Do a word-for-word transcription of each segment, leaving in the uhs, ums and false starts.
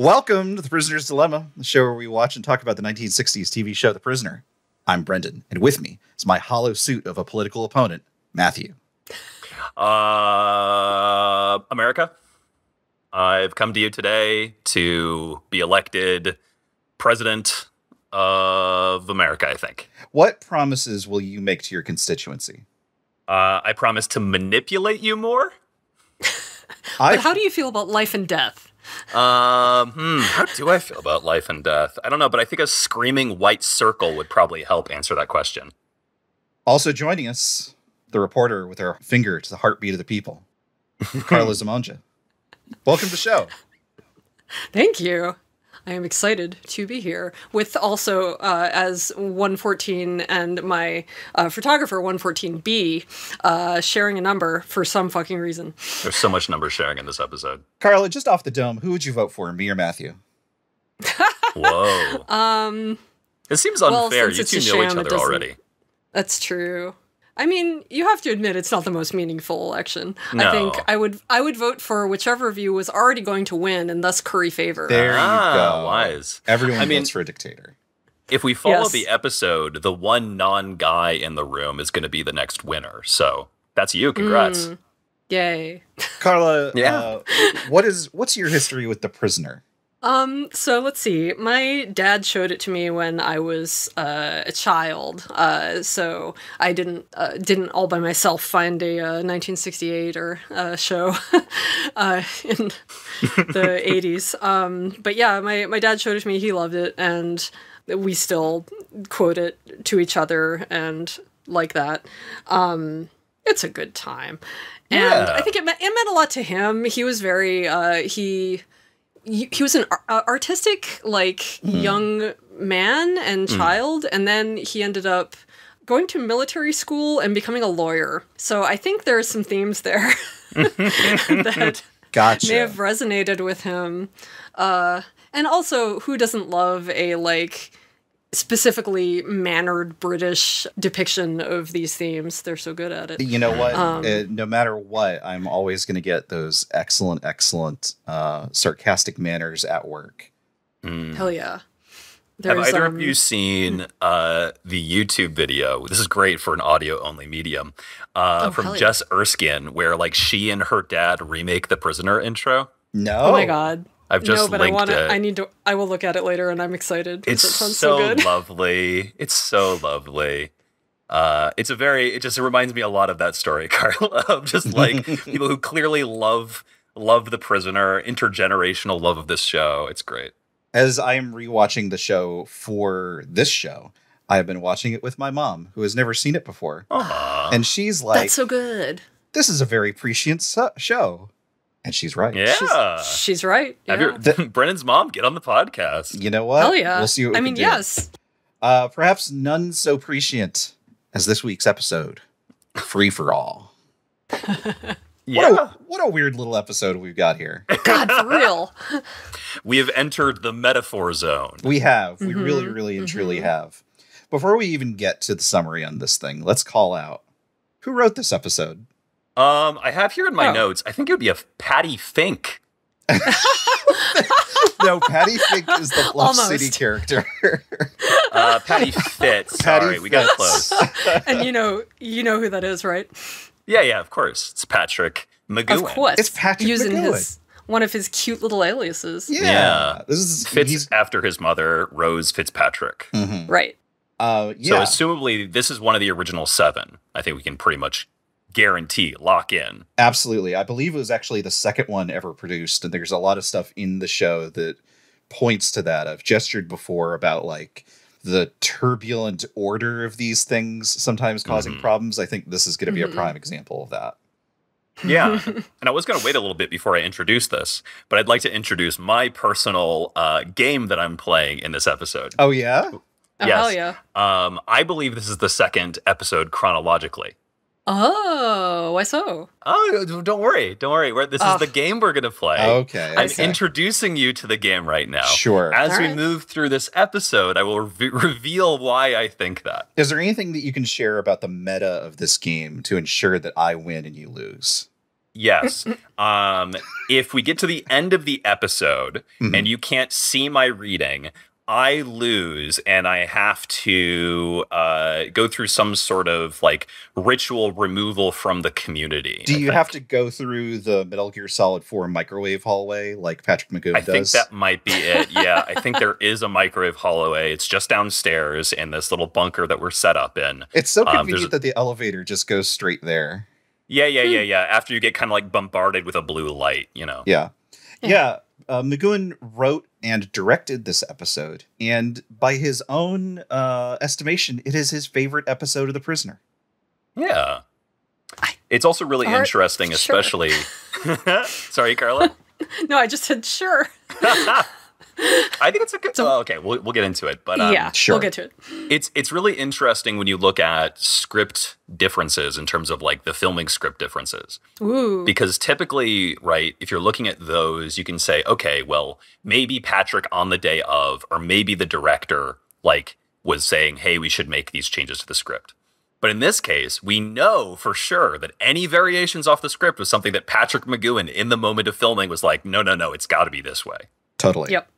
Welcome to The Prisoner's Dilemma, the show where we watch and talk about the nineteen sixties T V show The Prisoner. I'm Brendan, and with me is my hollow suit of a political opponent, Matthew. Uh, America, I've come to you today to be elected president of America, I think. What promises will you make to your constituency? Uh, I promise to manipulate you more. But how do you feel about life and death? Um, hmm, how do I feel about life and death? I don't know, but I think a screaming white circle would probably help answer that question. Also joining us, the reporter with her finger to the heartbeat of the people, Carla Zimonja. Welcome to the show. Thank you. I am excited to be here with also uh, as one fourteen and my uh, photographer one fourteen B uh, sharing a number for some fucking reason. There's so much number sharing in this episode. Carla, just off the dome, who would you vote for, me or Matthew? Whoa. Um, it seems unfair. Well, you two know sham, each other already. That's true. I mean, you have to admit it's not the most meaningful election. No. I think I would I would vote for whichever of you was already going to win and thus curry favor. There ah, you go. Wise. Everyone I votes mean, for a dictator. If we follow yes. the episode, the one non-guy in the room is going to be the next winner. So that's you. Congrats. Mm. Yay. Carla, yeah. uh, what is what's your history with The Prisoner? Um, so let's see, my dad showed it to me when I was, uh, a child, uh, so I didn't, uh, didn't all by myself find a, uh, nineteen sixty-eight or, uh, show, uh, in the eighties, um, but yeah, my, my dad showed it to me, he loved it, and we still quote it to each other and like that, um... It's a good time, and yeah. I think it meant, it meant a lot to him. He was very, uh, he... He was an artistic, like, mm. young man and child, mm. and then he ended up going to military school and becoming a lawyer. So I think there are some themes there that gotcha. may have resonated with him. Uh, and also, who doesn't love a, like, specifically mannered British depiction of these themes? They're so good at it. You know what? Um, uh, no matter what, I'm always going to get those excellent, excellent uh, sarcastic manners at work. Mm. Hell yeah. There's, have either um, of you seen uh, the YouTube video? This is great for an audio-only medium. Uh, oh, from Jess yeah. Erskine, where like she and her dad remake the Prisoner intro. No. Oh my God. I've just no, but linked I wanna, it. I need to. I will look at it later, and I'm excited. It's it sounds so, so good. lovely. It's so lovely. Uh, it's a very. It just it reminds me a lot of that story, Carla. Of just like people who clearly love love the Prisoner, intergenerational love of this show. It's great. As I am rewatching the show for this show, I have been watching it with my mom, who has never seen it before, aww. And she's like, "That's so good. This is a very prescient so show." And she's right. Yeah. She's, she's right. Yeah. Have your, the, Brennan's mom, get on the podcast. You know what? Hell yeah. We'll see what we I mean, can do. yes. Uh, perhaps none so prescient as this week's episode, Free for All. yeah. What a, what a weird little episode we've got here. God, for real. We have entered the metaphor zone. We have. We mm-hmm. really, really and mm-hmm. truly have. Before we even get to the summary on this thing, let's call out who wrote this episode. Um, I have here in my oh. notes, I think it would be a Patty Fink. No, Patty Fink is the Bluff Almost. City character. uh, Patty Fitz. Patty Sorry, Fitz. We got close. And you know, you know who that is, right? Yeah, yeah, of course. It's Patrick McGoohan. Of course. It's Patrick Using McGoohan. His, one of his cute little aliases. Yeah. yeah. This is Fitz he's... after his mother, Rose Fitzpatrick. Mm-hmm. Right. Uh, yeah. So assumably, this is one of the original seven. I think we can pretty much guarantee, lock in. Absolutely. I believe it was actually the second one ever produced, and there's a lot of stuff in the show that points to that. I've gestured before about, like, the turbulent order of these things sometimes causing mm-hmm. problems. I think this is going to be mm-hmm. a prime example of that. Yeah, and I was going to wait a little bit before I introduce this, but I'd like to introduce my personal uh, game that I'm playing in this episode. Oh, yeah? Oh, yes. Hell yeah. Um, I believe this is the second episode chronologically. Oh, why so? Oh, don't worry. Don't worry. We're, this oh. is the game we're going to play. Okay. I'm okay. introducing you to the game right now. Sure. As All we right. move through this episode, I will re reveal why I think that. Is there anything that you can share about the meta of this game to ensure that I win and you lose? Yes. Um, if we get to the end of the episode mm-hmm. and you can't see my reading, I lose and I have to uh, go through some sort of like ritual removal from the community. Do I you think. have to go through the Metal Gear Solid four microwave hallway like Patrick McGoohan I does? I think that might be it. Yeah, I think there is a microwave hallway. It's just downstairs in this little bunker that we're set up in. It's so convenient um, that the elevator just goes straight there. Yeah, yeah, yeah, yeah. After you get kind of like bombarded with a blue light, you know. Yeah. Yeah. Uh, McGoohan wrote and directed this episode, and by his own uh, estimation, it is his favorite episode of The Prisoner. Yeah. It's also really Art, interesting, especially... Sure. Sorry, Carla? No, I just said sure. I think it's a good... So, oh, okay, we'll, we'll get into it. But um, yeah, sure. we'll get to it. It's, it's really interesting when you look at script differences in terms of, like, the filming script differences. Ooh. Because typically, right, if you're looking at those, you can say, okay, well, maybe Patrick on the day of, or maybe the director, like, was saying, hey, we should make these changes to the script. But in this case, we know for sure that any variations off the script was something that Patrick McGoohan, in the moment of filming, was like, no, no, no, it's got to be this way. Totally. Yep.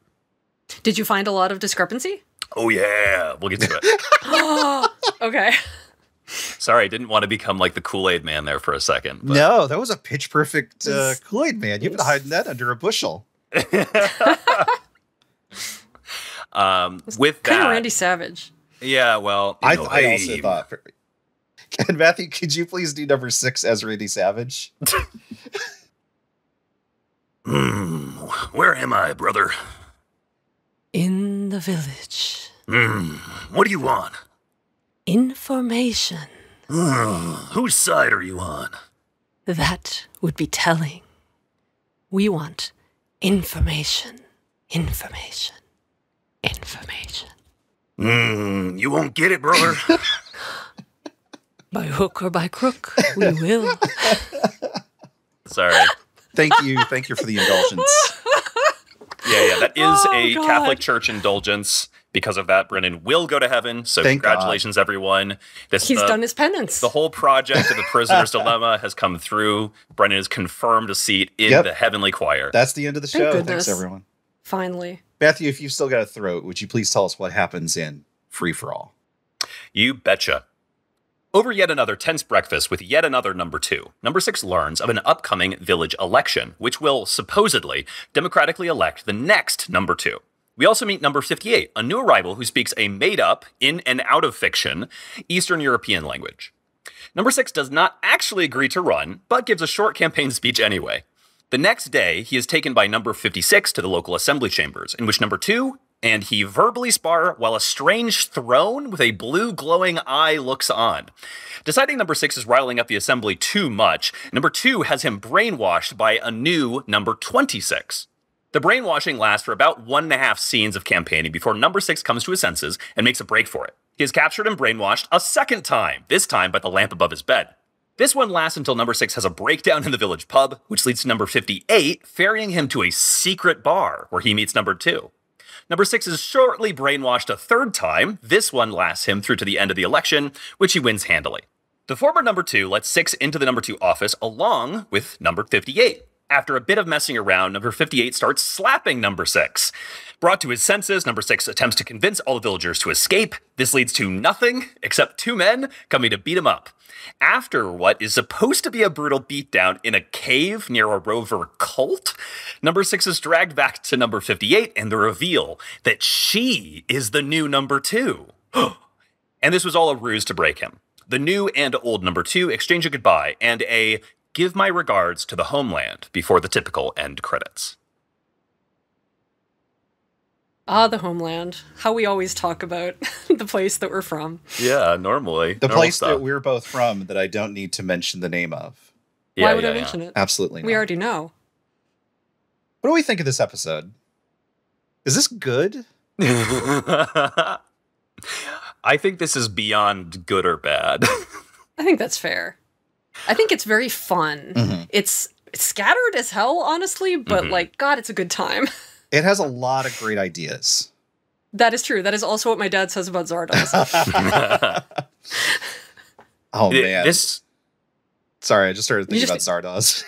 Did you find a lot of discrepancy? Oh, yeah. We'll get to it. Oh, okay. Sorry, I didn't want to become like the Kool-Aid man there for a second. But. No, that was a pitch perfect uh, Kool-Aid man. You've been hiding that under a bushel. um, with kind that, of Randy Savage. Yeah, well. I, know, I, I also thought. For, and Matthew, could you please do number six as Randy Savage? mm, where am I, brother? In the village. Mm, what do you want? Information. Mm, whose side are you on? That would be telling. We want information. Information. Information. Mm, you won't get it, brother. By hook or by crook, we will. Sorry. Thank you. Thank you for the indulgence. Yeah, yeah, that is oh, a God. Catholic Church indulgence. Because of that, Brendan will go to heaven. So Thank congratulations, God. everyone. This, He's the, done his penance. The whole project of The Prisoner's Dilemma has come through. Brendan has confirmed a seat in yep. the heavenly choir. That's the end of the show. Thank Thanks, everyone. Finally. Matthew, if you've still got a throat, would you please tell us what happens in Free for All? You betcha. Over yet another tense breakfast with yet another number two, number six learns of an upcoming village election, which will supposedly democratically elect the next number two. We also meet number fifty-eight, a new arrival who speaks a made-up, in and out of fiction, Eastern European language. Number six does not actually agree to run, but gives a short campaign speech anyway. The next day, he is taken by number fifty-six to the local assembly chambers, in which number two... and he verbally spar while a strange throne with a blue glowing eye looks on. Deciding number six is riling up the assembly too much, number two has him brainwashed by a new number twenty-six. The brainwashing lasts for about one and a half scenes of campaigning before number six comes to his senses and makes a break for it. He is captured and brainwashed a second time, this time by the lamp above his bed. This one lasts until number six has a breakdown in the village pub, which leads to number fifty-eight, ferrying him to a secret bar where he meets number two. Number six is shortly brainwashed a third time. This one lasts him through to the end of the election, which he wins handily. The former number two lets six into the number two office along with number fifty-eight. After a bit of messing around, number fifty-eight starts slapping number six. Brought to his senses, number six attempts to convince all the villagers to escape. This leads to nothing except two men coming to beat him up. After what is supposed to be a brutal beatdown in a cave near a rover cult, number six is dragged back to number fifty-eight and the reveal that she is the new number two. And this was all a ruse to break him. The new and old number two exchange a goodbye and a give my regards to the homeland before the typical end credits. Ah, the homeland. How we always talk about the place that we're from. Yeah, normally. The normal place stuff. that we're both from that I don't need to mention the name of. Yeah, Why would yeah, I yeah. mention it? Absolutely not. We already know. What do we think of this episode? Is this good? I think this is beyond good or bad. I think that's fair. I think it's very fun. Mm-hmm. It's scattered as hell, honestly, but mm-hmm. like, God, it's a good time. It has a lot of great ideas. That is true. That is also what my dad says about Zardoz. Oh, man. This... Sorry, I just started thinking just... about Zardoz.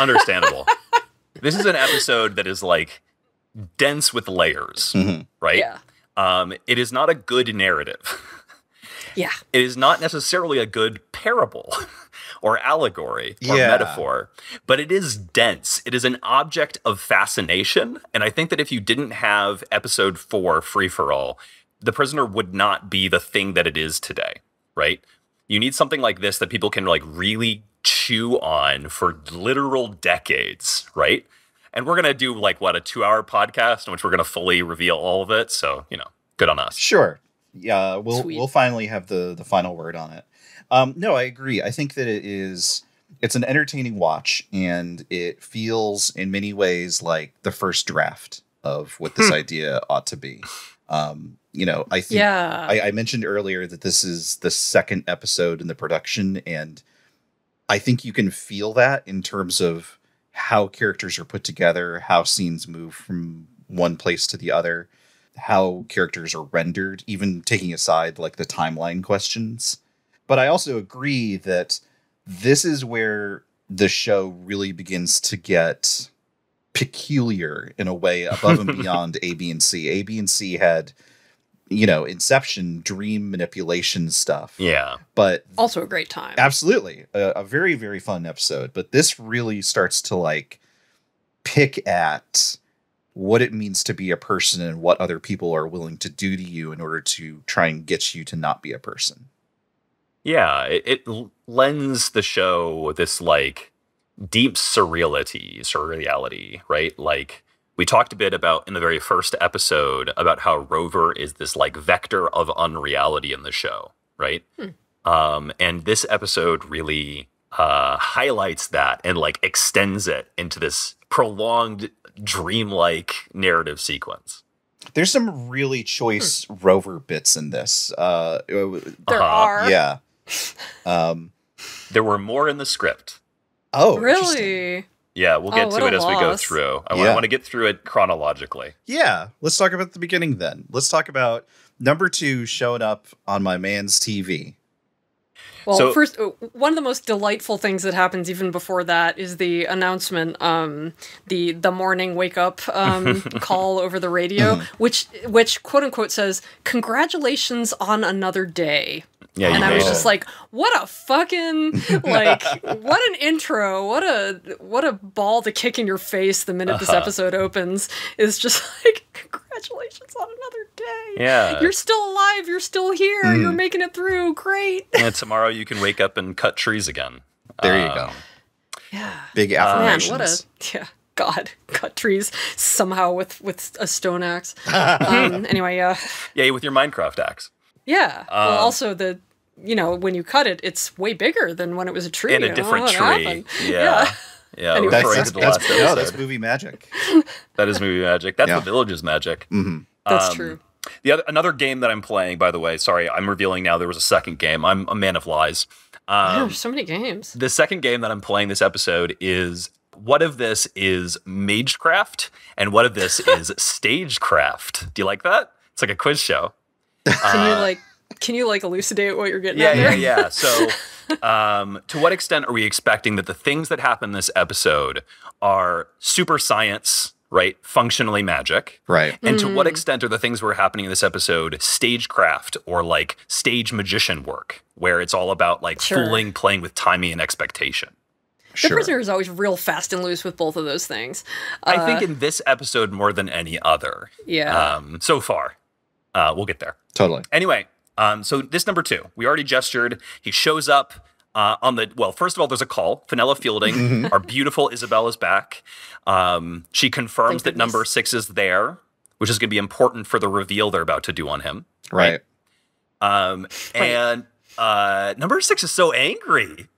Understandable. This is an episode that is like dense with layers, mm-hmm. right? Yeah. Um, it is not a good narrative. Yeah. It is not necessarily a good parable or allegory or yeah. metaphor, but it is dense. It is an object of fascination. And I think that if you didn't have episode four, Free for All, The Prisoner would not be the thing that it is today, right? You need something like this that people can like really chew on for literal decades, right? And we're going to do like, what, a two-hour podcast in which we're going to fully reveal all of it. So, you know, good on us. Sure. Yeah, we'll Sweet. we'll finally have the, the final word on it. Um, no, I agree. I think that it is, it's an entertaining watch, and it feels in many ways like the first draft of what this idea ought to be. Um, you know, I think yeah. I, I mentioned earlier that this is the second episode in the production, and I think you can feel that in terms of how characters are put together, how scenes move from one place to the other, how characters are rendered, even taking aside like the timeline questions. But I also agree that this is where the show really begins to get peculiar in a way above and beyond A, B, and C. A, B, and C had, you know, inception, dream manipulation stuff. Yeah. But also a great time. Absolutely. A, a very, very fun episode. But this really starts to like pick at what it means to be a person and what other people are willing to do to you in order to try and get you to not be a person. Yeah. It, it lends the show this like deep surreality, surreality, right? Like, we talked a bit about in the very first episode about how Rover is this like vector of unreality in the show, right? Hmm. Um, and this episode really uh, highlights that and like extends it into this prolonged dreamlike narrative sequence. There's some really choice hmm. Rover bits in this. Uh, there uh-huh. are. Yeah. Um, there were more in the script. Oh, really? Yeah, we'll get oh, to it as loss. we go through. I yeah. want to get through it chronologically. Yeah, let's talk about the beginning then. Let's talk about number two showing up on my man's T V. Well, so, first, one of the most delightful things that happens even before that is the announcement, um, the the morning wake up um, call over the radio, which which quote unquote says, "Congratulations on another day." Yeah, and I was it. just like, what a fucking, like, what an intro, what a, what a ball to kick in your face the minute uh-huh. this episode opens, is just like, congratulations on another day. Yeah. You're still alive, you're still here, mm. you're making it through, great. And tomorrow you can wake up and cut trees again. There um, you go. Yeah. Big affirmations. Man, what a, yeah. God, cut trees somehow with, with a stone axe. um, anyway, yeah. Uh, yeah, with your Minecraft axe. Yeah. Um, well, also the, you know, when you cut it, it's way bigger than when it was a tree. And a different oh, tree. Yeah. Yeah. Anyway. That's, that's, that's, no, that's movie magic. That is movie magic. That's yeah. the Village's magic. Mm-hmm. That's um, true. The other, another game that I'm playing, by the way, sorry, I'm revealing now there was a second game. I'm a man of lies. Um, yeah, there's so many games. The second game that I'm playing this episode is, what if this is Magecraft and what if this is Stagecraft? Do you like that? It's like a quiz show. Can you like, can you like elucidate what you're getting yeah, at there? Yeah, yeah, so um, to what extent are we expecting that the things that happen this episode are super science, right? Functionally magic. Right. And mm. to what extent are the things that are happening in this episode stagecraft or like stage magician work, where it's all about like sure. fooling, playing with timing and expectation? Sure. The Prisoner is always real fast and loose with both of those things. Uh, I think in this episode more than any other. Yeah. Um, so far. Uh, we'll get there. Totally. Anyway, um, so this number two, we already gestured. He shows up uh, on the, well, first of all, there's a call. Fenella Fielding, our beautiful Isabel is back. Um, she confirms that number six is there, which is going to be important for the reveal they're about to do on him. Right. right. Um, right. And uh, number six is so angry.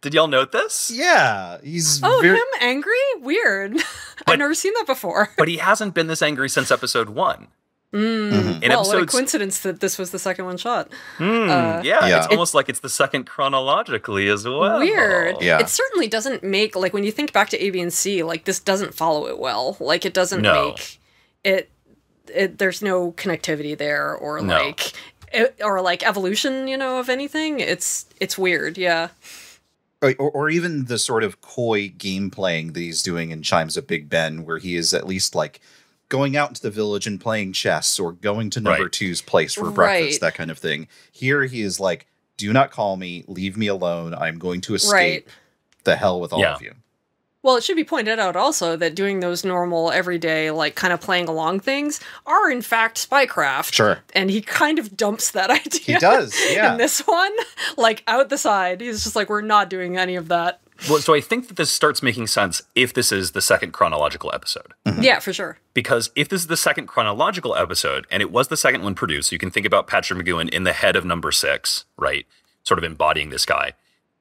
Did y'all note this? Yeah. He's Oh, very... him angry? Weird. But, I've never seen that before. But he hasn't been this angry since episode one. Mm. Mm-hmm. Well, what a coincidence that this was the second one shot. Mm, uh, yeah, yeah, it's almost it, like it's the second chronologically as well. Weird. Yeah. It certainly doesn't make, like, when you think back to A, B, and C, like, this doesn't follow it well. Like, it doesn't no. make it, it, there's no connectivity there or, no. like, it, or, like, evolution, you know, of anything. It's, it's weird, yeah. or, or even the sort of coy game playing that he's doing in Chimes of Big Ben, where he is at least like going out into the village and playing chess or going to number right. two's place for breakfast, right. that kind of thing. Here he is like, do not call me, leave me alone. I'm going to escape right. the hell with all yeah. of you. Well, it should be pointed out also that doing those normal, everyday, like, kind of playing along things are, in fact, spycraft. Sure. And he kind of dumps that idea. He does, yeah. In this one, like, out the side. He's just like, we're not doing any of that. Well, so I think that this starts making sense if this is the second chronological episode. Mm-hmm. Yeah, for sure. Because if this is the second chronological episode, and it was the second one produced, so you can think about Patrick McGoohan in the head of number six, right? Sort of embodying this guy.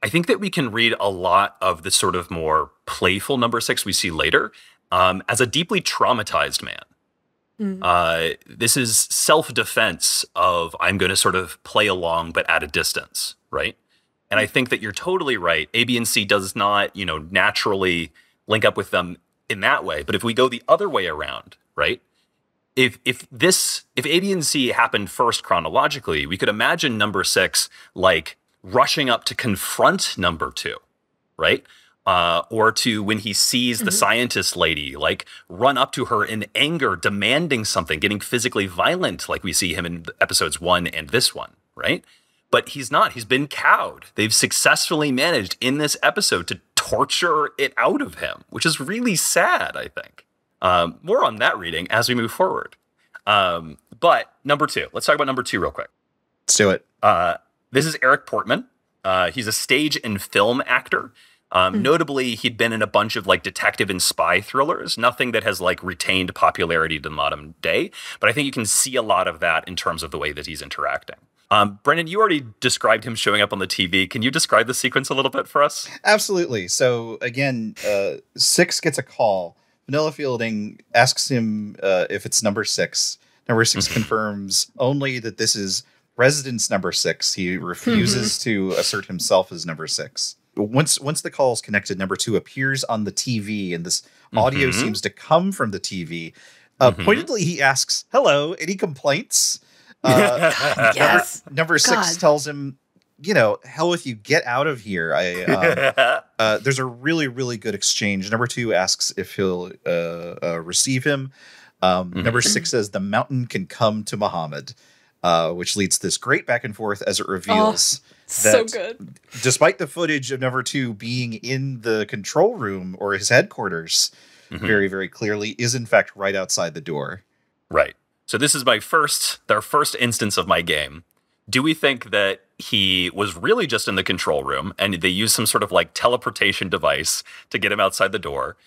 I think that we can read a lot of the sort of more playful number six we see later um, as a deeply traumatized man. Mm-hmm. Uh, this is self-defense of I'm going to sort of play along, but at a distance, right? And I think that you're totally right. A, B, and C does not, you know, naturally link up with them in that way. But if we go the other way around, right? If if this if A, B, and C happened first chronologically, we could imagine number six like rushing up to confront number two, right? Uh, or to, when he sees the mm-hmm. scientist lady, like, run up to her in anger, demanding something, getting physically violent, like we see him in episodes one and this one, right? But he's not. He's been cowed. They've successfully managed in this episode to torture it out of him, which is really sad, I think. Um, more on that reading as we move forward. Um, but number two. Let's talk about number two real quick. Let's do it. Uh, this is Eric Portman. Uh, he's a stage and film actor. Um, mm. Notably, he'd been in a bunch of like detective and spy thrillers, nothing that has like retained popularity to the modern day. But I think you can see a lot of that in terms of the way that he's interacting. Um, Brendan, you already described him showing up on the T V. Can you describe the sequence a little bit for us? Absolutely. So again, uh, Six gets a call. Fenella Fielding asks him uh, if it's number six. Number six confirms only that this is residence number six. He refuses to assert himself as number six. Once once the call is connected, number two appears on the T V, and this mm-hmm. audio seems to come from the T V. Uh, mm-hmm. Pointedly, he asks, hello, any complaints? Uh, yes. Number, number six tells him, you know, hell with you, get out of here. I um, uh, There's a really, really good exchange. Number two asks if he'll uh, uh, receive him. Um, mm-hmm. Number six says the mountain can come to Muhammad. Uh, which leads to this great back and forth as it reveals oh, that so good. Despite the footage of number two being in the control room or his headquarters, mm-hmm. very, very clearly is in fact right outside the door. Right. So this is my first, their first instance of my game. Do we think that he was really just in the control room and they used some sort of like teleportation device to get him outside the door?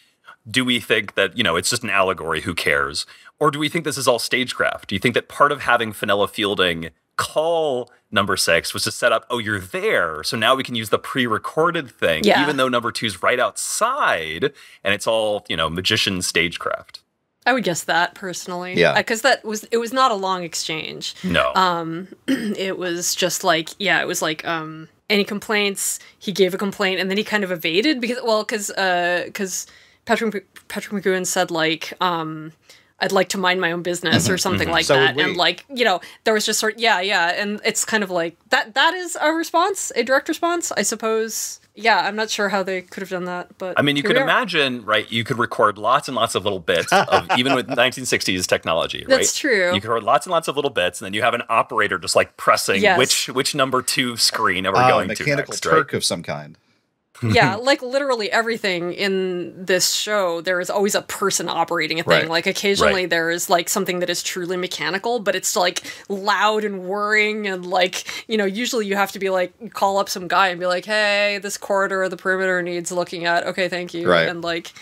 Do we think that, you know, it's just an allegory, who cares? Or do we think this is all stagecraft? Do you think that part of having Fenella Fielding call number six was to set up, oh, you're there, so now we can use the pre-recorded thing, yeah. even though number two's right outside, and it's all, you know, magician stagecraft? I would guess that, personally. Yeah. Because that was, it was not a long exchange. No. Um, it was just like, yeah, it was like, um, any complaints, he gave a complaint, and then he kind of evaded, because, well, because, uh, because Patrick, Patrick McGoohan said, like, um... I'd like to mind my own business mm-hmm, or something mm-hmm. like so that. And like, you know, there was just sort yeah, yeah. And it's kind of like that, that is a response, a direct response, I suppose. Yeah. I'm not sure how they could have done that, but I mean, you could imagine, right. You could record lots and lots of little bits of even with nineteen sixties technology, right? That's true. You could record lots and lots of little bits. And then you have an operator just like pressing yes. which, which number two screen are we uh, going to next, mechanical Turk right? of some kind. Yeah, like literally everything in this show, there is always a person operating a thing. Right. Like occasionally right. there is like something that is truly mechanical, but it's like loud and whirring and like, you know, usually you have to be like, call up some guy and be like, hey, this corridor of the perimeter needs looking at. Okay, thank you. Right. And like,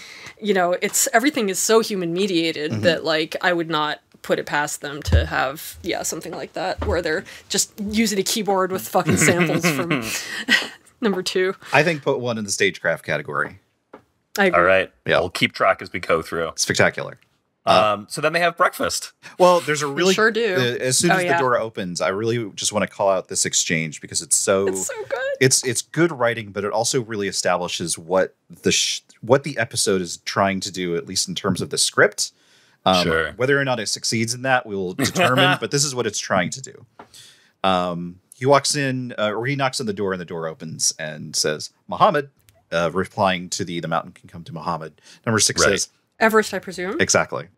you know, it's everything is so human mediated mm-hmm. that like I would not put it past them to have, yeah, something like that where they're just using a keyboard with fucking samples from... Number two. I think put one in the stagecraft category. I agree. All right. Yeah. We'll keep track as we go through. Spectacular. Um, um, so then they have breakfast. Well, there's a really... sure do. The, as soon oh, as yeah. the door opens, I really just want to call out this exchange because it's so... It's so good. It's, it's good writing, but it also really establishes what the, sh what the episode is trying to do, at least in terms of the script. Um, sure. Whether or not it succeeds in that, we will determine, but this is what it's trying to do. Um, he walks in, uh, or he knocks on the door, and the door opens and says, Muhammad, uh, replying to the, the mountain can come to Muhammad. Number six right. says. Everest, I presume. Exactly.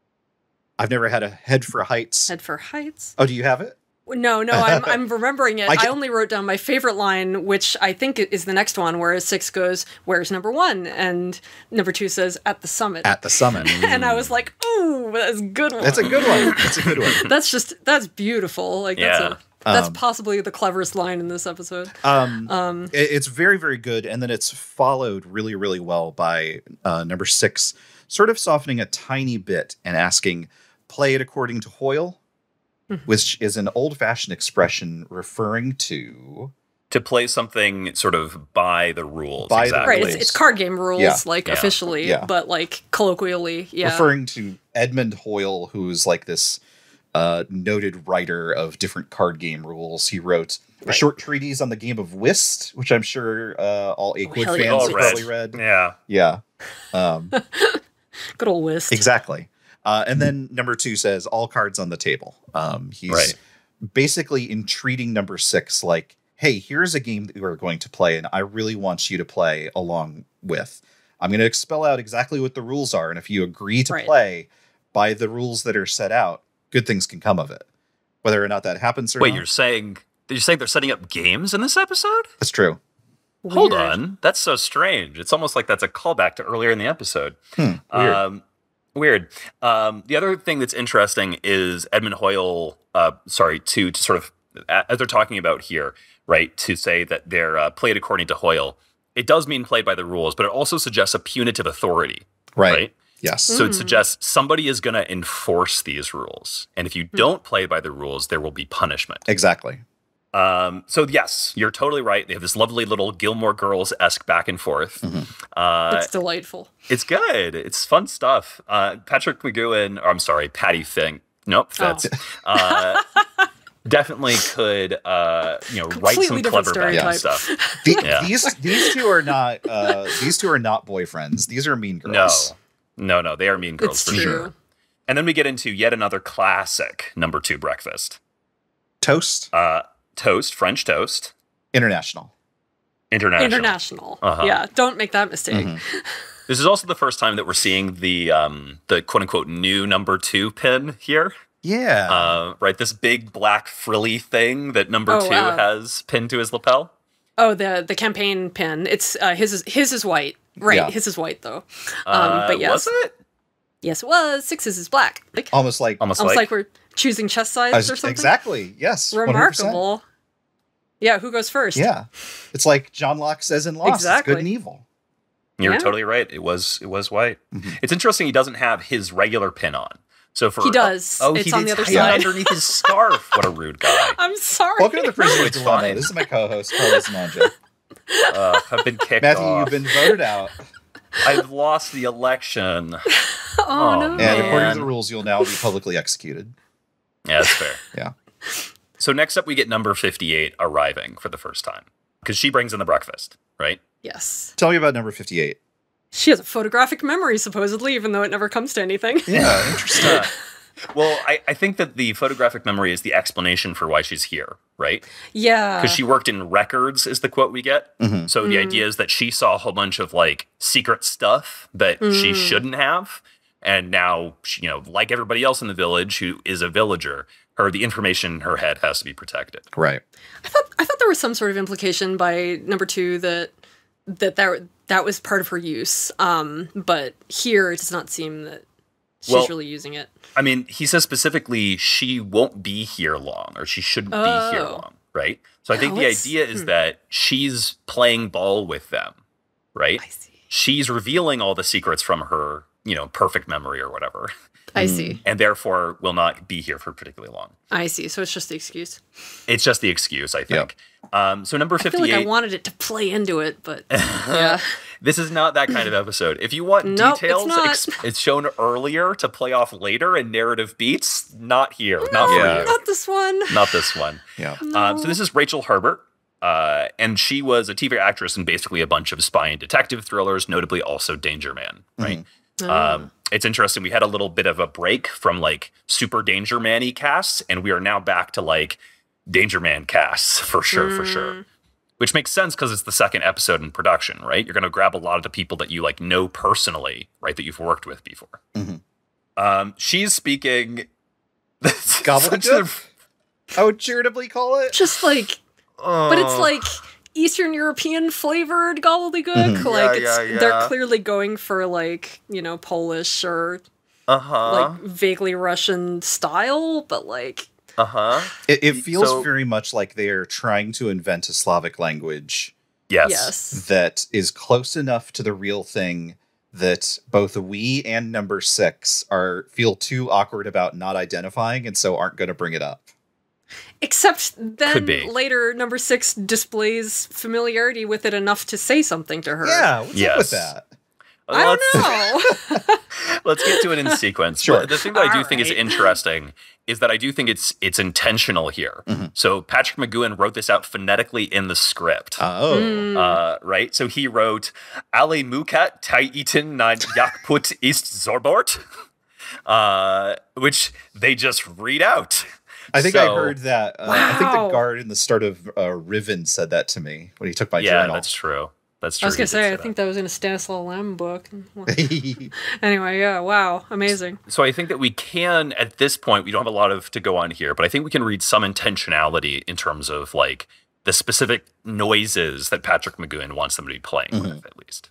I've never had a head for heights. Head for heights. Oh, do you have it? No, no, I'm, I'm remembering it. I, I only wrote down my favorite line, which I think is the next one, where six goes, where's number one? And number two says, at the summit. At the summit. And I was like, ooh, that's a good one. That's a good one. That's a good one. That's just, that's beautiful. Like, yeah. that's, a, that's um, possibly the cleverest line in this episode. Um, um, it, it's very, very good. And then it's followed really, really well by uh, number six, sort of softening a tiny bit and asking, play it according to Hoyle. Mm-hmm. Which is an old-fashioned expression referring to... To play something sort of by the rules. By exactly. the rules. Right, it's, it's card game rules, yeah. like, yeah. officially, yeah. but, like, colloquially, yeah. Referring to Edmund Hoyle, who's, like, this uh, noted writer of different card game rules. He wrote right. a short treatise on the game of whist, which I'm sure uh, all Akewood oh, fans have probably read. Yeah. Yeah. Um, Good old whist. Exactly. Uh, and then number two says, all cards on the table. Um, he's right. basically entreating number six, like, hey, here's a game that we're going to play, and I really want you to play along with. I'm going to spell out exactly what the rules are, and if you agree to right. play by the rules that are set out, good things can come of it. Whether or not that happens or Wait, not. Wait, you're saying, you're saying they're setting up games in this episode? That's true. Weird. Hold on. That's so strange. It's almost like that's a callback to earlier in the episode. Hmm, weird. Um, Weird. Um, the other thing that's interesting is Edmund Hoyle, uh, sorry, to, to sort of, as they're talking about here, right, to say that they're uh, played according to Hoyle. It does mean played by the rules, but it also suggests a punitive authority. Right. right? Yes. So mm. it suggests somebody is going to enforce these rules. And if you don't play by the rules, there will be punishment. Exactly. Um, so, yes, you're totally right. They have this lovely little Gilmore Girls-esque back and forth. Mm-hmm. uh, it's delightful. It's good. It's fun stuff. Uh, Patrick McGoohan, or I'm sorry, Patty Fink. Nope, Fitz. Oh. Uh, definitely could, uh, you know, write some clever back and stuff. The, yeah. These these two are not uh, these two are not boyfriends. These are mean girls. No, no, no, they are mean girls it's for true. sure. And then we get into yet another classic number two breakfast. Toast. Uh, Toast, French toast. International. International. International. Uh-huh. Yeah, don't make that mistake. Mm-hmm. This is also the first time that we're seeing the um, the quote-unquote new number two pin here. Yeah. Uh, right, this big black frilly thing that number oh, two uh, has pinned to his lapel. Oh, the the campaign pin. It's uh, his, is, his is white. Right, yeah. his is white, though. Um, uh, but yes. Was it? Yes, it was. Sixes is black. Like, almost like. Almost like. like we're... Choosing chest size was, or something? Exactly, yes. Remarkable. one hundred percent. Yeah, who goes first? Yeah. It's like John Locke says in Lost, exactly. it's good and evil. You're yeah. totally right. It was it was white. Mm-hmm. It's interesting he doesn't have his regular pin on. So for He does. Uh, oh, it's he on the other side. Underneath his scarf. What a rude guy. I'm sorry. Welcome to The Prisoner's Dilemma. This is my co-host, Carla Zimonja. Uh, I've been kicked Matthew, off. Matthew, you've been voted out. I've lost the election. oh, oh, no. And man. according to the rules, you'll now be publicly executed. Yeah, that's fair. yeah. So next up, we get number fifty-eight arriving for the first time because she brings in the breakfast, right? Yes. Tell me about number fifty-eight. She has a photographic memory, supposedly, even though it never comes to anything. Yeah, interesting. uh, well, I, I think that the photographic memory is the explanation for why she's here, right? Yeah. Because she worked in records is the quote we get. Mm-hmm. So mm. the idea is that she saw a whole bunch of, like, secret stuff that mm. she shouldn't have. And now, you know, like everybody else in the village who is a villager, her the information in her head has to be protected. Right. I thought I thought there was some sort of implication by number two that that that, that was part of her use. Um, but here it does not seem that she's well, really using it. I mean, he says specifically she won't be here long, or she shouldn't oh. be here long, right? So I think no, the idea is hmm. that she's playing ball with them, right? I see. She's revealing all the secrets from her. You know, perfect memory or whatever. I see. And therefore will not be here for particularly long. I see. So it's just the excuse. It's just the excuse, I think. Yep. Um, so number fifty-eight. I feel like I wanted it to play into it, but yeah. This is not that kind of episode. If you want nope, details, it's, ex it's shown earlier to play off later in narrative beats. Not here. No, not for you. Not this one. Not this one. Yeah. No. Um, so this is Rachel Herbert. Uh, and she was a T V actress in basically a bunch of spy and detective thrillers, notably also Danger Man, right? Mm. Oh. Um, it's interesting. We had a little bit of a break from like super Danger Man-y casts, and we are now back to like Danger Man casts, for sure, mm. for sure. Which makes sense because it's the second episode in production, right? You're going to grab a lot of the people that you like know personally, right, that you've worked with before. Mm-hmm. Um, she's speaking... Gobbledygook? I would charitably call it. Just like... Uh, but it's like Eastern European flavored gobbledygook. Mm-hmm. Like, yeah, it's, yeah, yeah. They're clearly going for like, you know, Polish or uh-huh. like vaguely Russian style, but like... Uh-huh. It, it feels so, very much like they are trying to invent a Slavic language. Yes. yes. That is close enough to the real thing that both we and number six are feel too awkward about not identifying and so aren't going to bring it up. Except then later number six displays familiarity with it enough to say something to her. Yeah, what's yes. up with that? I don't know. Let's get to it in sequence. Sure. But the thing that All I do right. think is interesting is that I do think it's it's intentional here. Mm-hmm. So Patrick McGoohan wrote this out phonetically in the script. Oh. Mm. Uh, right? So he wrote, Ali Mukat Taiitin na Yakput ist Zorbort, uh, which they just read out. I think so, I heard that. Uh, wow. I think the guard in the start of uh, Riven said that to me when he took my yeah, journal. Yeah, that's true. That's true. I was going to say, I think that was in a Stanislaw Lem book. Anyway, yeah, wow, amazing. So I think that we can, at this point, we don't have a lot of to go on here, but I think we can read some intentionality in terms of, like, the specific noises that Patrick McGoohan wants them to be playing mm-hmm. with, at least.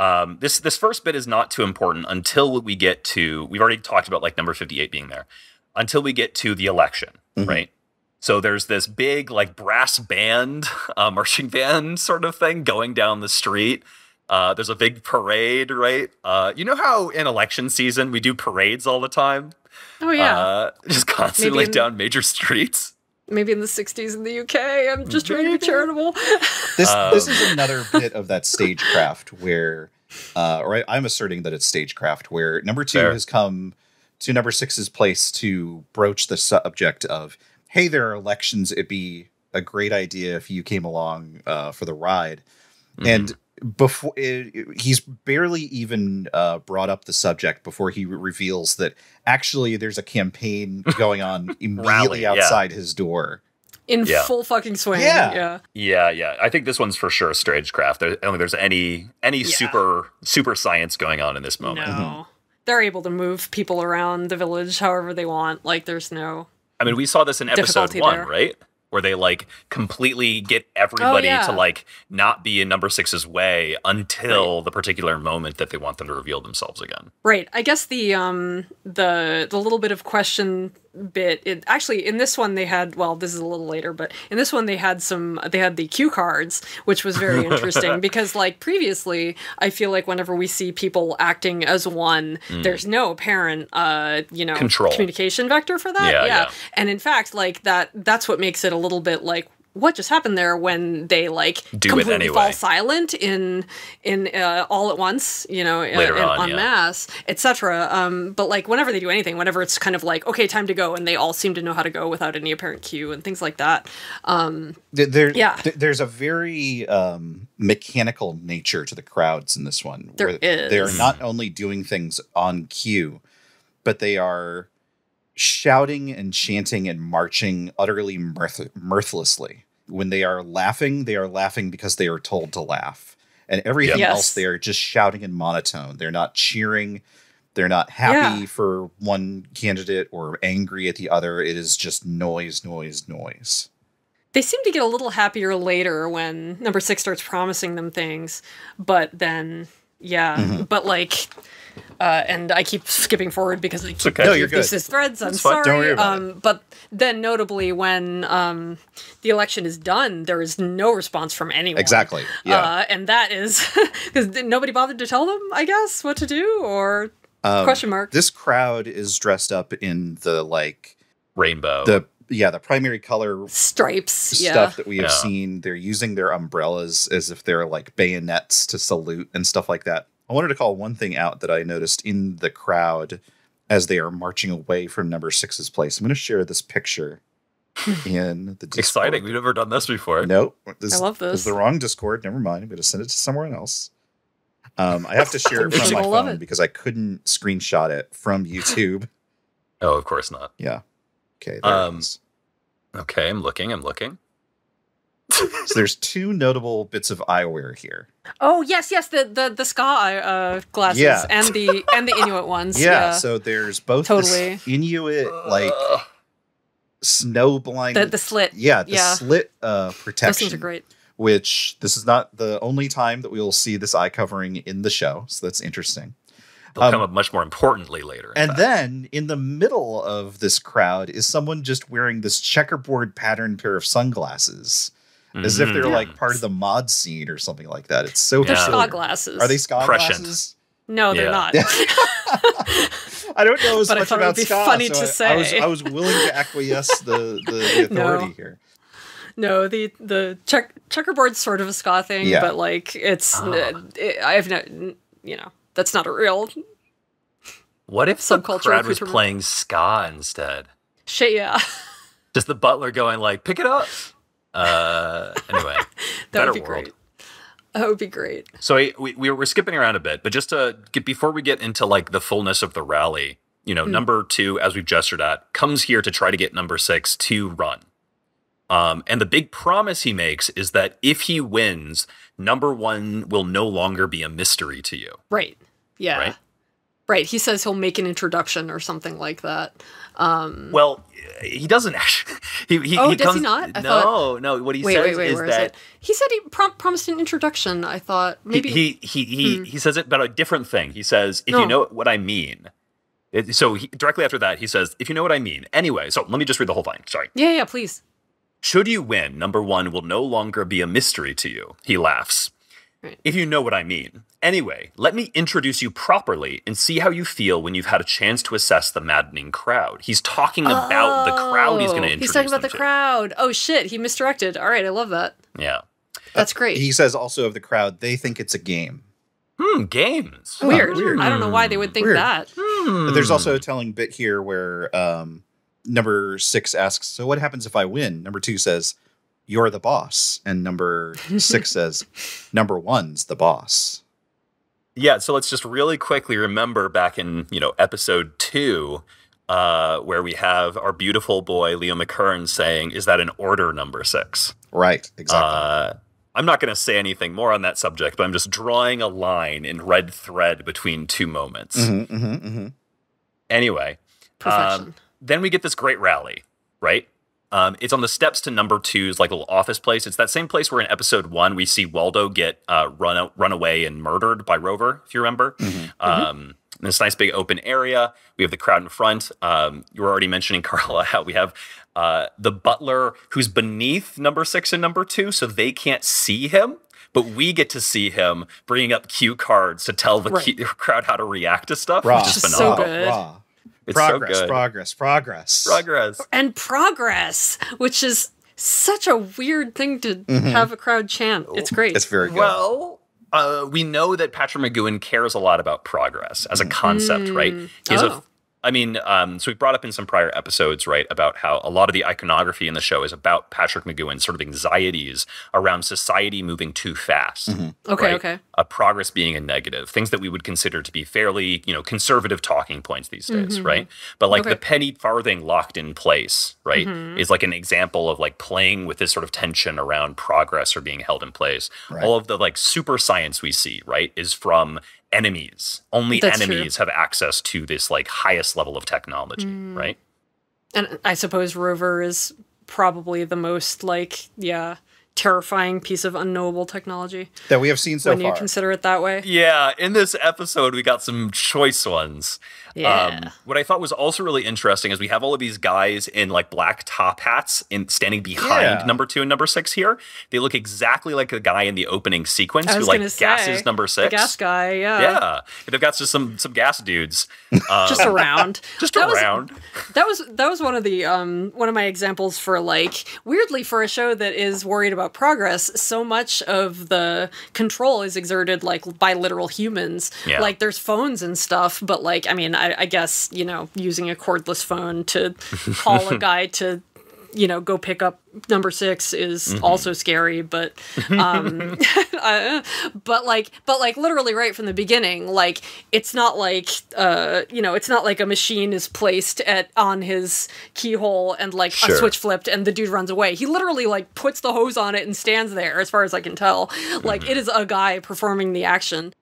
Um, this, this first bit is not too important until we get to, we've already talked about, like, number fifty-eight being there, until we get to the election, mm-hmm. right? So there's this big, like, brass band, uh, marching band sort of thing going down the street. Uh, there's a big parade, right? Uh, you know how in election season we do parades all the time? Oh, yeah. Uh, just constantly in, down major streets. Maybe in the sixties in the U K. I'm just trying to be charitable. This, um, this is another bit of that stagecraft where, uh, or I, I'm asserting that it's stagecraft, where number two fair. has come to number six's place to broach the subject of, hey, there are elections. It'd be a great idea if you came along uh, for the ride. Mm-hmm. And before it, it, he's barely even uh, brought up the subject before he re reveals that actually there's a campaign going on immediately Rally, outside yeah. his door. In yeah. full fucking swing. Yeah. yeah. Yeah. Yeah. I think this one's for sure stagecraft. There, I don't think there's any, any yeah. super, super science going on in this moment. No. Mm-hmm. They're able to move people around the village however they want. Like there's no... I mean, we saw this in episode one, there. right? Where they, like, completely get everybody oh, yeah. to, like, not be in number six's way until right. the particular moment that they want them to reveal themselves again. Right. I guess the um, the the little bit of question bit, it, actually, in this one they had, well, this is a little later, but in this one they had some, they had the cue cards, which was very interesting because, like, previously, I feel like whenever we see people acting as one, mm. there's no apparent, uh, you know, Control. communication vector for that. Yeah, yeah. yeah. And in fact, like, that that's what makes it a little bit like, what just happened there when they, like, Do completely anyway. fall silent in in uh, all at once, you know, in, on, en yeah. masse, et cetera. Um, but, like, whenever they do anything, whenever it's kind of like, okay, time to go, and they all seem to know how to go without any apparent cue and things like that. Um, there, yeah. There, there's a very um, mechanical nature to the crowds in this one. There where is. They're not only doing things on cue, but they are... shouting and chanting and marching utterly mirth mirthlessly. When they are laughing, they are laughing because they are told to laugh. And everything yes. else, they are just shouting in monotone. They're not cheering. They're not happy yeah. for one candidate or angry at the other. It is just noise, noise, noise. They seem to get a little happier later when number six starts promising them things. But then, yeah, mm-hmm. but like... Uh, and I keep skipping forward because I keep okay. no, you're good. These threads. I'm it's sorry. Don't worry about um, it. But then, notably, when um, the election is done, there is no response from anyone. Exactly. Yeah. Uh, and that is because nobody bothered to tell them, I guess, what to do or um, question mark. This crowd is dressed up in the like rainbow. The yeah, the primary color stripes stuff yeah. that we have yeah. seen. They're using their umbrellas as if they're like bayonets to salute and stuff like that. I wanted to call one thing out that I noticed in the crowd as they are marching away from number six's place. I'm going to share this picture in the Discord. Exciting. We've never done this before. Nope. This, I love this. This is the wrong Discord. Never mind. I'm going to send it to someone else. Um, I have to share it from my phone it. because I couldn't screenshot it from YouTube. Oh, of course not. Yeah. Okay. There um, it is. Okay, I'm looking, I'm looking. So there's two notable bits of eyewear here. Oh yes, yes, the the the ska uh, glasses yeah. and the and the Inuit ones. Yeah, yeah. So there's both totally this Inuit like uh, snow blanket, the, the slit. Yeah, the yeah. slit uh, protection. Those are great. Which this is not the only time that we will see this eye covering in the show, so that's interesting. They'll um, come up much more importantly later. And fact. then in the middle of this crowd is someone just wearing this checkerboard pattern pair of sunglasses. As mm-hmm. if they're yeah. like part of the mod scene or something like that. It's so they're ska glasses. Are they ska Prescient. glasses? No, they're yeah. not. I don't know as but much I about it'd be ska. Funny so to I, say. I was, I was willing to acquiesce the the, the authority no. here. No, the the check checkerboard's sort of a ska thing, yeah. but like it's oh. it, it, I have no you know that's not a real. What if some crowd was playing ska instead? Shit, yeah. Just the butler going like, pick it up. Uh, anyway, that better would be world. great. That would be great. So we, we we're skipping around a bit, but just to get before we get into like the fullness of the rally, you know, mm. number two, as we've gestured at, comes here to try to get number six to run. Um, and the big promise he makes is that if he wins, number one will no longer be a mystery to you. Right. Yeah. Right. Right. He says he'll make an introduction or something like that. Um, well, he doesn't actually. He, he, oh, he does comes, he not? I no, thought, no. What he wait, says wait, wait, is that is he said he prom promised an introduction. I thought maybe he he he, hmm. he says it, but a different thing. He says, "If no. you know what I mean." It, so he, directly after that, he says, "If you know what I mean." Anyway, so let me just read the whole thing. Sorry. Yeah, yeah, please. Should you win, number one will no longer be a mystery to you. He laughs. Right. If you know what I mean. Anyway, let me introduce you properly and see how you feel when you've had a chance to assess the maddening crowd. He's talking about oh, the crowd he's going to introduce He's talking about the to. crowd. Oh, shit. He misdirected. All right. I love that. Yeah. That's great. Uh, he says also of the crowd, they think it's a game. Hmm. Games. Weird. Oh, weird. I don't know why they would think weird. that. Hmm. But there's also a telling bit here where um, number six asks, so what happens if I win? Number two says, you're the boss. And number six says, number one's the boss. Yeah. So let's just really quickly remember back in, you know, episode two, uh, where we have our beautiful boy, Leo McKern, saying, is that an order, number six? Right. Exactly. Uh, I'm not going to say anything more on that subject, but I'm just drawing a line in red thread between two moments. Mm-hmm, mm-hmm, mm-hmm. Anyway, um, then we get this great rally, right? Um, it's on the steps to number two's like little office place. It's that same place where in episode one we see Waldo get uh, run out, run away and murdered by Rover, if you remember. Mm-hmm. Um, mm-hmm. This nice big open area. We have the crowd in front. Um, you were already mentioning, Carla, how we have uh, the butler who's beneath number six and number two, so they can't see him. But we get to see him bringing up cue cards to tell the right. cue, crowd how to react to stuff, raw. which is phenomenal. So good. Raw. It's progress, so progress, progress, progress, and progress, which is such a weird thing to mm-hmm. have a crowd chant. It's great. It's very good. Well, uh, we know that Patrick McGoohan cares a lot about progress as a concept, mm. right? He's oh. a, I mean, um, so we brought up in some prior episodes, right, about how a lot of the iconography in the show is about Patrick McGoohan's sort of anxieties around society moving too fast. Mm-hmm. Okay, right? okay. Uh, progress being a negative, things that we would consider to be fairly, you know, conservative talking points these days, mm-hmm. right? But like okay. the penny farthing locked in place, right, mm-hmm. is like an example of like playing with this sort of tension around progress or being held in place. Right. All of the like super science we see, right, is from enemies. Only That's enemies true. have access to this like highest level of technology, mm. right? And I suppose Rover is probably the most like, yeah, terrifying piece of unknowable technology that we have seen so when far. When you consider it that way. Yeah, in this episode, we got some choice ones. Yeah. Um, what I thought was also really interesting is we have all of these guys in like black top hats and standing behind yeah. number two and number six here. They look exactly like the guy in the opening sequence who like say, gasses number six. The gas guy, yeah. Yeah. They've got just some some gas dudes. Um, just around. Just that around. Was, that was that was one of the um one of my examples for like weirdly for a show that is worried about progress, so much of the control is exerted like by literal humans. Yeah. Like there's phones and stuff, but like I mean, I, I guess you know, using a cordless phone to call a guy to you know, go pick up number six is mm-hmm. also scary, but, um, uh, but like, but like literally right from the beginning, like it's not like, uh, you know, it's not like a machine is placed at on his keyhole and like sure. a switch flipped and the dude runs away. He literally like puts the hose on it and stands there as far as I can tell. Mm-hmm. Like it is a guy performing the action.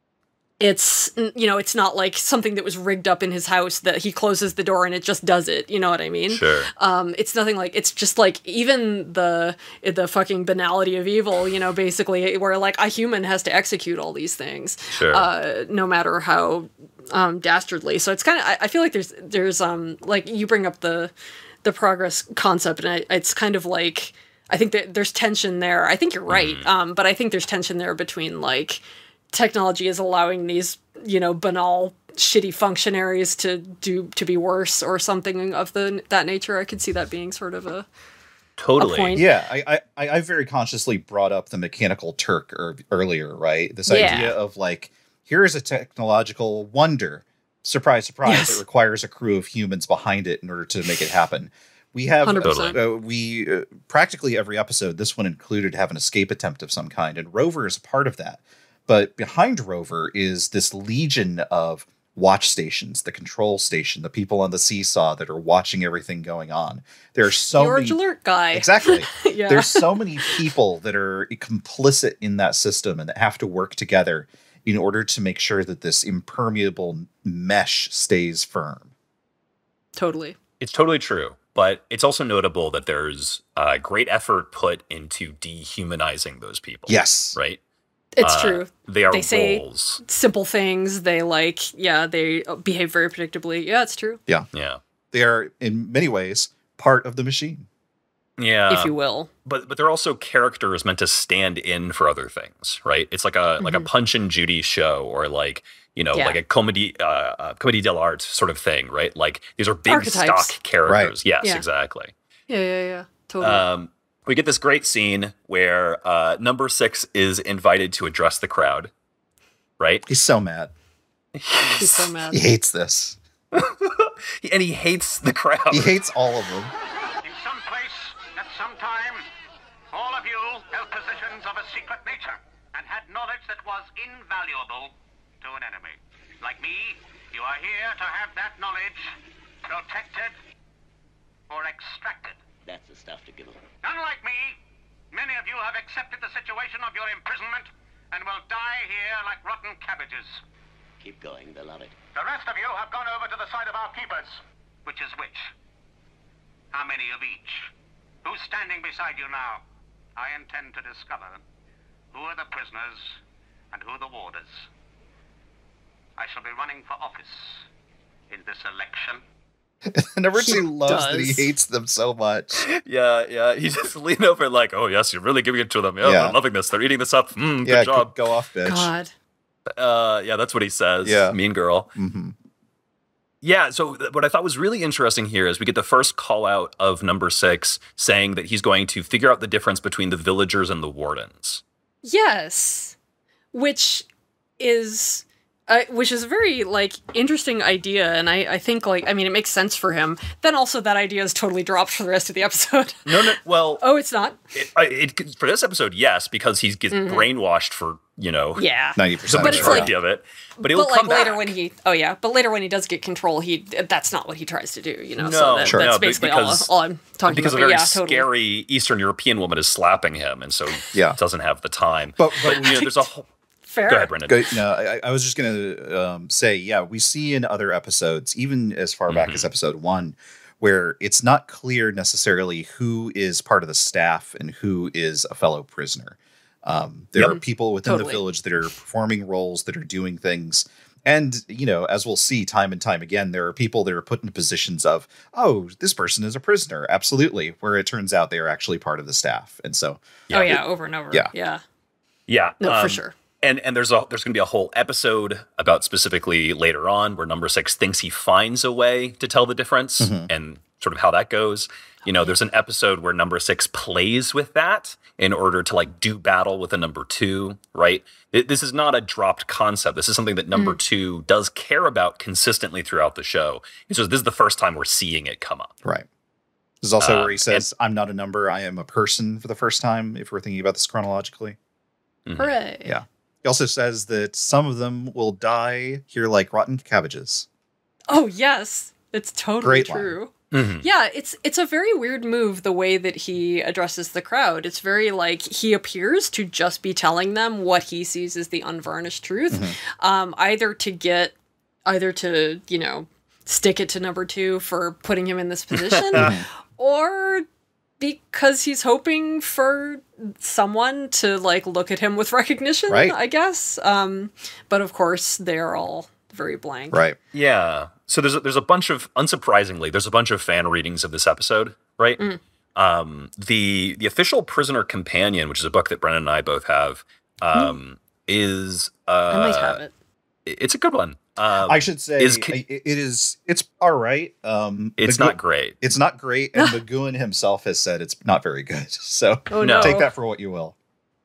It's, you know, it's not like something that was rigged up in his house that he closes the door and it just does it. You know what I mean? Sure. Um, it's nothing like, it's just like even the, the fucking banality of evil, you know, basically where like a human has to execute all these things, sure. uh, no matter how, um, dastardly. So it's kind of, I, I feel like there's, there's, um, like you bring up the, the progress concept and I, it's kind of like, I think that there's tension there. I think you're right. Mm. Um, but I think there's tension there between like, technology is allowing these, you know, banal, shitty functionaries to do to be worse or something of the that nature. I could see that being sort of a totally, a point. Yeah. I, I I very consciously brought up the Mechanical Turk er, earlier, right? This yeah. idea of like, here is a technological wonder. Surprise, surprise! Yes. It requires a crew of humans behind it in order to make it happen. We have uh, uh, we uh, practically every episode, this one included, have an escape attempt of some kind, and Rover is a part of that. But behind Rover is this legion of watch stations, the control station, the people on the seesaw that are watching everything going on. There are so George many... George Alert guy. Exactly. yeah. There's so many people that are complicit in that system and that have to work together in order to make sure that this impermeable mesh stays firm. Totally. It's totally true. But it's also notable that there's uh, great effort put into dehumanizing those people. Yes. Right? It's uh, true. They are they say roles. Simple things. They like, yeah, they behave very predictably. Yeah, it's true. Yeah. Yeah. They are, in many ways, part of the machine. Yeah. If you will. But but they're also characters meant to stand in for other things, right? It's like a mm-hmm. like a Punch and Judy show or like, you know, yeah. like a comedy, uh, comedy dell'arte sort of thing, right? Like these are big Archetypes. Stock characters. Right. Yes, yeah. exactly. Yeah, yeah, yeah. Totally. Um, We get this great scene where uh, number six is invited to address the crowd, right? He's so mad. He's so mad. He hates this. And he hates the crowd. He hates all of them. In some place, at some time, all of you held positions of a secret nature and had knowledge that was invaluable to an enemy. Like me, you are here to have that knowledge protected or extracted. That's the stuff to give them. Unlike me, many of you have accepted the situation of your imprisonment and will die here like rotten cabbages. Keep going, they'll love it. The rest of you have gone over to the side of our keepers. Which is which? How many of each? Who's standing beside you now? I intend to discover who are the prisoners and who the warders. I shall be running for office in this election. And everybody loves does. that he hates them so much. Yeah, yeah. He just leaned over like, oh, yes, you're really giving it to them. Yeah, yeah. I'm loving this. They're eating this up. Mm, yeah, good job. Go off, bitch. God. Uh, yeah, that's what he says. Yeah. Mean girl. Mm-hmm. Yeah, so what I thought was really interesting here is we get the first call out of number six saying that he's going to figure out the difference between the villagers and the wardens. Yes, which is... Uh, which is a very, like, interesting idea, and I, I think, like, I mean, it makes sense for him. Then also that idea is totally dropped for the rest of the episode. No, no, well... Oh, it's not? It, it, for this episode, yes, because he gets mm-hmm. brainwashed for, you know... Yeah. ninety percent but it's like, of it. But he'll but, come like, back. Later when he... Oh, yeah. But later when he does get control, he that's not what he tries to do, you know? No, so that, sure. That's no, basically because, all, all I'm talking because about. Because a very yeah, scary totally. Eastern European woman is slapping him, and so yeah. he doesn't have the time. But, but you know, there's a whole... Fair. Go ahead, Brendan. Go, no, I, I was just going to um, say, yeah, we see in other episodes, even as far mm-hmm. back as episode one, where it's not clear necessarily who is part of the staff and who is a fellow prisoner. Um, there yep. are people within totally. the village that are performing roles, that are doing things. And, you know, as we'll see time and time again, there are people that are put in positions of, oh, this person is a prisoner. Absolutely. Where it turns out they are actually part of the staff. And so. Yeah, oh, yeah. It, over and over. Yeah. Yeah. yeah. No, um, for sure. And and there's a there's going to be a whole episode about specifically later on where number six thinks he finds a way to tell the difference mm-hmm. and sort of how that goes. You know, there's an episode where number six plays with that in order to like do battle with a number two, right? This is not a dropped concept. This is something that number mm. two does care about consistently throughout the show. And so this is the first time we're seeing it come up. Right. This is also uh, where he says, "I'm not a number, I am a person," for the first time, if we're thinking about this chronologically. Mm-hmm. Hooray. Yeah. He also says that some of them will die here like rotten cabbages. Oh, yes. It's totally Great true. Mm-hmm. Yeah, it's it's a very weird move, the way that he addresses the crowd. It's very like he appears to just be telling them what he sees as the unvarnished truth, mm-hmm. um, either to get, either to, you know, stick it to number two for putting him in this position, or because he's hoping for someone to like look at him with recognition, right. I guess. Um, but of course, they're all very blank. Right. Yeah. So there's a, there's a bunch of, unsurprisingly, there's a bunch of fan readings of this episode, right? Mm. Um, the the official Prisoner Companion, which is a book that Brennan and I both have, um, mm. is uh, I might have it. It's a good one. Um, I should say is, it is. It's all right. Um, it's McGoo not great. It's not great, and McGoohan himself has said it's not very good. So oh, no. take that for what you will.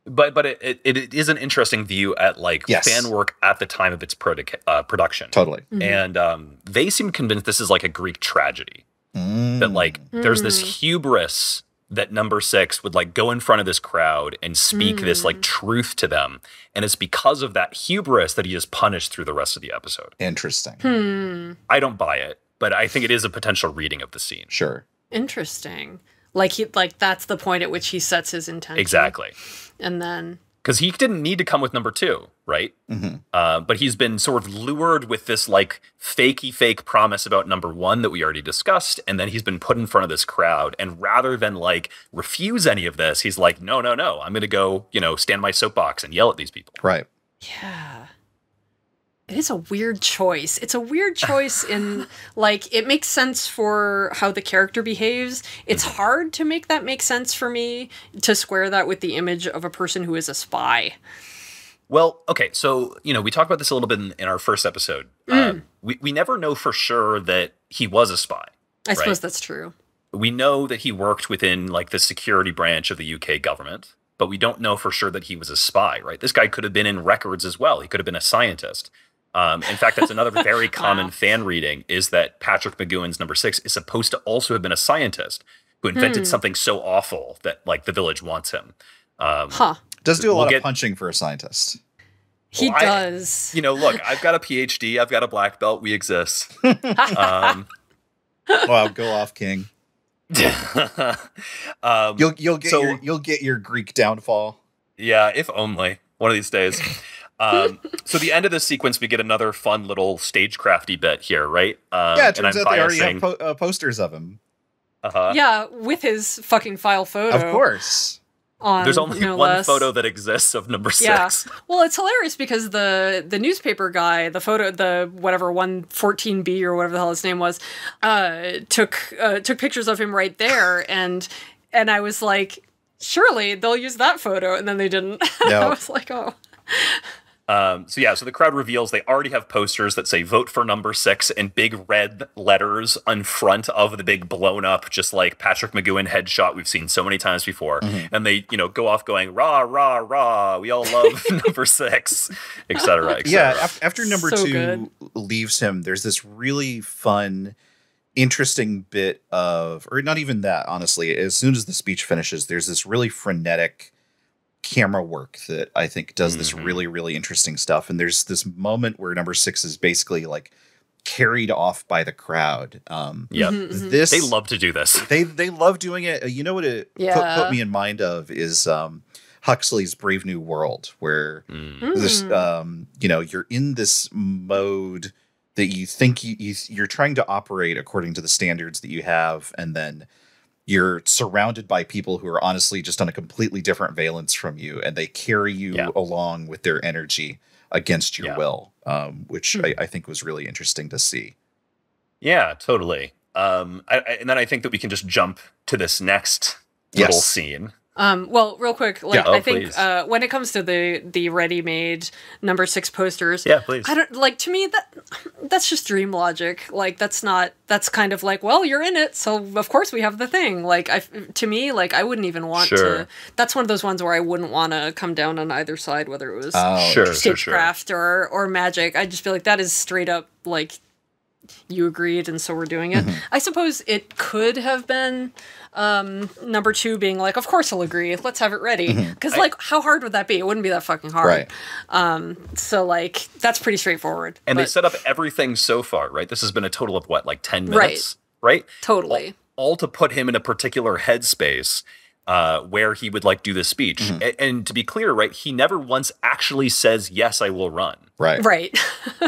But but it, it it is an interesting view at like yes. fan work at the time of its produ uh, production. Totally. Mm-hmm. And um, they seem convinced this is like a Greek tragedy. Mm. That like mm. there's this hubris that number six would like go in front of this crowd and speak mm. this like truth to them. And it's because of that hubris that he is punished through the rest of the episode. Interesting. Hmm. I don't buy it, but I think it is a potential reading of the scene. Sure. Interesting. Like he, like that's the point at which he sets his intention. Exactly. And then, because he didn't need to come with number two, right? Mm-hmm. uh, but he's been sort of lured with this like fakey fake promise about number one that we already discussed, and then he's been put in front of this crowd. And rather than like refuse any of this, he's like, no, no, no, I'm going to go, you know, stand my soapbox and yell at these people. Right. Yeah. It is a weird choice. It's a weird choice in, like, it makes sense for how the character behaves. It's hard to make that make sense for me, to square that with the image of a person who is a spy. Well, okay, so, you know, we talked about this a little bit in, in our first episode. Mm. Uh, we, we never know for sure that he was a spy. I right? suppose that's true. We know that he worked within, like, the security branch of the U K government. But we don't know for sure that he was a spy, right? This guy could have been in records as well. He could have been a scientist. Um, in fact, that's another very common wow. fan reading, is that Patrick McGoohan's number six is supposed to also have been a scientist who invented hmm. something so awful that like the village wants him. Um, huh. Does do a we'll lot get, of punching for a scientist. He well, does. I, you know, look, I've got a P H D. I've got a black belt. We exist. um, wow, go off, King. um, you'll you'll get so, your, you'll get your Greek downfall. Yeah, if only one of these days. Um, so the end of this sequence, we get another fun little stagecrafty bit here, right? Um, yeah, it turns and I'm out biasing. They already have po uh, posters of him. Uh-huh. Yeah, with his fucking file photo. Of course. On, There's only no one less. photo that exists of number yeah. six. Well, it's hilarious because the the newspaper guy, the photo, the whatever one fourteen B or whatever the hell his name was, uh, took uh, took pictures of him right there, and and I was like, surely they'll use that photo, and then they didn't. No. I was like, oh. Um, so yeah, so the crowd reveals they already have posters that say vote for number six in big red letters on front of the big blown up, just like Patrick McGoohan headshot we've seen so many times before. Mm-hmm. And they, you know, go off going, rah, rah, rah, we all love number six, et cetera, et cetera. Yeah, after number so two good. leaves him, there's this really fun, interesting bit of, or not even that, honestly, as soon as the speech finishes, there's this really frenetic camera work that I think does this really, really interesting stuff. And there's this moment where number six is basically like carried off by the crowd. Um, yeah, this they love to do this. They they love doing it. You know what it yeah. put, put me in mind of is um, Huxley's Brave New World, where mm. this um, you know, you're in this mode that you think you, you you're trying to operate according to the standards that you have, and then you're surrounded by people who are honestly just on a completely different valence from you, and they carry you yeah. along with their energy against your yeah. will, um, which mm. I, I think was really interesting to see. Yeah, totally. Um, I, I, and then I think that we can just jump to this next yes. little scene. Um, well, real quick, like, yeah. oh, I think uh, when it comes to the the ready-made number six posters, yeah, please. I don't like to me that that's just dream logic. Like that's not that's kind of like, well, you're in it, so of course we have the thing. Like I, to me, like I wouldn't even want sure. to. That's one of those ones where I wouldn't want to come down on either side, whether it was oh, sure, stagecraft sure, sure. or or magic. I'd just be like, that is straight up like you agreed, and so we're doing it. Mm-hmm. I suppose it could have been um, number two being like, of course he'll agree. Let's have it ready. Because, mm-hmm. like, how hard would that be? It wouldn't be that fucking hard. Right. Um, so, like, that's pretty straightforward. And but... they set up everything so far, right? This has been a total of, what, like ten minutes? Right. Right? Totally. All, all to put him in a particular headspace uh, where he would, like, do this speech. Mm-hmm. and, and to be clear, right, he never once actually says, yes, I will run. Right. Right.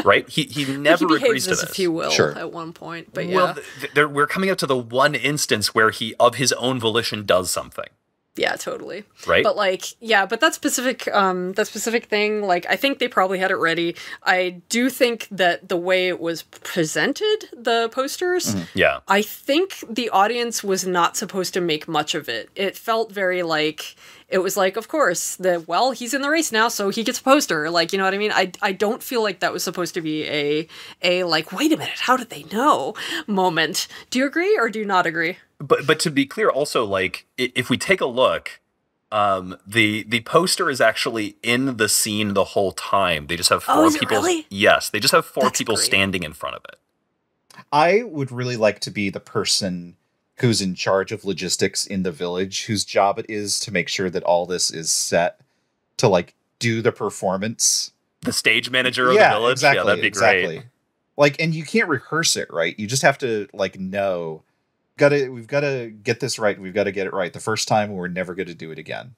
Right. He he never he agrees to this, if you will, sure. at one point. But yeah. Well, th th we're coming up to the one instance where he, of his own volition, does something. Yeah, totally. Right. But like, yeah, but that specific, um, that specific thing, like, I think they probably had it ready. I do think that the way it was presented, the posters, mm-hmm. yeah, I think the audience was not supposed to make much of it. It felt very like, it was like, of course, the, well, he's in the race now, so he gets a poster. Like, you know what I mean? I, I don't feel like that was supposed to be a, a like, wait a minute, how did they know moment. Do you agree or do you not agree? But but to be clear, also, like, if we take a look, um, the the poster is actually in the scene the whole time. They just have four oh, is people. It really? Yes, they just have four That's people great. standing in front of it. I would really like to be the person who's in charge of logistics in the village, whose job it is to make sure that all this is set to, like, do the performance. The stage manager of yeah, the village. Exactly, yeah, that'd be exactly. great. Like, and you can't rehearse it, right? You just have to, like, know. Got to, we've got to get this right. We've got to get it right the first time. We're never going to do it again.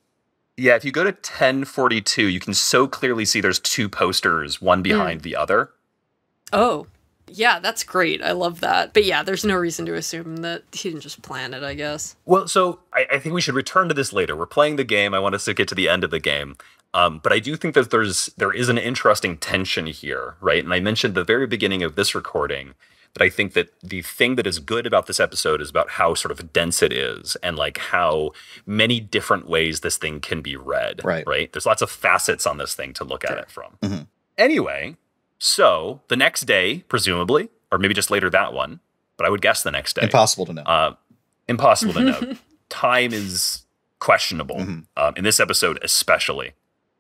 Yeah, if you go to ten forty-two, you can so clearly see there's two posters, one behind mm. the other. Oh, yeah, that's great. I love that. But yeah, there's no reason to assume that he didn't just plan it, I guess. Well, so I, I think we should return to this later. We're playing the game. I want us to get to the end of the game. Um, but I do think that there's there is an interesting tension here, right? And I mentioned the very beginning of this recording. But I think that the thing that is good about this episode is about how sort of dense it is and like how many different ways this thing can be read, right? right? There's lots of facets on this thing to look sure. at it from. Mm-hmm. Anyway, so the next day, presumably, or maybe just later that one, but I would guess the next day. Impossible to know. Uh, impossible to know. Time is questionable mm-hmm. um, in this episode especially.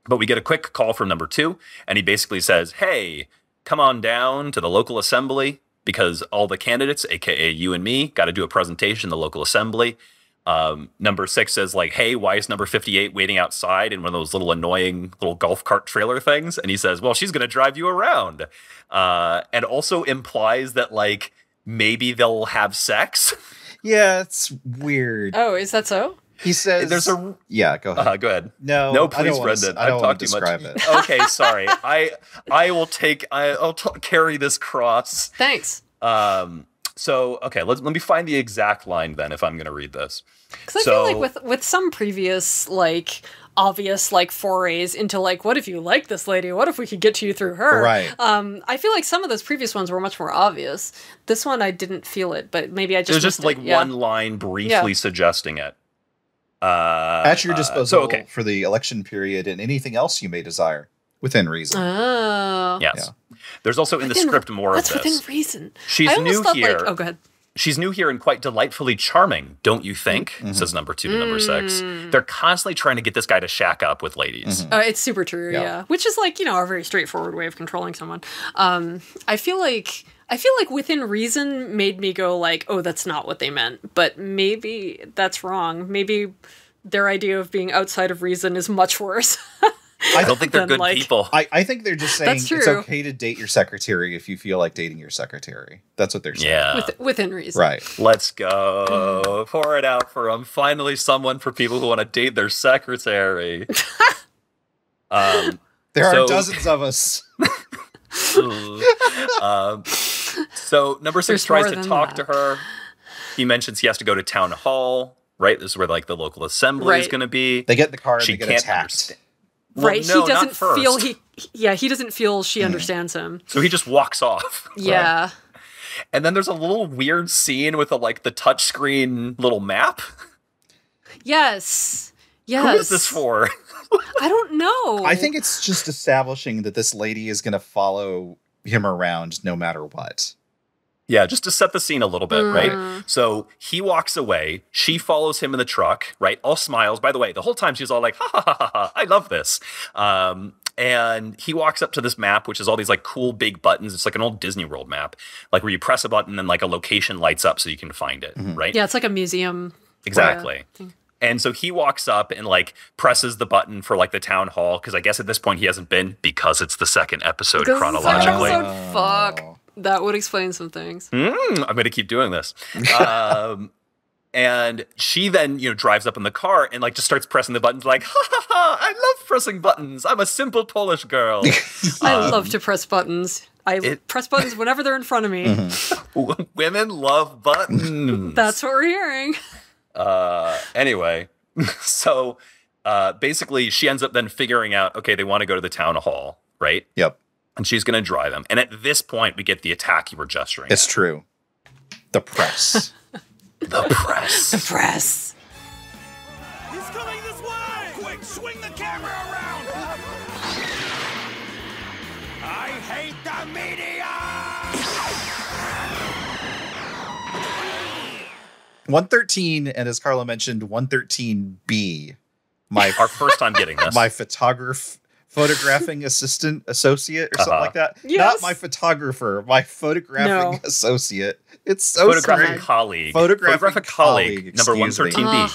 But we get a quick call from number two, and he basically says, hey, come on down to the local assembly. Because all the candidates, a k a you and me, got to do a presentation in the local assembly. Um, number six says, like, hey, why is number fifty-eight waiting outside in one of those little annoying little golf cart trailer things? And he says, well, she's going to drive you around. Uh, and also implies that, like, maybe they'll have sex. Yeah, it's weird. Oh, is that so? He says, "There's a yeah, go ahead. Uh, go ahead. No, no, please, Brendan. I don't want to describe it. Okay, sorry. I I will take. I, I'll t carry this cross. Thanks. Um. So okay, let let me find the exact line then. If I'm going to read this, because so, I feel like with with some previous like obvious like forays into like what if you like this lady? What if we could get to you through her? Right. Um. I feel like some of those previous ones were much more obvious. This one I didn't feel it, but maybe I just there's just like it. one yeah. line briefly yeah. suggesting it. Uh, At your disposal uh, so, okay. for the election period and anything else you may desire, within reason. Oh, yes. Yeah. There's also in within, the script more of this. Within reason. She's new thought, here. Like, oh, go ahead. She's new here and quite delightfully charming, don't you think? Mm-hmm. Says number two to number six. They're constantly trying to get this guy to shack up with ladies. Mm-hmm. uh, it's super true, yeah. yeah. Which is like, you know, a very straightforward way of controlling someone. Um, I feel like. I feel like within reason made me go like, oh, that's not what they meant. But maybe that's wrong. Maybe their idea of being outside of reason is much worse. I don't think they're good like, people. I, I think they're just saying it's okay to date your secretary if you feel like dating your secretary. That's what they're saying. Yeah. With, within reason. Right. Let's go. Pour it out for them. Finally, someone for people who want to date their secretary. um, there so, are dozens of us. um, so number six tries to talk to her. He mentions he has to go to town hall, right? This is where like the local assembly right. is going to be. They get in the car and she they get can't attacked. Understand. Well, right. No, he doesn't feel he, yeah, he doesn't feel she mm. understands him. So he just walks off. Yeah. Right? And then there's a little weird scene with a, like the touchscreen little map. Yes. Yes. Who is this for? I don't know. I think it's just establishing that this lady is going to follow him around no matter what. Yeah, just to set the scene a little bit, mm. right? So he walks away. She follows him in the truck, right? All smiles. By the way, the whole time she's all like, ha, ha, ha, ha, ha. I love this. Um, And he walks up to this map, which is all these like cool big buttons. It's like an old Disney World map, like where you press a button and like a location lights up so you can find it, mm-hmm. right? Yeah, it's like a museum. Exactly. And so he walks up and like presses the button for like the town hall, because I guess at this point he hasn't been, because it's the second episode chronologically. Oh. Fuck, that would explain some things. Mm, I'm gonna keep doing this. um, and she then you know drives up in the car and like just starts pressing the buttons, like ha ha ha! I love pressing buttons. I'm a simple Polish girl. um, I love to press buttons. I it, press buttons whenever they're in front of me. Mm-hmm. Women love buttons. That's what we're hearing. Uh, anyway, so uh, basically she ends up then figuring out, okay, they want to go to the town hall, right? Yep. And she's going to drive them. And at this point, we get the attack you were gesturing. It's at. True. The press. The press. The press. He's coming this way! Quick, swing the camera around! I hate the media! one thirteen, and as Carla mentioned, one thirteen B. My our first time getting this. My photograph, photographing assistant associate or uh -huh. something like that. Yes. Not my photographer, my photographing no. associate. It's so photographing sorry. colleague. Photographing, photographic colleague, colleague number one thirteen B. Uh.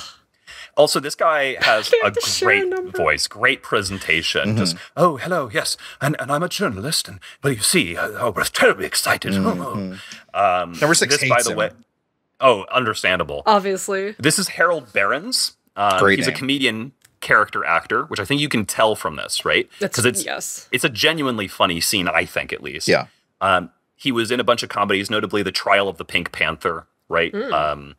Also, this guy has a great voice, great presentation. Mm-hmm. Just, oh, hello, yes, and, and I'm a journalist, and but you see, I was terribly excited. Mm-hmm. oh, oh. Um, number six this, hates by the him. way. Oh, understandable. Obviously. This is Harold Behrens. Um, Great he's name. a comedian character actor, which I think you can tell from this, right? Because it's yes. it's a genuinely funny scene, I think, at least. Yeah. Um, he was in a bunch of comedies, notably The Trial of the Pink Panther, right? Mm. Um,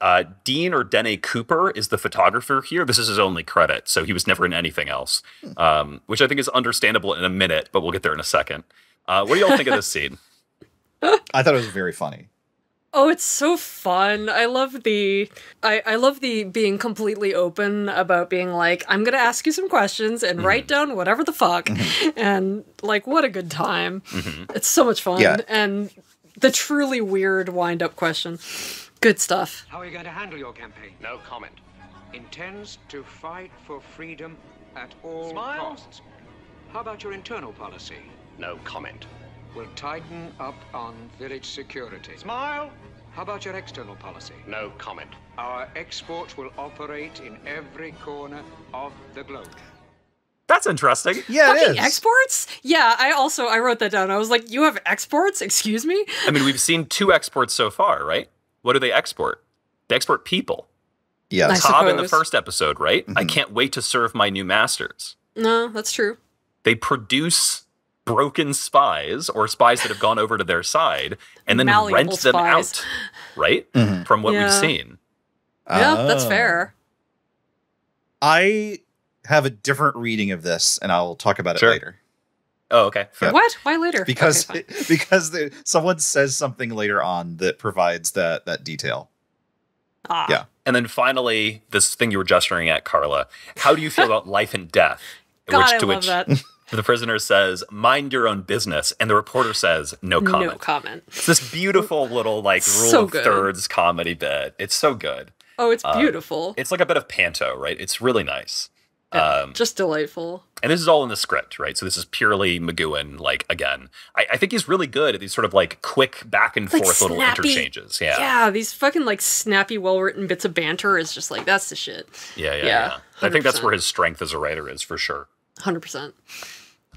uh, Dean or Denny Cooper is the photographer here. This is his only credit, so he was never in anything else, mm. um, which I think is understandable in a minute, but we'll get there in a second. Uh, what do y'all think of this scene? I thought it was very funny. Oh, it's so fun. I love the I, I love the being completely open about being like, I'm going to ask you some questions and mm-hmm. write down whatever the fuck. Mm-hmm. And like, what a good time. Mm-hmm. It's so much fun. Yeah. And the truly weird wind-up question. Good stuff. How are you going to handle your campaign? No comment. Intends to fight for freedom at all Smile. costs. How about your internal policy? No comment. We'll tighten up on village security. Smile! How about your external policy? No comment. Our exports will operate in every corner of the globe. That's interesting. Yeah, it is. Exports? Yeah, I also, I wrote that down. I was like, you have exports? Excuse me? I mean, we've seen two exports so far, right? What do they export? They export people. Yeah. Cobb in the first episode, right? Mm-hmm. I can't wait to serve my new masters. No, that's true. They produce broken spies or spies that have gone over to their side and then Malleable rent them spies. out, right? Mm-hmm. From what yeah. we've seen. Yeah, oh. that's fair. I have a different reading of this, and I'll talk about it sure. later. Oh, okay. Yep. What? Why later? Because okay, it, because the, someone says something later on that provides that that detail. Ah. Yeah. And then finally, this thing you were gesturing at, Carla. How do you feel about life and death? God, which, to I love which, that. The prisoner says, mind your own business. And the reporter says, no comment. No comment. It's this beautiful little, like, rule so of good. thirds comedy bit. It's so good. Oh, it's um, beautiful. It's like a bit of panto, right? It's really nice. Yeah, um, just delightful. And this is all in the script, right? So this is purely McGoohan, like, again. I, I think he's really good at these sort of, like, quick back-and-forth like little interchanges. Yeah, yeah, these fucking, like, snappy, well-written bits of banter is just like, that's the shit. Yeah, yeah, yeah. yeah. I think that's where his strength as a writer is, for sure. one hundred percent.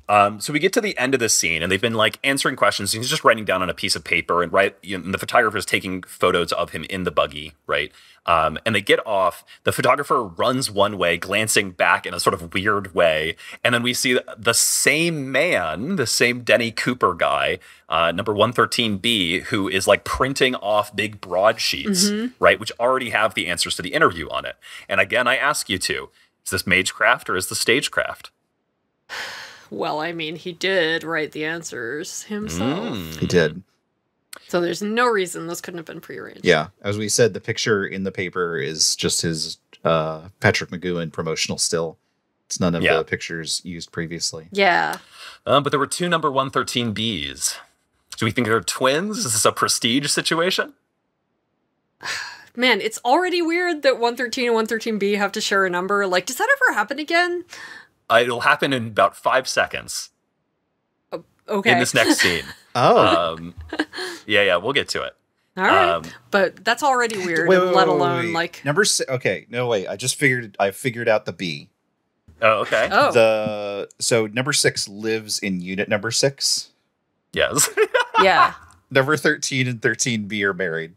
Um, so we get to the end of this scene, and they've been, like, answering questions. He's just writing down on a piece of paper, and, right, you know, and the photographer's taking photos of him in the buggy, right? Um, and they get off. The photographer runs one way, glancing back in a sort of weird way. And then we see the same man, the same Denny Cooper guy, uh, number one thirteen B, who is, like, printing off big broadsheets, mm-hmm. right, which already have the answers to the interview on it. And, again, I ask you to, is this magecraft or is this stagecraft? Well, I mean, he did write the answers himself. Mm. He did. So there's no reason this couldn't have been prearranged. Yeah. As we said, the picture in the paper is just his uh, Patrick McGoohan promotional still. It's none of yeah. the pictures used previously. Yeah. Um, but there were two number one thirteen Bs. Do we think they're twins? Is this a prestige situation? Man, it's already weird that one thirteen and one thirteen B have to share a number. Like, does that ever happen again? Uh, it'll happen in about five seconds. Okay. In this next scene. Oh. Um, yeah, yeah, we'll get to it. All right, um, but that's already weird. Wait, wait, let alone wait, wait. like number six. Okay, no wait. I just figured. I figured out the B. Oh, okay. Oh. The so number six lives in unit number six. Yes. Yeah. Number thirteen and thirteen B are married.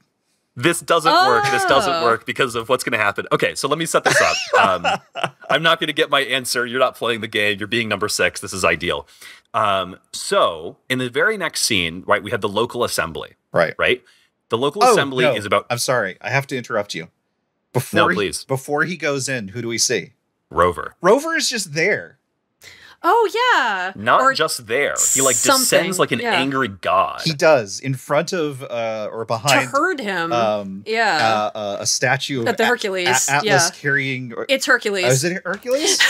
This doesn't oh. work. This doesn't work because of what's going to happen. Okay, so let me set this up. Um, I'm not going to get my answer. You're not playing the game. You're being number six. This is ideal. Um, so in the very next scene, right, we have the local assembly. Right. Right. The local oh, assembly no. is about... I'm sorry. I have to interrupt you. Before no, please. He, before he goes in, who do we see? Rover. Rover is just there. Oh, yeah. Not or just there. He, like, something. descends like an yeah. angry god. He does. In front of uh, or behind... To herd him. Um, yeah. Uh, uh, a statue of... At the Hercules. A Atlas yeah. carrying... It's Hercules. Uh, is it Hercules?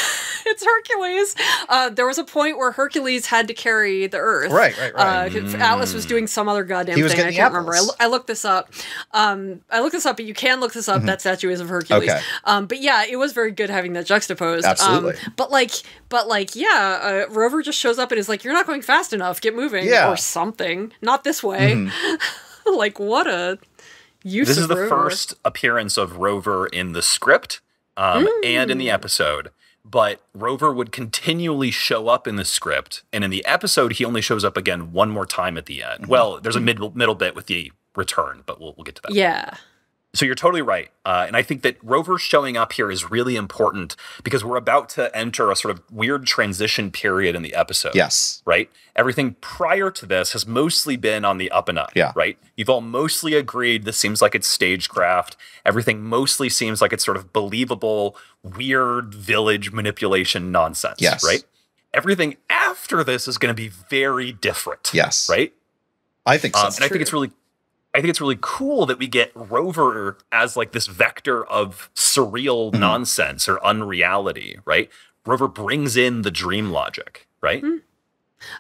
It's Hercules. Uh, there was a point where Hercules had to carry the earth. Right, right, right. Uh, mm. Atlas was doing some other goddamn he was thing. I can't remember. I, I looked this up. Um, I looked this up, but you can look this up. Mm-hmm. That statue is of Hercules. Okay. Um, but yeah, it was very good having that juxtaposed. Absolutely. Um, but like, but like, yeah, uh, Rover just shows up and is like, "You're not going fast enough. Get moving," yeah. or something. Not this way. Mm-hmm. Like, what a use. This of is the Rover. first appearance of Rover in the script um, mm. and in the episode. But Rover would continually show up in the script. And in the episode, he only shows up again one more time at the end. Well, there's a mid middle bit with the return, but we'll, we'll get to that. Yeah. So you're totally right. Uh, and I think that Rover showing up here is really important because we're about to enter a sort of weird transition period in the episode. Yes. Right? Everything prior to this has mostly been on the up and up. Yeah. Right? You've all mostly agreed this seems like it's stagecraft. Everything mostly seems like it's sort of believable, weird village manipulation nonsense. Yes. Right? Everything after this is going to be very different. Yes. Right? I think so. Um, and true. I think it's really... I think it's really cool that we get Rover as like this vector of surreal mm-hmm. nonsense or unreality, right? Rover brings in the dream logic, right? Mm-hmm.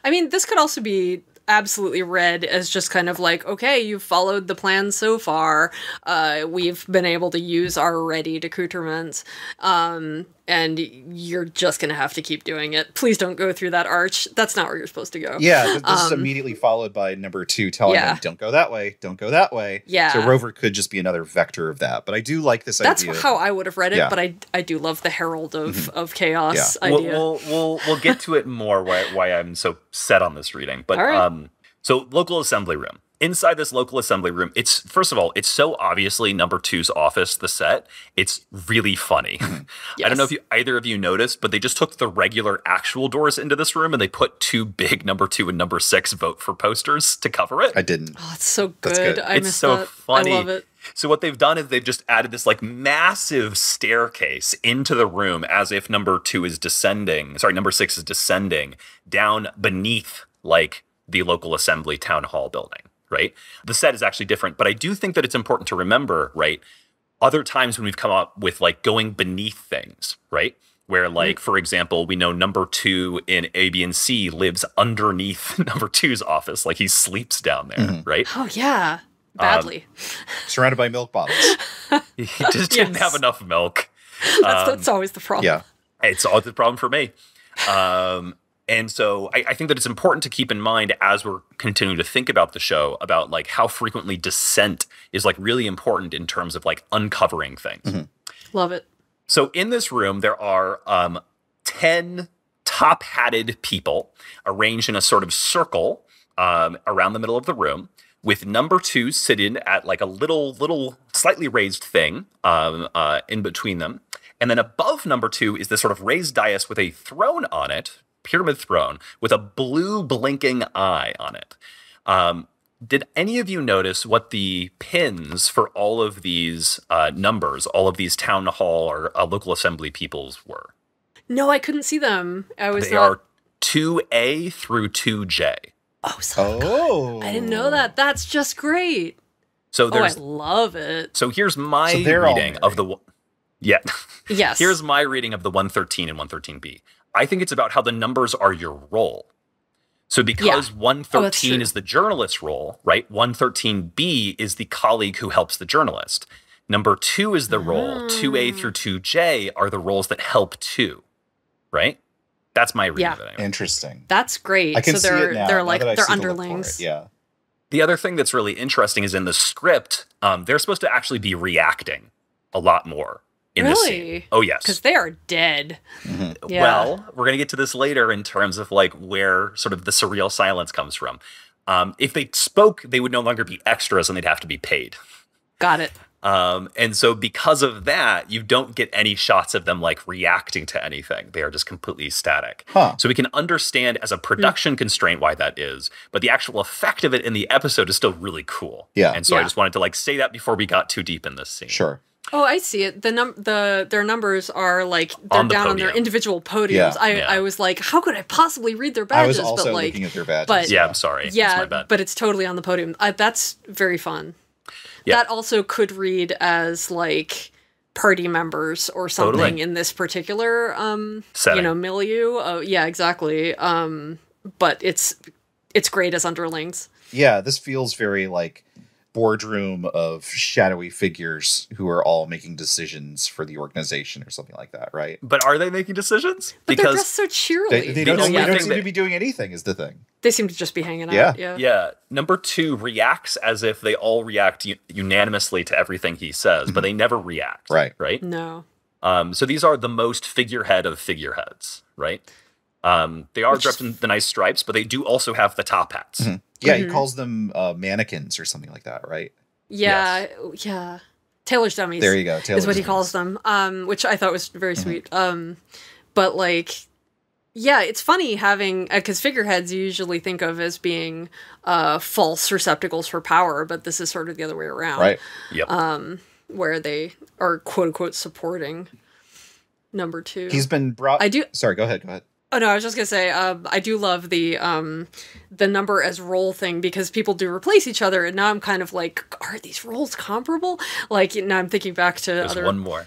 I mean, this could also be absolutely read as just kind of like, okay, you've followed the plan so far. Uh, we've been able to use our ready accoutrements, um, and you're just going to have to keep doing it. Please don't go through that arch. That's not where you're supposed to go. Yeah, this um, is immediately followed by number two telling yeah. him, don't go that way, don't go that way. Yeah. So Rover could just be another vector of that. But I do like this That's idea. That's how I would have read it, yeah. but I I do love the herald of, of chaos yeah. idea. We'll, we'll, we'll, we'll get to it more why, why I'm so set on this reading. But right. um. So local assembly room. Inside this local assembly room, it's first of all, it's so obviously number two's office, the set. It's really funny. Yes. I don't know if you, either of you noticed, but they just took the regular actual doors into this room and they put two big number two and number six vote for posters to cover it. I didn't. Oh, it's so good. That's good. I it's so that. funny. I love it. So what they've done is they've just added this like massive staircase into the room as if number two is descending. Sorry, number six is descending down beneath like the local assembly town hall building, right? The set is actually different, but I do think that it's important to remember, right? Other times when we've come up with like going beneath things, right? Where like, for example, we know number two in A, B, and C lives underneath number two's office. Like he sleeps down there, mm-hmm. right? Oh yeah, badly. Um, surrounded by milk bottles. He just yes. didn't have enough milk. That's, um, that's always the problem. Yeah, it's always the problem for me. Um, And so I, I think that it's important to keep in mind as we're continuing to think about the show about like how frequently dissent is like really important in terms of like uncovering things. Mm-hmm. Love it. So in this room, there are um, ten top-hatted people arranged in a sort of circle um, around the middle of the room with number two sitting at like a little, little slightly raised thing um, uh, in between them. And then above number two is this sort of raised dais with a throne on it. Pyramid throne with a blue blinking eye on it. Um, did any of you notice what the pins for all of these uh, numbers, all of these town hall or uh, local assembly peoples were? No, I couldn't see them. I was. They not... are two A through two J. Oh, so oh. I didn't know that. That's just great. So there's. Oh, I love it. So here's my so reading of the. Yeah. Yes. Here's my reading of the one thirteen and one thirteen B. I think it's about how the numbers are your role. So because yeah. one thirteen oh, is the journalist's role, right? one thirteen B is the colleague who helps the journalist. Number two is the mm. role. two A through two J are the roles that help two, right? That's my read yeah. of it. Anyway. Interesting. That's great. I can so they're see it now, they're like now they're underlings. The yeah. The other thing that's really interesting is in the script, um, they're supposed to actually be reacting a lot more in really? This scene. Oh yes, because they are dead. Mm-hmm. yeah. Well, we're gonna get to this later in terms of like where sort of the surreal silence comes from. Um, if they spoke, they would no longer be extras and they'd have to be paid. Got it. Um, and so because of that, you don't get any shots of them like reacting to anything. They are just completely static. Huh. So we can understand as a production mm. constraint why that is, but the actual effect of it in the episode is still really cool. Yeah. And so yeah. I just wanted to like say that before we got too deep in this scene. Sure. Oh, I see it. The num the their numbers are like they're on the down podium. on their individual podiums. Yeah. I yeah. I was like, how could I possibly read their badges? I was also but, like, looking at their badges. But, yeah, I'm sorry. Yeah, it's my bad. But it's totally on the podium. I, that's very fun. Yeah. That also could read as like party members or something totally. in this particular um setting. You know, milieu. Uh, yeah, exactly. Um, but it's it's great as underlings. Yeah, this feels very like boardroom of shadowy figures who are all making decisions for the organization or something like that, right? But are they making decisions? But because they're dressed so cheerily. They, they don't, they don't, yeah, they don't seem they, to be doing anything is the thing. They seem to just be hanging yeah. out. Yeah. Yeah. Number two reacts as if they all react unanimously to everything he says, but they never react. Right. Right? No. Um, so these are the most figurehead of figureheads, right? Um, they are Which dressed in the nice stripes, but they do also have the top hats. Mm-hmm. Yeah, mm-hmm. he calls them uh, mannequins or something like that, right? Yeah, yes. yeah. Taylor's dummies. There you go. Taylor's is what he dummies. calls them, um, which I thought was very sweet. Mm-hmm. Um, but like, yeah, it's funny having because uh, figureheads you usually think of as being uh, false receptacles for power, but this is sort of the other way around, right? Yep. Um, where they are quote unquote supporting number two. He's been brought. I do. Sorry, go ahead. Go ahead. Oh, no, I was just going to say, um, I do love the um, the number as role thing because people do replace each other. And now I'm kind of like, are these roles comparable? Like, now I'm thinking back to There's other... one more.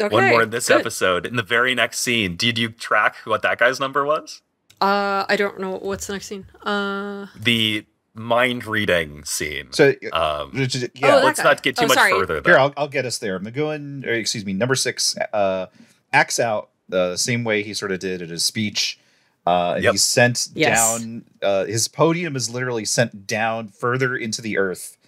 Okay, one more in this good. episode. In the very next scene, did you track what that guy's number was? Uh, I don't know. What's the next scene? Uh... The mind reading scene. So, um, yeah. oh, let's guy. not get too oh, much sorry. further. Though. Here, I'll, I'll get us there. McGoohan, or excuse me, number six, uh, acts out the same way he sort of did at his speech. Uh, and yep. he's sent yes. down. Uh, his podium is literally sent down further into the earth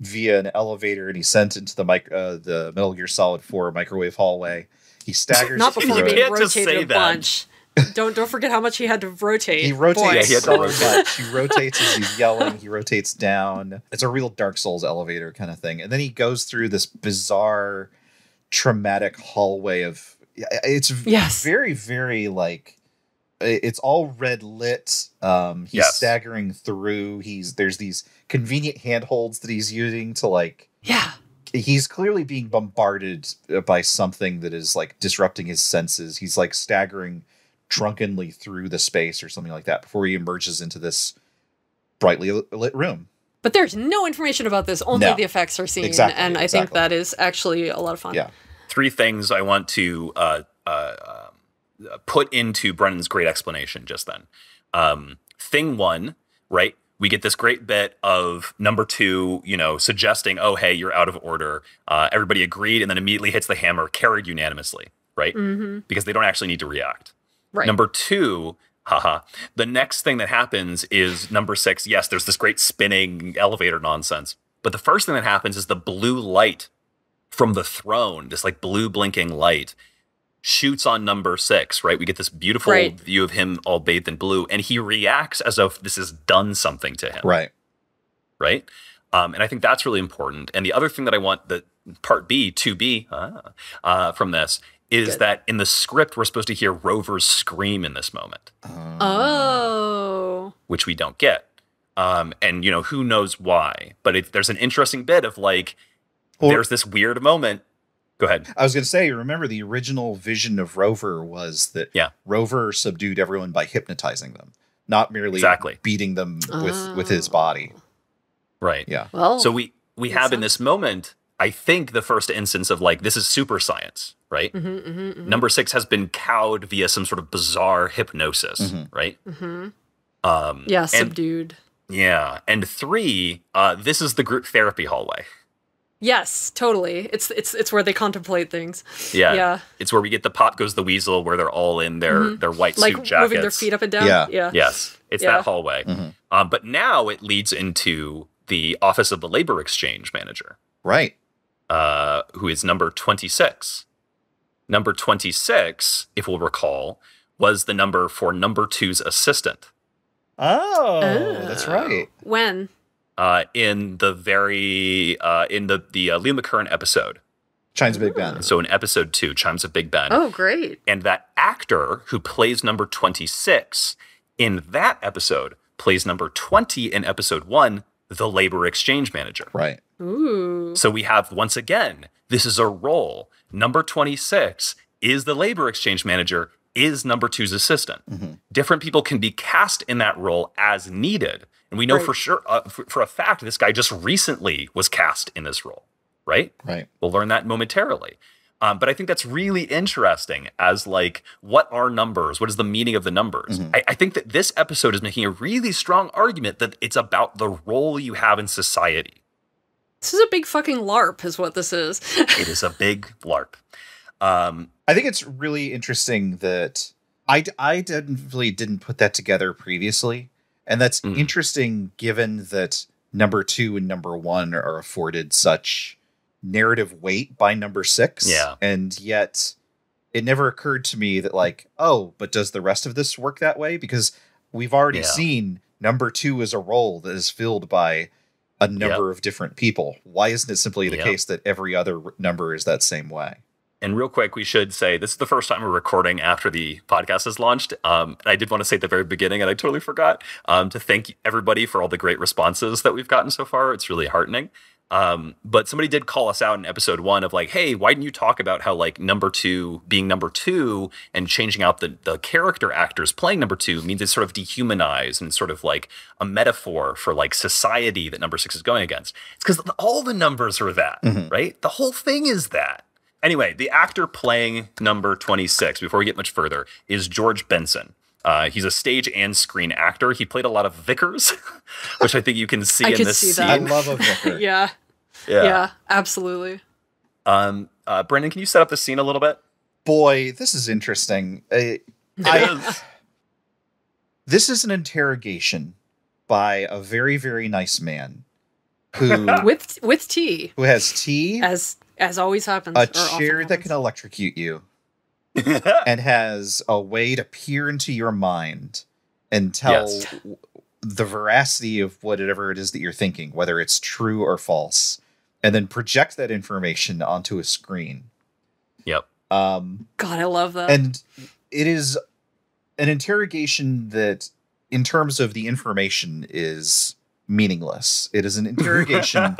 via an elevator, and he's sent into the mic uh, the Metal Gear Solid four microwave hallway. He staggers. Not before he being rotated a bunch. Don't don't forget how much he had to rotate. He rotates yeah, he had to so rotate. much. He rotates as he's yelling. He rotates down. It's a real Dark Souls elevator kind of thing. And then he goes through this bizarre, traumatic hallway of. It's yes. very, very like it's all red lit. Um, he's yes. staggering through. He's there's these convenient handholds that he's using to like. Yeah, he's clearly being bombarded by something that is like disrupting his senses. He's like staggering drunkenly through the space or something like that before he emerges into this brightly lit room. But there's no information about this. Only no. the effects are seen. Exactly, and I exactly. think that is actually a lot of fun. Yeah. Three things I want to uh, uh, uh, put into Brendan's great explanation just then. Um, thing one, right? We get this great bit of number two, you know, suggesting, oh, hey, you're out of order. Uh, everybody agreed and then immediately hits the hammer, carried unanimously, right? Mm-hmm. Because they don't actually need to react. Right. Number two, haha, the next thing that happens is number six. Yes, there's this great spinning elevator nonsense. But the first thing that happens is the blue light from the throne, this like blue blinking light, shoots on number six, right? We get this beautiful right. view of him all bathed in blue, and he reacts as if this has done something to him. Right. Right? Um, and I think that's really important. And the other thing that I want, the part B, to be uh, uh, from this, is Good. that in the script, we're supposed to hear Rover's scream in this moment. Oh. oh. Which we don't get. Um, and, you know, who knows why. But it, there's an interesting bit of like, Well, there's this weird moment. Go ahead. I was going to say, remember the original vision of Rover was that yeah. Rover subdued everyone by hypnotizing them, not merely exactly. beating them uh. with, with his body. Right. Yeah. Well, so we, we have sounds... in this moment, I think the first instance of like, this is super science, right? Mm-hmm, mm-hmm, mm-hmm. Number six has been cowed via some sort of bizarre hypnosis, mm-hmm. right? Mm-hmm. Um, yeah, subdued. And, yeah. And three, uh, this is the group therapy hallway. Yes, totally. It's it's it's where they contemplate things. Yeah, yeah. It's where we get the Pop Goes the Weasel, where they're all in their mm-hmm. their white like suit jackets, moving their feet up and down. Yeah, yeah. Yes, it's yeah. that hallway. Mm-hmm. Um, but now it leads into the office of the labor exchange manager, right? Uh, who is number twenty-six. Number twenty-six, if we'll recall, was the number for number two's assistant. Oh, oh. That's right. When? Uh, in the very, uh, in the, the uh, Leo McKern episode. Chimes of Big Ben. So in episode two, Chimes of Big Ben. Oh, great. And that actor who plays number twenty-six in that episode plays number twenty in episode one, the labor exchange manager. Right. Ooh. So we have, once again, this is a role. Number twenty-six is the labor exchange manager, is number two's assistant. Mm-hmm. Different people can be cast in that role as needed. And we know right. for sure, uh, for, for a fact, this guy just recently was cast in this role, right? Right. We'll learn that momentarily. Um, but I think that's really interesting as, like, what are numbers? What is the meaning of the numbers? Mm-hmm. I, I think that this episode is making a really strong argument that it's about the role you have in society. This is a big fucking LARP is what this is. It is a big LARP. Um, I think it's really interesting that I, I definitely didn't put that together previously. And that's mm. interesting, given that number two and number one are afforded such narrative weight by number six. Yeah. And yet it never occurred to me that, like, oh, but does the rest of this work that way? Because we've already yeah. seen number two is a role that is filled by a number yep. of different people. Why isn't it simply the yep. case that every other number is that same way? And real quick, we should say this is the first time we're recording after the podcast is launched. Um, and I did want to say at the very beginning, and I totally forgot, um, to thank everybody for all the great responses that we've gotten so far. It's really heartening. Um, but somebody did call us out in episode one of, like, hey, why didn't you talk about how, like, number two being number two and changing out the, the character actors playing number two means it's sort of dehumanized and sort of like a metaphor for, like, society that number six is going against. It's because all the numbers are that, mm-hmm. right? The whole thing is that. Anyway, the actor playing number twenty-six, before we get much further, is George Benson. Uh, he's a stage and screen actor. He played a lot of Vickers, which I think you can see I in can this see scene. That. I love a Vicker. yeah. yeah. Yeah, absolutely. Um, uh, Brendan, can you set up the scene a little bit? Boy, this is interesting. I, I, is. This is an interrogation by a very, very nice man who with with tea. Who has tea as As always happens. A chair that can electrocute you and has a way to peer into your mind and tell yes. the veracity of whatever it is that you're thinking, whether it's true or false, and then project that information onto a screen. Yep. Um, God, I love that. And it is an interrogation that, in terms of the information, is meaningless. It is an interrogation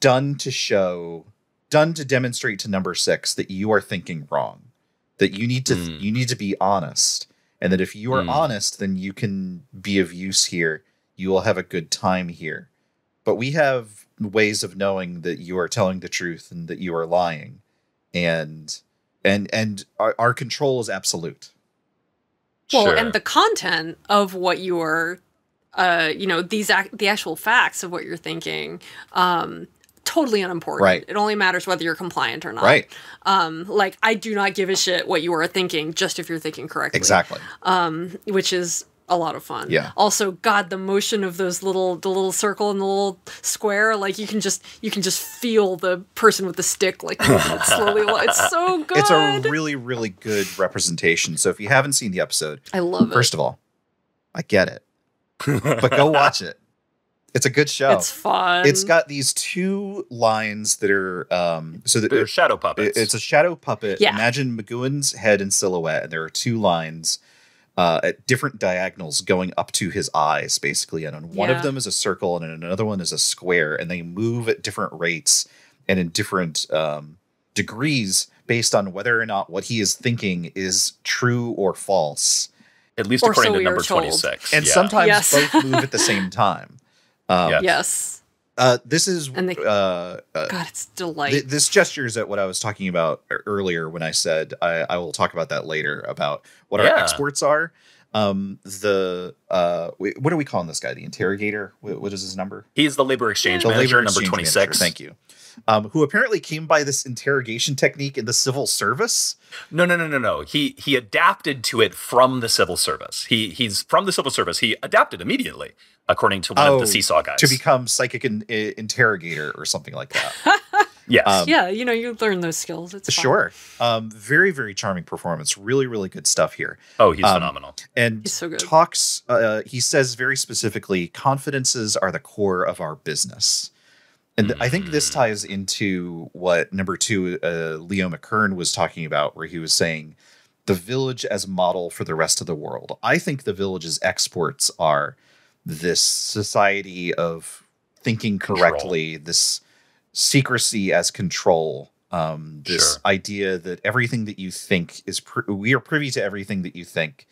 done to show... done to demonstrate to number six that you are thinking wrong, that you need to mm. you need to be honest, and that if you are mm. honest, then you can be of use here. You will have a good time here. But we have ways of knowing that you are telling the truth and that you are lying, and and and our, our control is absolute. Well, sure. and the content of what you are, uh, you know, these ac the actual facts of what you're thinking. Um, Totally unimportant. Right. It only matters whether you're compliant or not. Right. Um, like, I do not give a shit what you are thinking, just if you're thinking correctly. Exactly. Um, which is a lot of fun. Yeah. Also, God, the motion of those little, the little circle and the little square, like, you can just, you can just feel the person with the stick, like, slowly. It's so good. It's a really, really good representation. So if you haven't seen the episode, I love it. First of all, I get it, but go watch it. It's a good show. It's fun. It's got these two lines that are um, so that they're it, shadow puppets. It, it's a shadow puppet. Yeah. Imagine McGoohan's head in silhouette, and there are two lines uh, at different diagonals going up to his eyes, basically. And on one yeah. of them is a circle, and on another one is a square, and they move at different rates and in different um, degrees based on whether or not what he is thinking is true or false. At least or according so to number twenty-six. And yeah. sometimes yes. both move at the same time. Um, yes. yes. Uh, this is and they, uh, uh, God. It's delight. Th this gestures at what I was talking about earlier when I said I, I will talk about that later about what yeah. our exports are. Um, the uh, what are we calling this guy? The interrogator? What, what is his number? He's the labor exchange the manager, labor number exchange twenty-six. Manager, thank you. Um, who apparently came by this interrogation technique in the civil service. No, no, no, no, no. He he adapted to it from the civil service. He he's from the civil service. He adapted immediately, according to one oh, of the Seesaw guys, to become psychic in, in, interrogator or something like that. Yes. Um, yeah, you know, you learn those skills. It's sure. Um, very, very charming performance. Really, really good stuff here. Oh, he's um, phenomenal. And he's so good. Talks. Uh, he says very specifically, confidences are the core of our business. And I think this ties into what number two, uh, Leo McKern was talking about, where he was saying the village as model for the rest of the world. I think the village's exports are this society of thinking correctly, control. This secrecy as control, um, this sure. idea that everything that you think is, pr we are privy to everything that you think.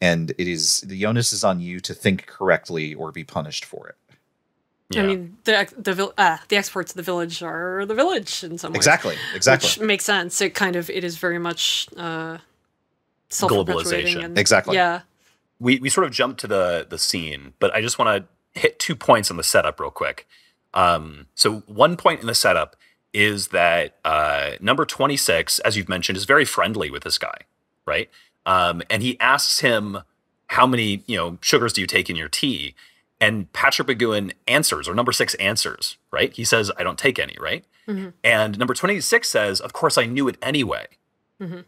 And it is, the onus is on you to think correctly or be punished for it. Yeah. I mean, the the uh, the exports of the village are the village in some way. Exactly, exactly. Which makes sense. It kind of it is very much uh, self-perpetuating. And, exactly. Yeah. We we sort of jumped to the the scene, but I just want to hit two points on the setup real quick. Um, so one point in the setup is that uh, number twenty-six, as you've mentioned, is very friendly with this guy, right? Um, and he asks him, "How many you know sugars do you take in your tea?" And Patrick McGoohan answers, or number six answers, right? He says, I don't take any, right? Mm-hmm. And number twenty-six says, of course I knew it anyway. Mm-hmm.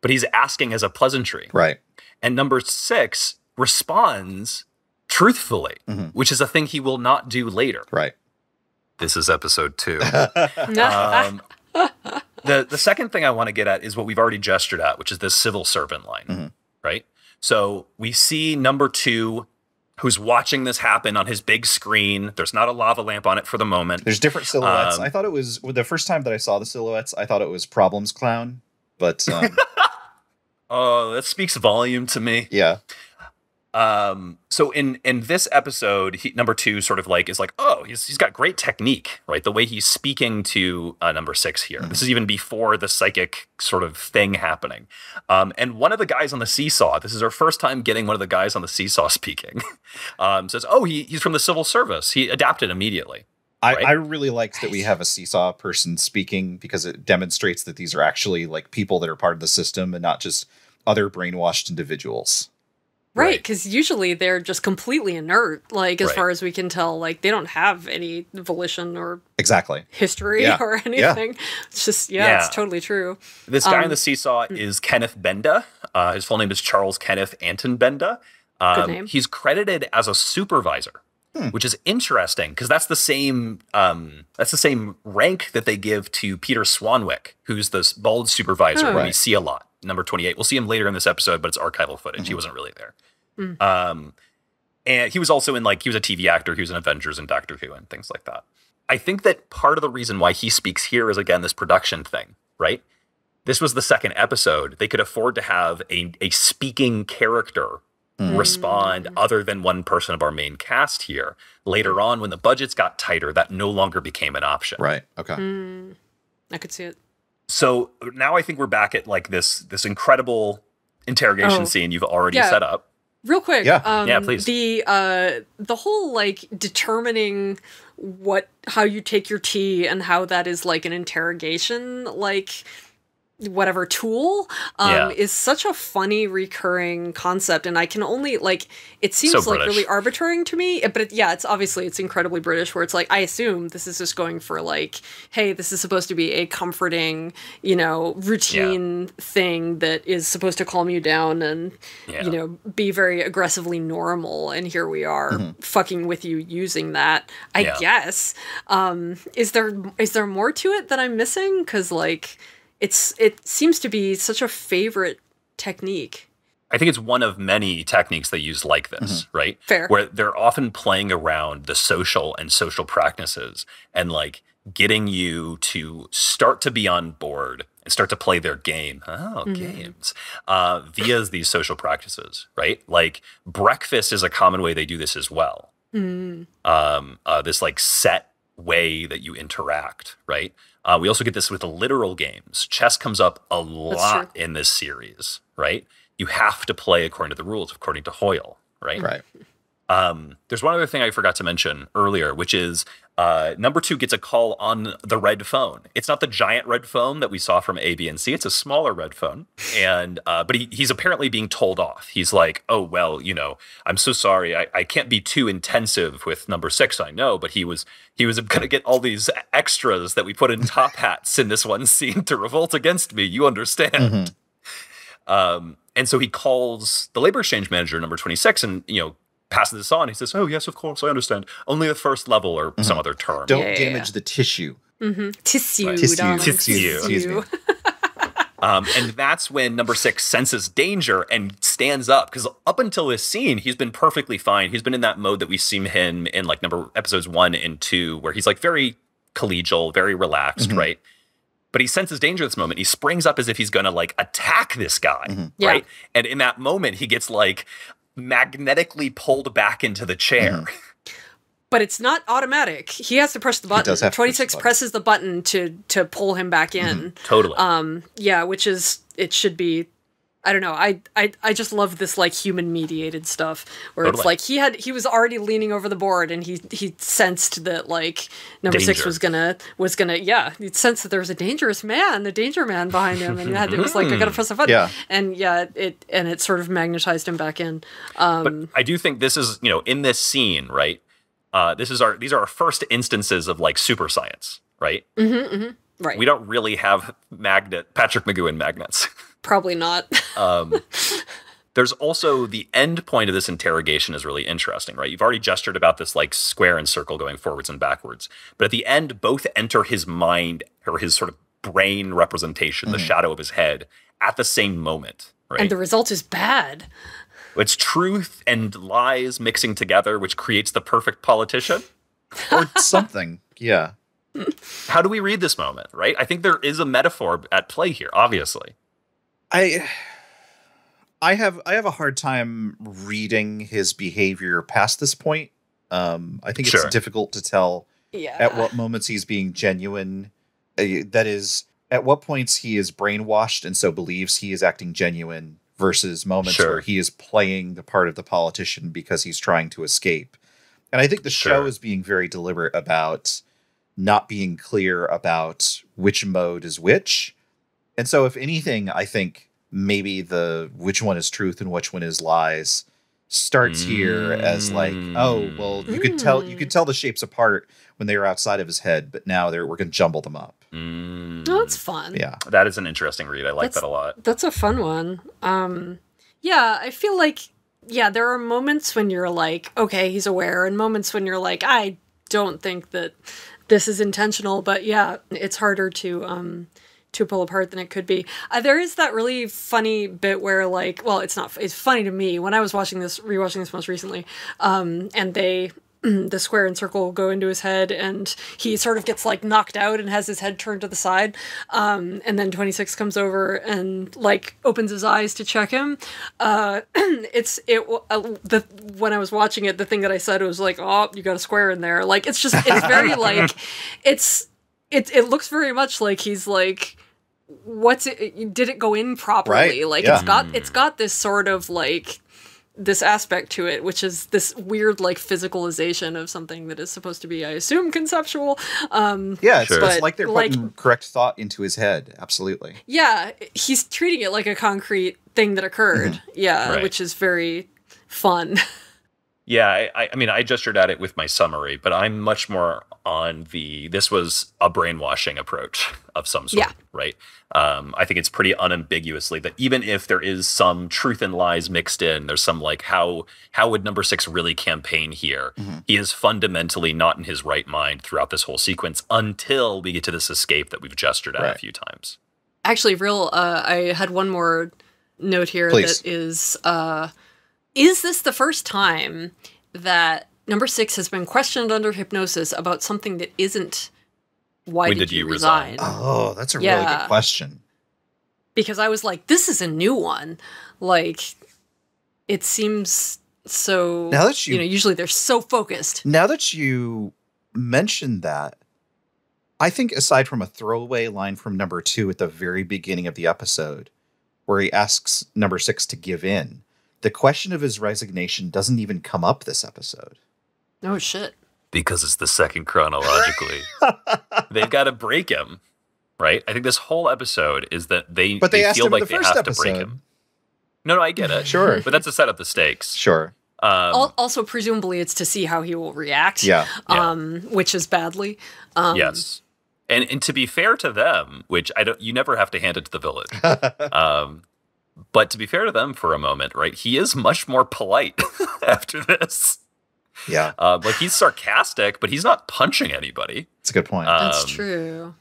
But he's asking as a pleasantry. Right. And number six responds truthfully, mm-hmm. which is a thing he will not do later. Right. This is episode two. um, the, the second thing I want to get at is what we've already gestured at, which is this civil servant line, mm-hmm. right? So we see number two who's watching this happen on his big screen. There's not a lava lamp on it for the moment. There's different silhouettes. Um, I thought it was, well, the first time that I saw the silhouettes, I thought it was Problems Clown, but... Um, oh, that speaks volume to me. Yeah. Um, so in in this episode, he, number two sort of like is like, oh, he's, he's got great technique, right? The way he's speaking to uh, number six here. Mm-hmm. This is even before the psychic sort of thing happening. Um, and one of the guys on the Seesaw, this is our first time getting one of the guys on the Seesaw speaking, um, says, oh, he, he's from the civil service. He adapted immediately. I, right? I really liked that we have a Seesaw person speaking because it demonstrates that these are actually like people that are part of the system and not just other brainwashed individuals. Right, because right. usually they're just completely inert, like, as right. far as we can tell. Like, they don't have any volition or exactly history yeah. or anything. Yeah. It's just, yeah, yeah, it's totally true. This guy um, in the Seesaw is Kenneth Benda. Uh, his full name is Charles Kenneth Anton Benda. Um, good name. He's credited as a supervisor, hmm. which is interesting, because that's the same um, that's the same rank that they give to Peter Swanwick, who's this bald supervisor oh, who right. we see a lot. Number twenty-eight. We'll see him later in this episode, but it's archival footage. Mm-hmm. He wasn't really there. Mm-hmm. Um, and he was also in like, he was a T V actor. He was in Avengers and Doctor Who and things like that. I think that part of the reason why he speaks here is, again, this production thing, right? This was the second episode. They could afford to have a, a speaking character mm-hmm. respond other than one person of our main cast here. Later on, when the budgets got tighter, that no longer became an option. Right. Okay. Mm, I could see it. So now I think we're back at like this this incredible interrogation oh, scene you've already yeah. set up. Real quick, yeah, um, yeah, please. The uh, the whole like determining what how you take your tea and how that is like an interrogation, like whatever tool, um, yeah. is such a funny recurring concept, and I can only like it seems so like really arbitrary to me. But it, yeah, it's obviously it's incredibly British, where it's like I assume this is just going for like, hey, this is supposed to be a comforting, you know, routine yeah. thing that is supposed to calm you down and yeah. you know be very aggressively normal. And here we are mm-hmm. fucking with you using that. I yeah. guess um, is there is there more to it that I'm missing? Because like. It's it seems to be such a favorite technique. I think it's one of many techniques they use like this, mm-hmm. right? Fair. Where they're often playing around the social and social practices and like getting you to start to be on board and start to play their game. Oh, mm-hmm. games. Uh, via these social practices, right? Like breakfast is a common way they do this as well. Mm. Um, uh, this like set way that you interact, right? Uh, we also get this with literal games. Chess comes up a lot in this series, right? you have to play according to the rules, according to Hoyle, right? Right. Um, there's one other thing I forgot to mention earlier, which is uh, number two gets a call on the red phone. It's not the giant red phone that we saw from A, B, and C. It's a smaller red phone. And uh, but he, he's apparently being told off. He's like, oh, well, you know, I'm so sorry. I, I can't be too intensive with number six, I know. But he was he was going to get all these extras that we put in top hats in this one scene to revolt against me. You understand? Mm-hmm. um, and so he calls the labor exchange manager, number twenty-six, and, you know, passes this on. He says, oh, yes, of course, I understand. Only the first level or mm-hmm. some other term. Don't yeah, damage yeah. the tissue. Mm-hmm. Tissue. Right. Tissue. Tissue. Tissue. um, and that's when number six senses danger and stands up. Because up until this scene, he's been perfectly fine. He's been in that mode that we see him in, like, number episodes one and two, where he's, like, very collegial, very relaxed, mm-hmm. right? But he senses danger at this moment. He springs up as if he's going to, like, attack this guy, mm-hmm. right? Yeah. And in that moment, he gets, like, magnetically pulled back into the chair. Mm. But it's not automatic. He has to press the button. twenty-six presses the button to to pull him back in. Mm-hmm. Totally. Um yeah, which is it should be I don't know. I I I just love this, like, human mediated stuff where totally. It's like he had he was already leaning over the board and he he sensed that, like, number danger. six was gonna was gonna yeah he sensed that there was a dangerous man, the danger man behind him, and had, it was like, I gotta press a button, yeah. and yeah it and it sort of magnetized him back in. Um, but I do think this is, you know, in this scene, right? Uh, this is our these are our first instances of, like, super science, right? Mm-hmm, mm-hmm, right. We don't really have magnet Patrick McGoohan magnets. Probably not. um, there's also the end point of this interrogation is really interesting, right? You've already gestured about this, like, square and circle going forwards and backwards. But at the end, both enter his mind or his sort of brain representation, mm-hmm. the shadow of his head, at the same moment, right? And the result is bad. It's truth and lies mixing together, which creates the perfect politician. Or something, yeah. How do we read this moment, right? I think there is a metaphor at play here, obviously. I I have I have a hard time reading his behavior past this point. Um, I think sure. it's difficult to tell yeah. at what moments he's being genuine. Uh, that is, at what points he is brainwashed and so believes he is acting genuine versus moments sure. where he is playing the part of the politician because he's trying to escape. And I think the sure. show is being very deliberate about not being clear about which mode is which. And so, if anything, I think maybe the which one is truth and which one is lies starts mm. here as like, oh, well, you mm. could tell you could tell the shapes apart when they were outside of his head, but now they're we're gonna jumble them up. Mm. Oh, that's fun. Yeah, that is an interesting read. I like that's, that a lot. That's a fun one. Um, yeah, I feel like yeah, there are moments when you're like, okay, he's aware, and moments when you're like, I don't think that this is intentional, but yeah, it's harder to. Um, to pull apart than it could be. Uh, there is that really funny bit where, like, well, it's not, it's funny to me when I was watching this, rewatching this most recently, um, and they, the square and circle go into his head and he sort of gets, like, knocked out and has his head turned to the side. Um, and then twenty-six comes over and, like, opens his eyes to check him. Uh, it's, it, uh, the, when I was watching it, the thing that I said was like, oh, you got a square in there. Like, it's just, it's very like, it's, it, it looks very much like he's like, what's it did it go in properly, right? Like yeah. it's got it's got this sort of like this aspect to it, which is this weird, like, physicalization of something that is supposed to be, I assume, conceptual. Um yeah, it's, sure. it's like they're putting, like, correct thought into his head. Absolutely. Yeah, he's treating it like a concrete thing that occurred. Mm-hmm. Yeah, right. Which is very fun. Yeah, I, I mean, I gestured at it with my summary, but I'm much more on the, this was a brainwashing approach of some sort, yeah. right? Um, I think it's pretty unambiguously that even if there is some truth and lies mixed in, there's some, like, how how would number six really campaign here? Mm-hmm. He is fundamentally not in his right mind throughout this whole sequence until we get to this escape that we've gestured at right. a few times. Actually, real, uh, I had one more note here. Please. That is... Uh, Is this the first time that number six has been questioned under hypnosis about something that isn't why did, did you resign? resign? Oh, that's a yeah. really good question. Because I was like, this is a new one. Like, it seems so, now that you, you know, usually they're so focused. Now that you mentioned that, I think aside from a throwaway line from number two at the very beginning of the episode, where he asks number six to give in, the question of his resignation doesn't even come up this episode. Oh, shit. Because it's the second chronologically. They've got to break him, right? I think this whole episode is that they, but they, they feel like they have episode. to break him. No, no, I get it. Sure. But that's to set up the stakes. Sure. Um, also, presumably, it's to see how he will react. Yeah. Um, yeah. Which is badly. Um, yes. And and to be fair to them, which I don't, you never have to hand it to the village. um, but to be fair to them for a moment, right? He is much more polite after this. Yeah. Uh, like he's sarcastic, but he's not punching anybody. That's a good point. Um, That's true.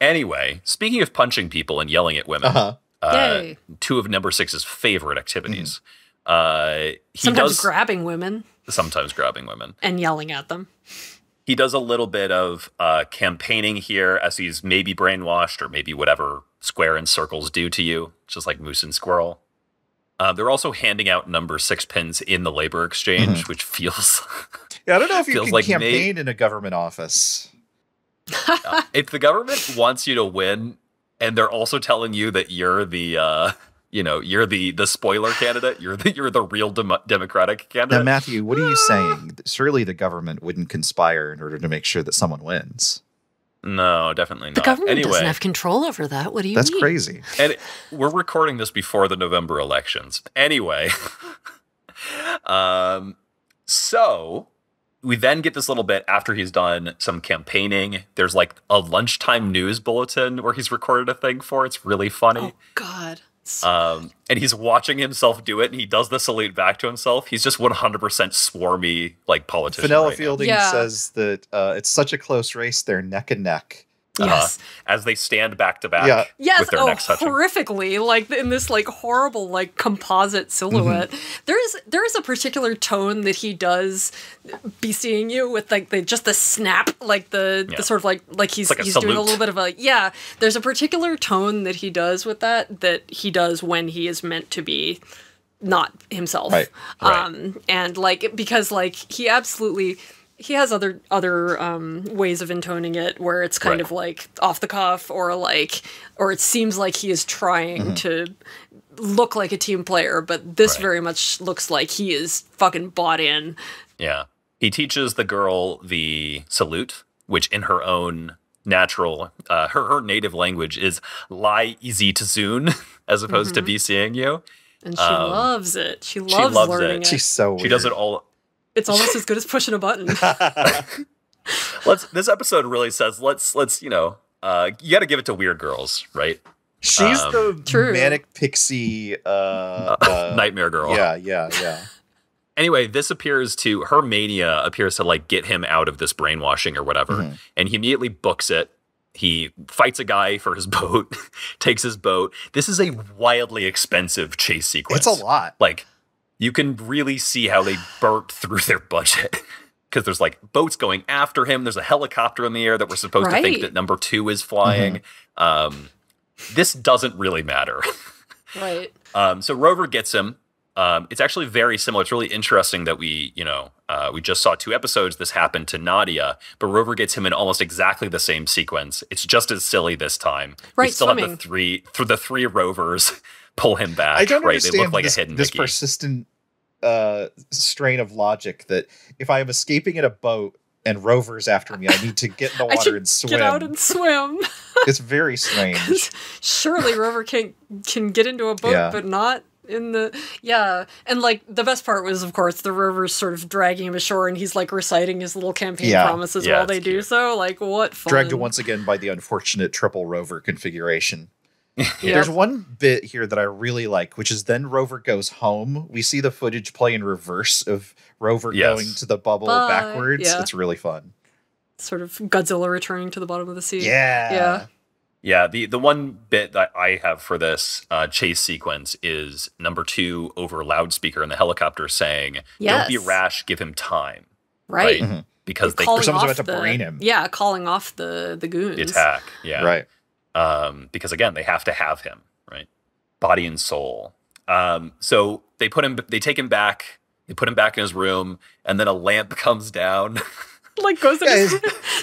Anyway, speaking of punching people and yelling at women, uh-huh. uh, two of number six's favorite activities. Mm. Uh, he sometimes does, grabbing women. Sometimes grabbing women. And yelling at them. He does a little bit of uh, campaigning here as he's maybe brainwashed or maybe whatever square and circles do to you, just like Moose and Squirrel. Uh, they're also handing out number six pins in the labor exchange, mm-hmm. which feels... yeah, I don't know if you can like campaign may, in a government office. Uh, if the government wants you to win and they're also telling you that you're the... Uh, You know, you're the the spoiler candidate. You're the you're the real dem Democratic candidate. Now, Matthew, what are you saying? Surely the government wouldn't conspire in order to make sure that someone wins. No, definitely not. The government anyway, doesn't have control over that. What do you that's mean? That's crazy. And it, we're recording this before the November elections. Anyway, um, so we then get this little bit after he's done some campaigning. There's like a lunchtime news bulletin where he's recorded a thing for. It's really funny. Oh, God. Um, and he's watching himself do it, and he does the salute back to himself. He's just one hundred percent swarmy, like, politician. Fenella right Fielding yeah. says that uh, it's such a close race, they're neck and neck. Yes. Uh, as they stand back to back yeah. yes. with their oh, necks touching. Horrifically, like, in this, like, horrible, like, composite silhouette. Mm-hmm. There is there is a particular tone that he does be seeing you with, like, the just the snap, like, the, yeah. the sort of, like, like he's, like he's doing a little bit of a, yeah, there's a particular tone that he does with that, that he does when he is meant to be not himself. Right. Um, right. And, like, because, like, he absolutely... He has other other um, ways of intoning it where it's kind right. of like off the cuff or like, or it seems like he is trying mm-hmm. to look like a team player, but this right. very much looks like he is fucking bought in. Yeah. He teaches the girl the salute, which in her own natural, uh, her, her native language is lie easy to soon as opposed mm-hmm. to be seeing you. And she um, loves it. She loves, she loves learning it. it. She's so weird. She does it all. It's almost as good as pushing a button. let's. This episode really says let's. Let's. You know, uh, you got to give it to weird girls, right? She's um, the true. manic pixie uh, uh, nightmare girl. Yeah, yeah, yeah. Anyway, this appears to her mania appears to like get him out of this brainwashing or whatever, mm-hmm. and he immediately books it. He fights a guy for his boat, takes his boat. This is a wildly expensive chase sequence. It's a lot. Like. You can really see how they burnt through their budget because there's like boats going after him. There's a helicopter in the air that we're supposed right. to think that number two is flying. Mm-hmm. Um, this doesn't really matter. right. Um, so Rover gets him. Um, it's actually very similar. It's really interesting that we, you know, uh, we just saw two episodes. This happened to Nadia, but Rover gets him in almost exactly the same sequence. It's just as silly this time. Right. We still swimming. have the three, th the three Rovers. Pull him back. I don't right? understand they look like this, a hidden this persistent uh, strain of logic that if I am escaping in a boat and Rover's after me, I need to get in the water and swim. Get out and swim. It's very strange. Surely Rover can can get into a boat, yeah. but not in the yeah. And like the best part was, of course, the Rover's sort of dragging him ashore, and he's like reciting his little campaign yeah. promises yeah, while they cute. do so. Like what? Fun. Dragged once again by the unfortunate triple Rover configuration. Yeah. There's one bit here that I really like, which is then Rover goes home. We see the footage play in reverse of Rover yes. going to the bubble Bye. backwards. Yeah. It's really fun. Sort of Godzilla returning to the bottom of the sea. Yeah. Yeah. Yeah. The, the one bit that I have for this uh, chase sequence is number two over loudspeaker in the helicopter saying, yes. don't be rash, give him time. Right. right? Mm-hmm. Because they, someone's about to the, brain him. Yeah. Calling off the, the goons. The attack. Yeah. Right. Um, because again, they have to have him, right? Body and soul. Um, so they put him, they take him back, they put him back in his room, and then a lamp comes down like goes yeah, his,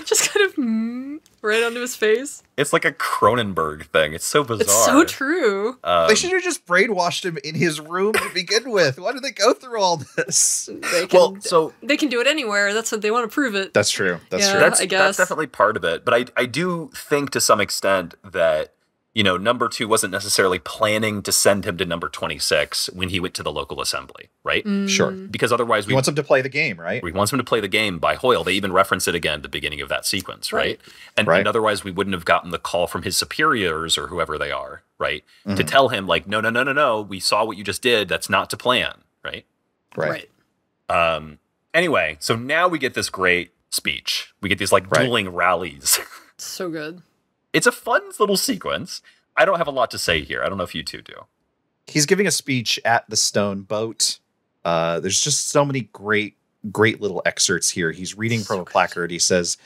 just kind of mm, right onto his face. It's like a Cronenberg thing. It's so bizarre. It's so true. Um, they should have just brainwashed him in his room to begin with. Why did they go through all this? They can, well, so they can do it anywhere. That's what they want to prove it. That's true. That's yeah, true. That's, I guess. That's definitely part of it. But I I do think to some extent that, you know, number two wasn't necessarily planning to send him to number twenty-six when he went to the local assembly, right? Mm. Sure. Because otherwise we he wants him to play the game, right? We wants him to play the game by Hoyle. They even reference it again at the beginning of that sequence, right? right? And, right. and otherwise we wouldn't have gotten the call from his superiors or whoever they are, right? Mm-hmm. To tell him like, no, no, no, no, no. We saw what you just did. That's not to plan, right? Right. right. Um, anyway, so now we get this great speech. We get these like right. dueling rallies. So good. It's a fun little sequence. I don't have a lot to say here. I don't know if you two do. He's giving a speech at the Stone Boat. Uh, there's just so many great, great little excerpts here. He's reading from a placard. He says,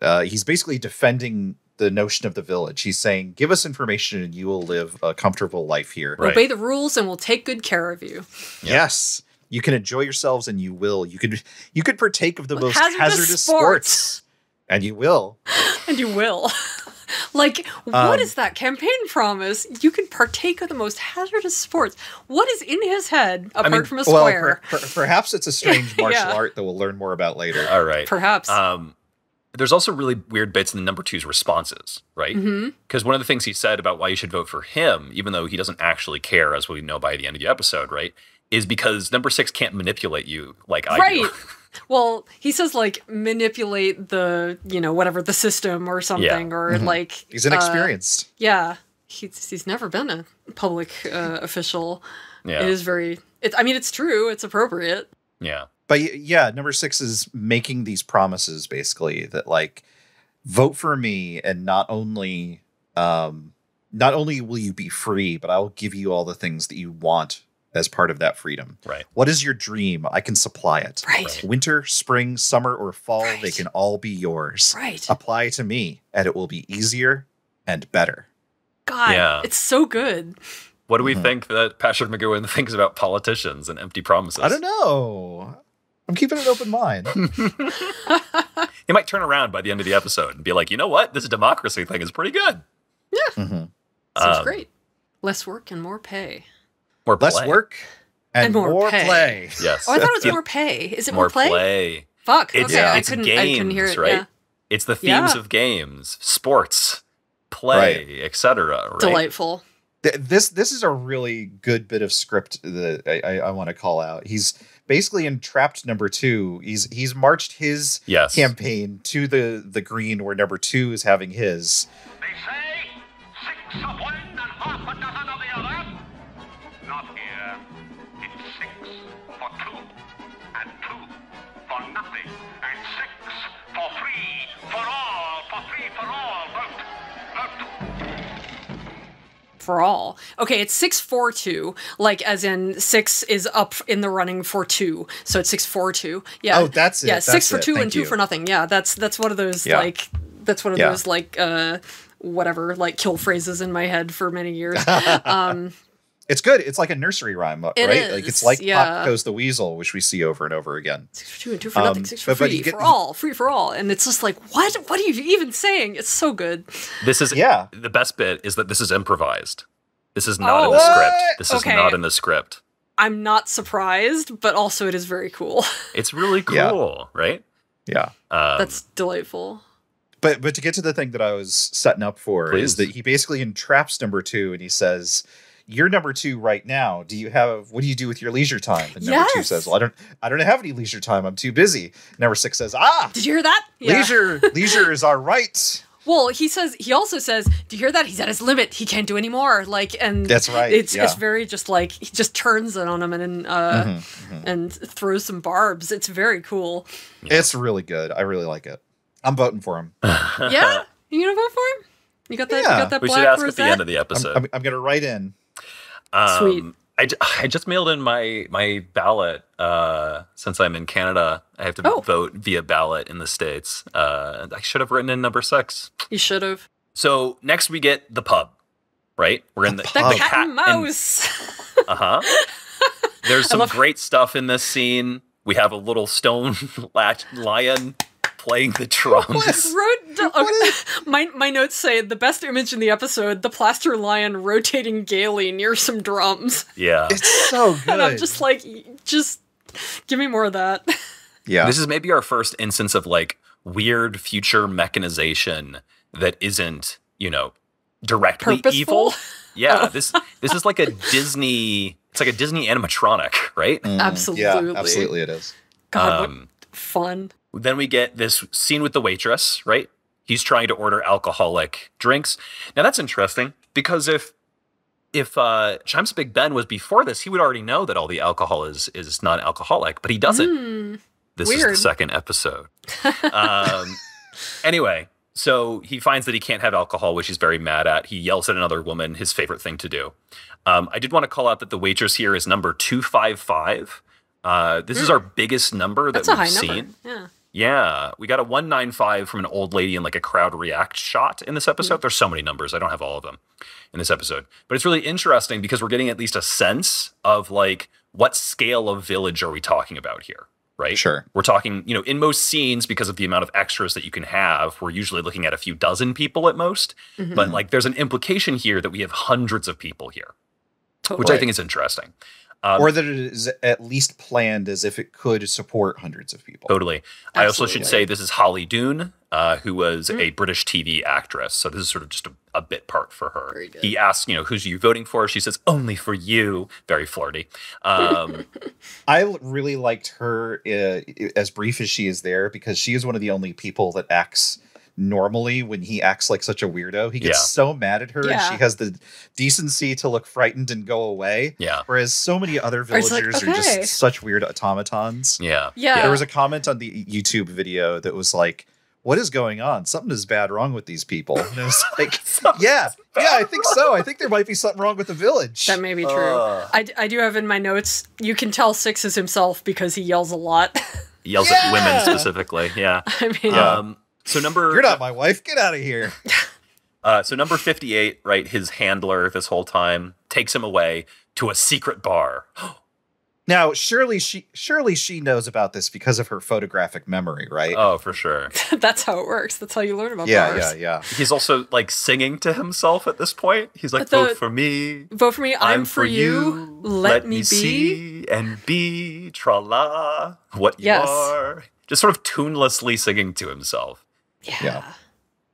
uh, he's basically defending the notion of the village. He's saying, give us information and you will live a comfortable life here. Right. Obey the rules and we'll take good care of you. Yeah. Yes. You can enjoy yourselves and you will. You could, you could partake of the well, most hazardous, hazardous sports. sports. And you will. And you will. Like, what um, is that campaign promise? You can partake of the most hazardous sports. What is in his head, apart I mean, from a square? Well, per, per, perhaps it's a strange martial yeah. art that we'll learn more about later. All right. Perhaps. Um, there's also really weird bits in the number two's responses, right? Because mm-hmm. one of the things he said about why you should vote for him, even though he doesn't actually care, as we know by the end of the episode, right, is because number six can't manipulate you like I right. do. Well, he says, like, manipulate the, you know, whatever, the system or something, yeah. or, mm-hmm. like... He's inexperienced. Uh, yeah. He's, he's never been a public uh, official. Yeah. It is very... It, I mean, it's true. It's appropriate. Yeah. But, yeah, number six is making these promises, basically, that, like, vote for me, and not only, um, not only will you be free, but I will give you all the things that you want as part of that freedom. Right. What is your dream? I can supply it. Right. Winter, spring, summer, or fall, right. they can all be yours. Right. Apply to me, and it will be easier and better. God, yeah. it's so good. What do we mm-hmm. think that Patrick McGoohan thinks about politicians and empty promises? I don't know. I'm keeping an open mind. He might turn around by the end of the episode and be like, you know what? This democracy thing is pretty good. Yeah. Mm-hmm. Sounds um, great. Less work and more pay. More play. Less work and, and more, more pay. play. Yes. Oh, I thought it was more pay. Is it more, more play? play? Fuck. It's, okay, yeah. I, it's couldn't, games, I couldn't hear it. Right? Yeah. It's the themes yeah. of games, sports, play, right. et cetera. Right? Delightful. Th this this is a really good bit of script that I, I, I want to call out. He's basically entrapped number two. He's he's marched his yes. campaign to the the green where number two is having his. They say six of one and half a dozen of the other. Not here. It's six for two, and two for nothing, and six for free for all, for free for all, vote, vote. For all. Okay, it's six for two, like as in six is up in the running for two, so it's six for two. Yeah. Oh, that's it. Yeah, that's six for two and two for nothing. Yeah, that's that's one of those yeah. like that's one of yeah. those like uh whatever like kill phrases in my head for many years. Um. It's good. It's like a nursery rhyme, it right? Is. Like it's like yeah. Pop Goes the Weasel, which we see over and over again. Six for two and two for um, nothing. Six for but, free but get, for all. Free for all. And it's just like, what? What are you even saying? It's so good. This is yeah. The best bit is that this is improvised. This is not oh, in the what? script. This okay. is not in the script. I'm not surprised, but also it is very cool. It's really cool, yeah. right? Yeah, um, that's delightful. But but to get to the thing that I was setting up for Please. is that he basically entraps number two, and he says, you're number two right now. Do you have, what do you do with your leisure time? And number yes. two says, well, I don't, I don't have any leisure time. I'm too busy. Number six says, ah, did you hear that? Yeah. Leisure, leisure is our right. Well, he says, he also says, do you hear that? He's at his limit. He can't do any more. Like, and that's right. It's, yeah. it's very just like, he just turns it on him and, and, uh, mm-hmm, mm-hmm. and throws some barbs. It's very cool. Yeah. It's really good. I really like it. I'm voting for him. Yeah. You gonna vote for him? You got that? Yeah. You got that we black should ask rosette? at the end of the episode. I'm, I'm, I'm going to write in. Um, Sweet. I, I just mailed in my my ballot. Uh, since I'm in Canada, I have to oh. vote via ballot in the States. Uh, I should have written in number six. You should have. So next we get the pub, right? We're in the, the, the cat, cat and mouse. Uh huh. There's some great stuff in this scene. We have a little stone lion playing the drums. What, Rod what my, my notes say, the best image in the episode, the plaster lion rotating gaily near some drums. Yeah. It's so good. And I'm just like, just give me more of that. Yeah. This is maybe our first instance of like weird future mechanization that isn't, you know, directly Purposeful? evil. Yeah. Oh. This this is like a Disney, it's like a Disney animatronic, right? Mm, absolutely. Yeah, absolutely it is. God, um, what fun. Then we get this scene with the waitress, right? He's trying to order alcoholic drinks. Now that's interesting because if if uh, Chimes of Big Ben was before this, he would already know that all the alcohol is is non-alcoholic, but he doesn't. Mm, this weird. is the second episode. um, anyway, so he finds that he can't have alcohol, which he's very mad at. He yells at another woman, his favorite thing to do. Um, I did want to call out that the waitress here is number two five five. Uh, this mm. is our biggest number that That's we've a high seen. Number. Yeah. yeah. We got a one nine five from an old lady in like a crowd react shot in this episode. Mm. There's so many numbers. I don't have all of them in this episode. But it's really interesting because we're getting at least a sense of like what scale of village are we talking about here, right? Sure. We're talking, you know, in most scenes because of the amount of extras that you can have, we're usually looking at a few dozen people at most. Mm-hmm. But like there's an implication here that we have hundreds of people here, totally. which I think is interesting. Um, or that it is at least planned as if it could support hundreds of people. Totally. Absolutely. I also should say this is Holly Doon, uh, who was mm. a British T V actress. So this is sort of just a, a bit part for her. Very good. He asks, you know, who's you voting for? She says, only for you. Very flirty. Um, I really liked her, uh, as brief as she is there, because she is one of the only people that acts normally when he acts like such a weirdo. He gets yeah. so mad at her, yeah. and she has the decency to look frightened and go away. Yeah. Whereas so many other villagers like, okay. are just such weird automatons. Yeah. yeah. Yeah. There was a comment on the YouTube video that was like, what is going on? Something is bad wrong with these people. And I was like, yeah, yeah, I think so. I think there might be something wrong with the village. That may be true. Uh, I, I do have in my notes, you can tell Six is himself because he yells a lot. He yells yeah. at women specifically. Yeah. I mean, um, So number You're not my wife. Get out of here. uh, so number fifty-eight, right? His handler this whole time takes him away to a secret bar. Now, surely she surely she knows about this because of her photographic memory, right? Oh, for sure. That's how it works. That's how you learn about yeah, bars. Yeah, yeah, yeah. He's also like singing to himself at this point. He's like, the, vote for me. Vote for me. I'm, I'm for you. you. Let, Let me be. See and be. Tra-la. What yes. you are. Just sort of tunelessly singing to himself. Yeah.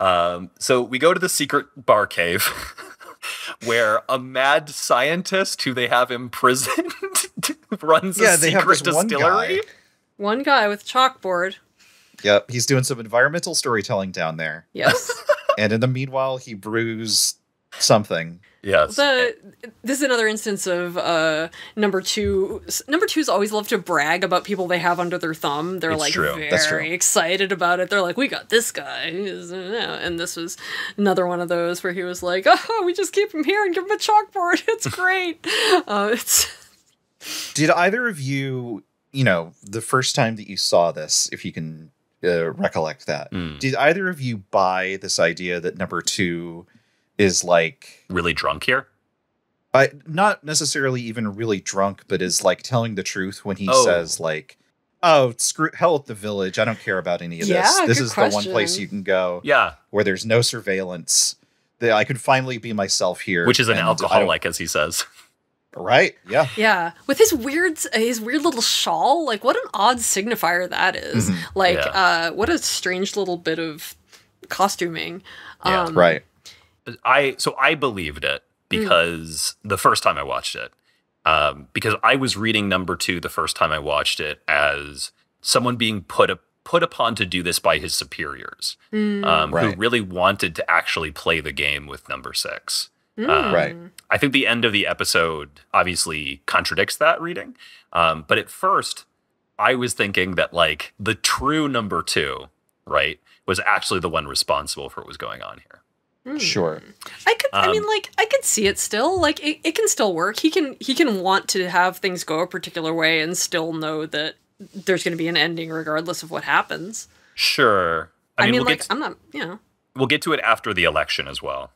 yeah. Um, so we go to the secret bar cave where a mad scientist who they have imprisoned runs yeah, a they secret have this distillery. One guy. one guy with a chalkboard. Yep. He's doing some environmental storytelling down there. Yes. And in the meanwhile, he brews something. Yes. The, this is another instance of uh, number two. Number twos always love to brag about people they have under their thumb. They're it's like true. very excited about it. They're like, we got this guy. And this was another one of those where he was like, oh, we just keep him here and give him a chalkboard. It's great. uh, it's Did either of you, you know, the first time that you saw this, if you can uh, recollect that, mm. did either of you buy this idea that number two is like really drunk here? I, not necessarily even really drunk, but is like telling the truth when he oh. says like, oh, screw hell with the village. I don't care about any of yeah, this. This is question. the one place you can go yeah. where there's no surveillance. That I could finally be myself here. Which is an alcoholic, as he says. Right. Yeah. Yeah. With his weird, his weird little shawl. Like what an odd signifier that is. Mm-hmm. Like yeah. uh, what a strange little bit of costuming. Yeah. Um, right. I so I believed it because mm. the first time I watched it, um, because I was reading number two the first time I watched it as someone being put up, put upon to do this by his superiors, mm. um, right. who really wanted to actually play the game with number six. Mm. Um, right. I think the end of the episode obviously contradicts that reading, um, but at first I was thinking that like the true number two, right, was actually the one responsible for what was going on here. Mm. Sure. I could um, I mean like I could see it still. Like it, it can still work. He can he can want to have things go a particular way and still know that there's gonna be an ending regardless of what happens. Sure. I, I mean, mean we'll like to, I'm not you know. We'll get to it after the election as well.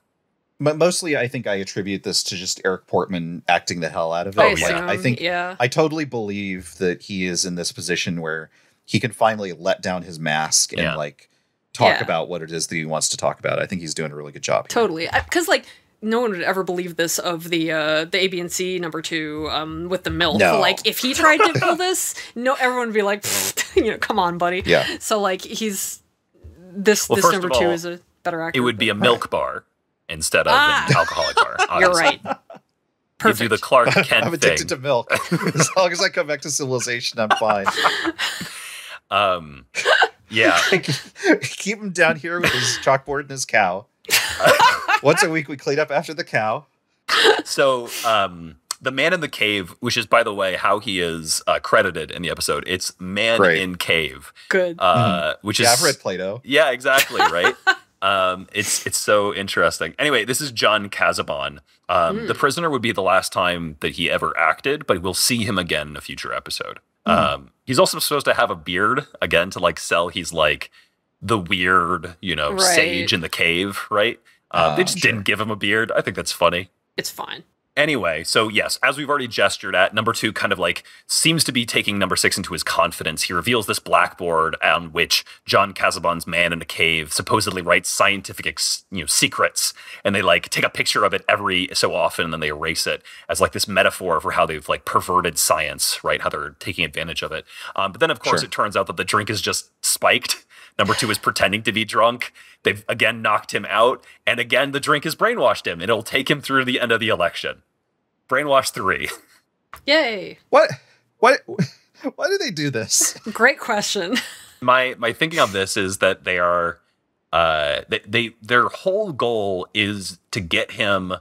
But mostly I think I attribute this to just Eric Portman acting the hell out of it. I, like, assume, I think yeah. I totally believe that he is in this position where he can finally let down his mask and yeah. like talk yeah. about what it is that he wants to talk about. I think he's doing a really good job. Totally. Because like no one would ever believe this of the uh, the A, B, and C number two um, with the milk. No. Like if he tried to pull this, no, everyone would be like, you know, come on, buddy. Yeah. So like he's this well, this number all, two is a better actor. It would be a milk bar instead of ah. an alcoholic bar. Obviously. You're right. Perfect. You do the Clark Kent thing. I'm addicted to milk. As long as I come back to civilization, I'm fine. Um, yeah. Keep him down here with his chalkboard and his cow. Once a week, we clean up after the cow. So um, the man in the cave, which is, by the way, how he is uh, credited in the episode. It's man Great. in cave. Good. Uh, which yeah, is, I've read Plato. Yeah, exactly. Right. Um, it's it's so interesting. Anyway, this is John Casabon. Um, mm. The Prisoner would be the last time that he ever acted, but we'll see him again in a future episode. Mm. Um, he's also supposed to have a beard, again, to like sell he's like the weird, you know, right. sage in the cave, right? Um, uh, they just sure. didn't give him a beard. I think that's funny. It's fine. Anyway, so yes, as we've already gestured at, number two kind of like seems to be taking number six into his confidence. He reveals this blackboard on which John Casabon's man in the cave supposedly writes scientific ex you know, secrets. And they like take a picture of it every so often and then they erase it as like this metaphor for how they've like perverted science, right? How they're taking advantage of it. Um, but then, of course, sure. it turns out that the drink is just spiked. Number two is pretending to be drunk. They've, again, knocked him out. And again, the drink has brainwashed him. And it'll take him through the end of the election. Brainwash three. Yay. What? What? Why do they do this? Great question. My my thinking on this is that they are, uh, they, they their whole goal is to get him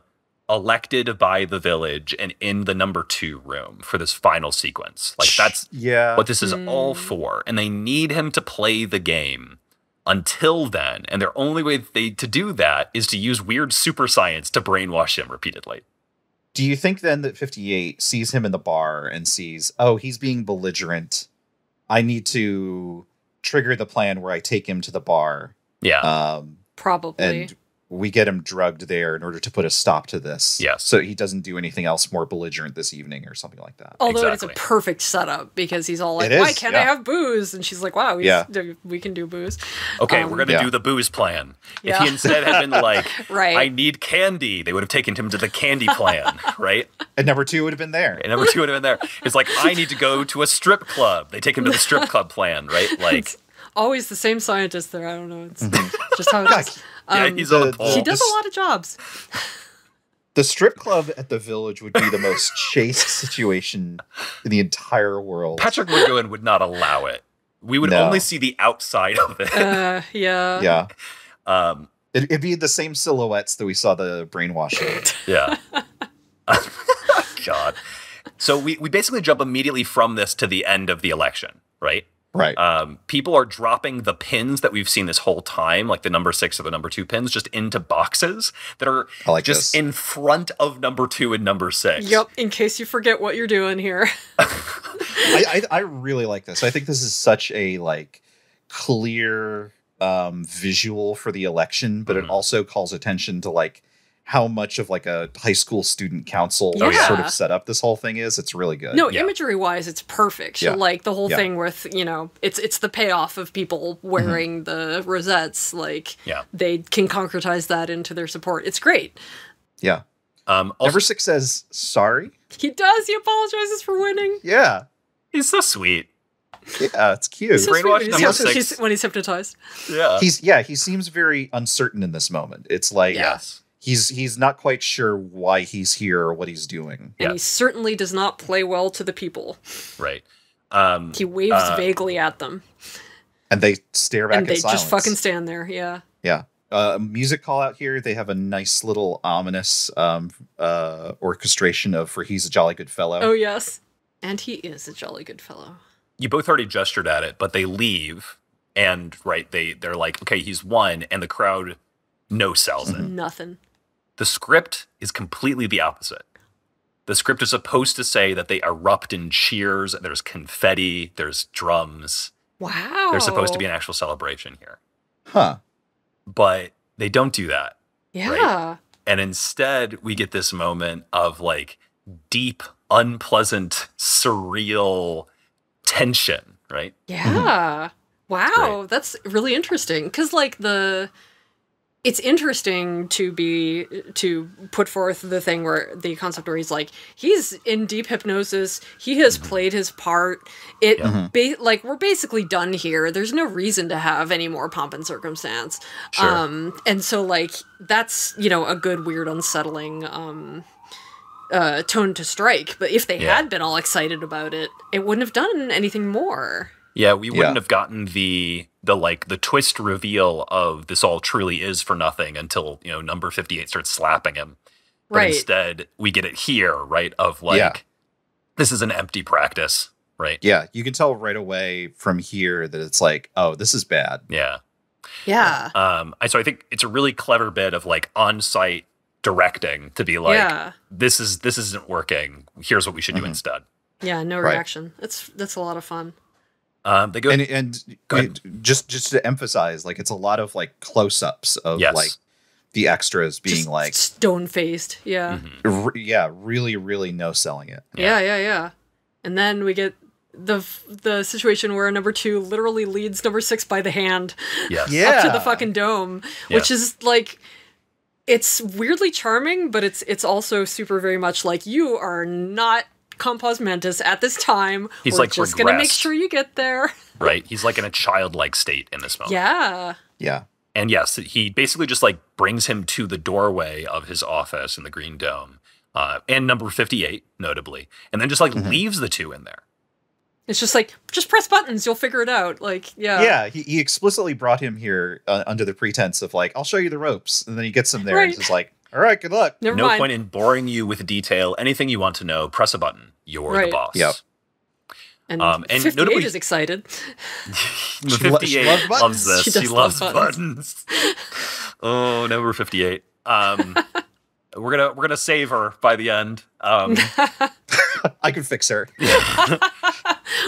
elected by the village and in the number two room for this final sequence. Like that's yeah. what this is mm. all for. And they need him to play the game until then. And their only way they to do that is to use weird super science to brainwash him repeatedly. Do you think then that fifty-eight sees him in the bar and sees, oh, he's being belligerent. I need to trigger the plan where I take him to the bar. Yeah, um, probably. And we get him drugged there in order to put a stop to this. Yes. So he doesn't do anything else more belligerent this evening or something like that. Although exactly. it's a perfect setup because he's all like, is, why can't yeah. I have booze? And she's like, wow, he's, yeah. we can do booze. Okay, um, we're going to yeah. do the booze plan. Yeah. If he instead had been like, right. I need candy, they would have taken him to the candy plan, right? And number two would have been there. And number two would have been there. It's like, I need to go to a strip club. They take him to the strip club plan, right? Like, it's always the same scientist there. I don't know. It's mm-hmm. just how it is. Yeah, he's um, on the pole. She does a lot of jobs. The strip club at the village would be the most chaste situation in the entire world. Patrick McGoohan would not allow it. We would no. only see the outside of it. Uh, yeah. Yeah. Um, it, it'd be the same silhouettes that we saw the brainwashing. Yeah. God. So we, we basically jump immediately from this to the end of the election, right? Right. Um, people are dropping the pins that we've seen this whole time, like the number six or the number two pins, just into boxes that are like just this. in front of number two and number six. Yep. In case you forget what you're doing here. I, I, I really like this. I think this is such a like clear um, visual for the election, but mm-hmm. it also calls attention to like how much of like a high school student council yeah. like, sort of set up this whole thing is. It's really good. No, yeah. imagery wise, it's perfect. Yeah. Like the whole yeah. thing with, you know, it's it's the payoff of people wearing mm-hmm. the rosettes. Like yeah. they can concretize that into their support. It's great. Yeah. Um, also, Number six says, sorry. He does. He apologizes for winning. Yeah. He's so sweet. Yeah, it's cute. He's so Brainwash number he's, six. He's, when he's hypnotized. Yeah. He's, yeah, he seems very uncertain in this moment. It's like, yes. He's he's not quite sure why he's here or what he's doing. And yeah. he certainly does not play well to the people. Right. Um, he waves uh, vaguely at them. And they stare back and in silence. And they just fucking stand there, yeah. Yeah. Uh, music call out here. They have a nice little ominous um, uh, orchestration of for He's a Jolly Good Fellow. Oh, yes. And he is a jolly good fellow. You both already gestured at it, but they leave. And, right, they, they're like, okay, he's won. And the crowd no sells it. Nothing. The script is completely the opposite. The script is supposed to say that they erupt in cheers. There's confetti. There's drums. Wow. There's supposed to be an actual celebration here. Huh. But they don't do that. Yeah. Right? And instead, we get this moment of like deep, unpleasant, surreal tension. right? Yeah. Wow. That's really interesting. Because, like, the... It's interesting to be to put forth the thing where the concept where he's like he's in deep hypnosis, he has played his part. It yeah. ba like we're basically done here. There's no reason to have any more pomp and circumstance. Sure. Um, and so like that's you know a good weird unsettling um, uh, tone to strike. But if they yeah. had been all excited about it, it wouldn't have done anything more. Yeah, we wouldn't yeah. have gotten the the like the twist reveal of this all truly is for nothing until you know number fifty-eight starts slapping him. But right. instead, we get it here, right? Of like yeah. this is an empty practice, right? Yeah, you can tell right away from here that it's like, oh, this is bad. Yeah, yeah. Um, I so I think it's a really clever bit of like on-site directing to be like, yeah. this is this isn't working. Here's what we should mm-hmm. do instead. Yeah, no right. reaction. That's that's a lot of fun. Um, they go and and go it, just just to emphasize, like it's a lot of like close-ups of yes. like the extras being just like stone-faced, yeah, mm-hmm. re yeah, really, really no selling it. Yeah. yeah, yeah, yeah. And then we get the the situation where number two literally leads number six by the hand, yes. yeah, up to the fucking dome, yeah. which is like. It's weirdly charming, but it's it's also super very much like you are not. Compos mentis at this time. He's We're like just regressed. Gonna make sure you get there. Right. He's like in a childlike state in this moment. Yeah. Yeah. And yes, he basically just like brings him to the doorway of his office in the Green Dome, uh, and number fifty-eight, notably, and then just like mm-hmm. leaves the two in there. It's just like just press buttons, you'll figure it out. Like yeah. Yeah. He, he explicitly brought him here uh, under the pretense of like I'll show you the ropes, and then he gets him there right. and is like. All right, good luck. Never no mind. Point in boring you with detail. Anything you want to know, press a button. You're right. the boss. Yep. And, um, and fifty-eight notably, is excited. fifty-eight lo loves this. She, she loves love buttons. buttons. Oh, number fifty-eight. Um, we're gonna we're gonna save her by the end. Um, I could fix her. Yeah.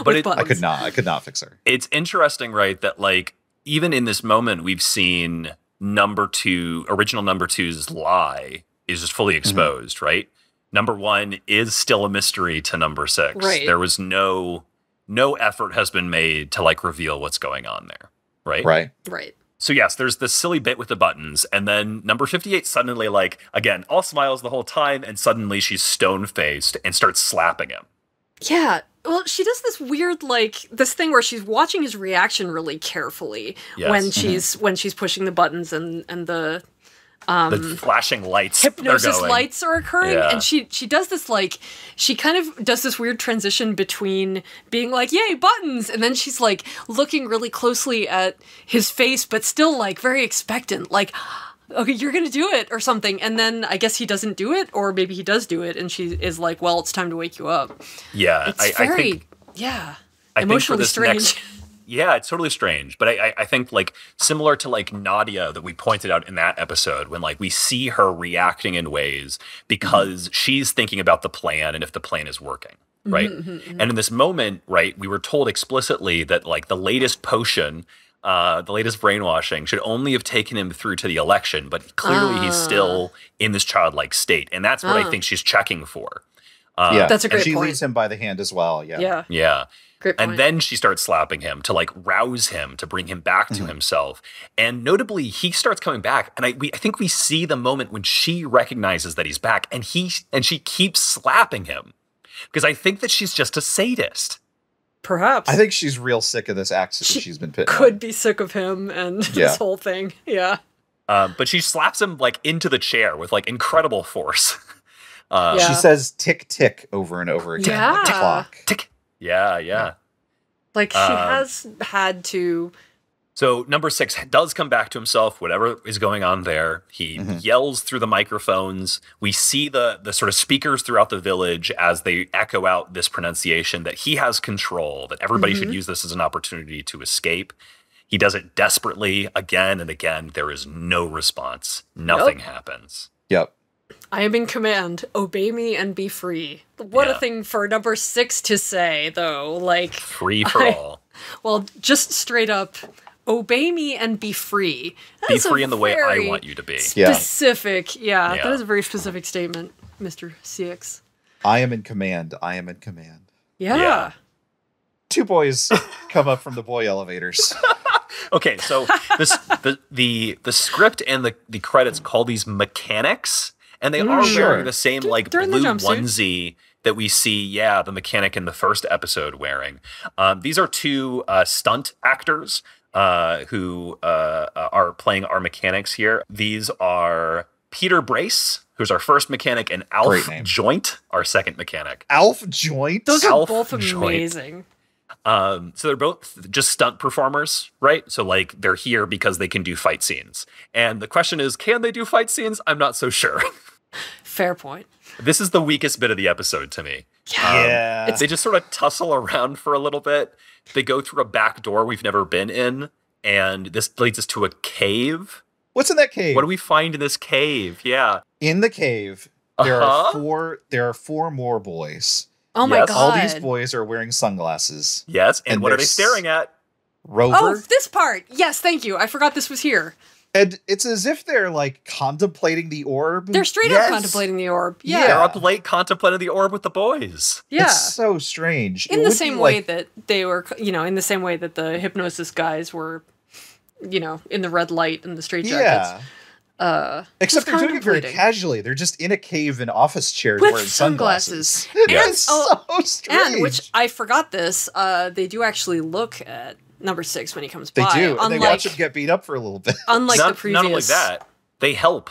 but it, I could not. I could not fix her. It's interesting, right? That like even in this moment, we've seen. Number two, original number two's lie is just fully exposed, mm-hmm. right? Number one is still a mystery to number six. Right. There was no, no effort has been made to like reveal what's going on there, right? Right. Right. So yes, there's this silly bit with the buttons, and then number fifty-eight suddenly like, again, all smiles the whole time, and suddenly she's stone-faced and starts slapping him. Yeah. Well, she does this weird, like, this thing where she's watching his reaction really carefully yes. when she's mm-hmm. when she's pushing the buttons and and the um, the flashing lights, hypnosis lights are occurring, yeah. and she she does this like she kind of does this weird transition between being like, "Yay, buttons," and then she's like looking really closely at his face, but still like very expectant, like. Okay, you're gonna do it or something, and then I guess he doesn't do it, or maybe he does do it, and she is like, "Well, it's time to wake you up." Yeah, it's I, very I think, yeah I emotionally think strange. Next, yeah, it's totally strange, but I, I I think like similar to like Nadia that we pointed out in that episode when like we see her reacting in ways because mm-hmm. she's thinking about the plan and if the plan is working, right? Mm-hmm, mm-hmm. And in this moment, right, we were told explicitly that like the latest potion. Uh, the latest brainwashing should only have taken him through to the election, but clearly uh. he's still in this childlike state. And that's what uh. I think she's checking for. Uh, yeah, that's a great and she point. She leads him by the hand as well. Yeah. Yeah. yeah. Great point. And then she starts slapping him to like rouse him, to bring him back to mm-hmm. himself. And notably, he starts coming back. And I, we, I think we see the moment when she recognizes that he's back and he, and she keeps slapping him because I think that she's just a sadist. Perhaps. I think she's real sick of this accident she she's been pitting. Could on. Be sick of him and yeah. this whole thing. Yeah. Um, but she slaps him like into the chair with like incredible force. Um, yeah. She says tick tick over and over again. Yeah. Like, tick, clock. Tick. Yeah, yeah. Like she um, has had to. So number six does come back to himself, whatever is going on there. He mm-hmm. yells through the microphones. We see the, the sort of speakers throughout the village as they echo out this pronunciation that he has control, that everybody mm-hmm. should use this as an opportunity to escape. He does it desperately again and again. There is no response. Nothing yep. happens. Yep. I am in command. Obey me and be free. What yeah. a thing for number six to say, though. Like Free for I, all. Well, just straight up... Obey me and be free. That be free in the way I want you to be. Specific. Yeah. yeah. That is a very specific statement, Mister C X. I am in command. I am in command. Yeah. yeah. Two boys come up from the boy elevators. Okay, so this the the the script and the the credits call these mechanics, and they mm, are sure. wearing the same like They're blue onesie that we see, yeah, the mechanic in the first episode wearing. Um, these are two uh, stunt actors uh, who uh, are playing our mechanics here. These are Peter Brace, who's our first mechanic, and Alf Joint, our second mechanic. Alf Joint? Those Alf are both amazing. Joint. Um, so they're both just stunt performers, right? So like they're here because they can do fight scenes. And the question is, can they do fight scenes? I'm not so sure. Fair point. This is the weakest bit of the episode to me. Yeah. Um, they just sort of tussle around for a little bit. They go through a back door we've never been in. And this leads us to a cave. What's in that cave? What do we find in this cave? Yeah. In the cave, there uh-huh. are four, there are four more boys. Oh my yes. God. All these boys are wearing sunglasses. Yes. And, and what are they staring at? Rover. Oh, this part. Yes. Thank you. I forgot this was here. And it's as if they're like contemplating the orb. They're straight yes. up contemplating the orb. Yeah. yeah. They're up late contemplating the orb with the boys. Yeah. It's so strange. In it the same way like... that they were, you know, in the same way that the hypnosis guys were, you know, in the red light and the straitjackets. Yeah. Uh, Except they're doing it very casually. They're just in a cave in office chairs with wearing sunglasses. sunglasses. It and, is oh, so strange. And, which I forgot this, uh, they do actually look at number six when he comes they by. They do, unlike, and they watch him get beat up for a little bit. Unlike not, the previous... Not only that, they help.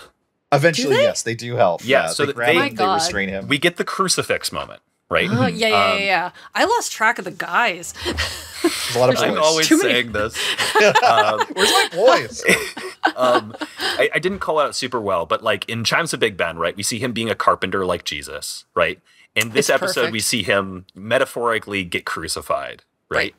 Eventually, they? yes, they do help. Yeah, yeah so they, grab they, him, they restrain him. We get the crucifix moment, right? Oh, yeah, yeah, um, yeah, yeah. I lost track of the guys. There's a lot of boys. I'm always Too saying many. this. Um, Where's my boys? um, I, I didn't call out super well, but like in Chimes of Big Ben, right? We see him being a carpenter like Jesus, right? In this it's episode, perfect. we see him metaphorically get crucified, right? right?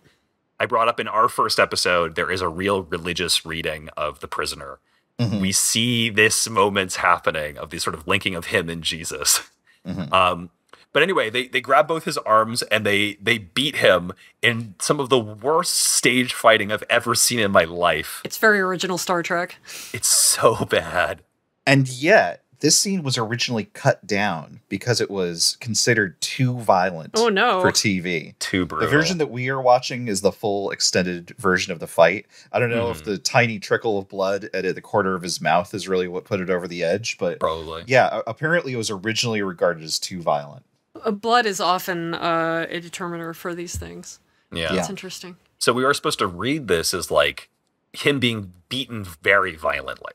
I brought up in our first episode, there is a real religious reading of The Prisoner. Mm-hmm. We see this moments happening of the sort of linking of him and Jesus. Mm-hmm. Um, But anyway, they, they grab both his arms and they they beat him in some of the worst stage fighting I've ever seen in my life. It's very original Star Trek. It's so bad. And yet, this scene was originally cut down because it was considered too violent oh, no. for T V. Too brutal. The version that we are watching is the full extended version of the fight. I don't know mm. if the tiny trickle of blood at the corner of his mouth is really what put it over the edge. But probably. Yeah, apparently it was originally regarded as too violent. Blood is often uh, a determiner for these things. Yeah. That's yeah. interesting. So we are supposed to read this as like him being beaten very violently,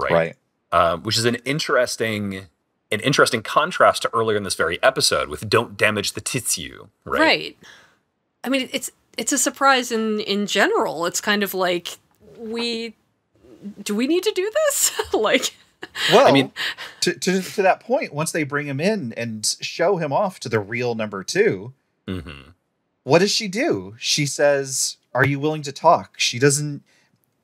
right? Right. Um, which is an interesting an interesting contrast to earlier in this very episode with don't damage the tissue, right? Right. I mean, it's it's a surprise in, in general. It's kind of like, we do we need to do this? like... Well, I mean, to, to to that point, once they bring him in and show him off to the real number two, mm-hmm. what does she do? She says, "Are you willing to talk?" She doesn't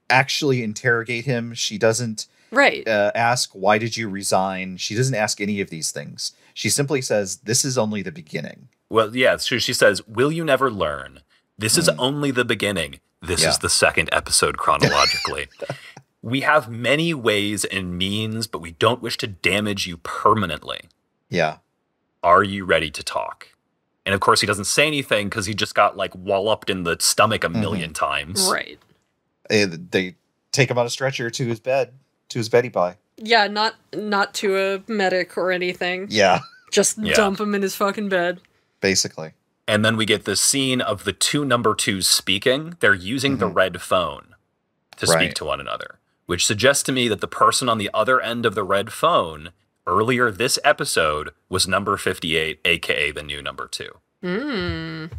actually interrogate him. She doesn't right. uh, ask, "Why did you resign?" She doesn't ask any of these things. She simply says, "This is only the beginning." Well, yeah, so she says, "Will you never learn? This mm-hmm. is only the beginning. This yeah. is the second episode chronologically." We have many ways and means, but we don't wish to damage you permanently. Yeah. Are you ready to talk? And of course, he doesn't say anything because he just got like walloped in the stomach a mm-hmm. million times. Right. And they take him on a stretcher to his bed, to his beddy by. Yeah, not not to a medic or anything. Yeah. Just yeah. dump him in his fucking bed. Basically. And then we get the scene of the two number twos speaking. They're using mm-hmm. the red phone to right. speak to one another. Which suggests to me that the person on the other end of the red phone earlier this episode was number fifty-eight, a k a the new number two. Mm.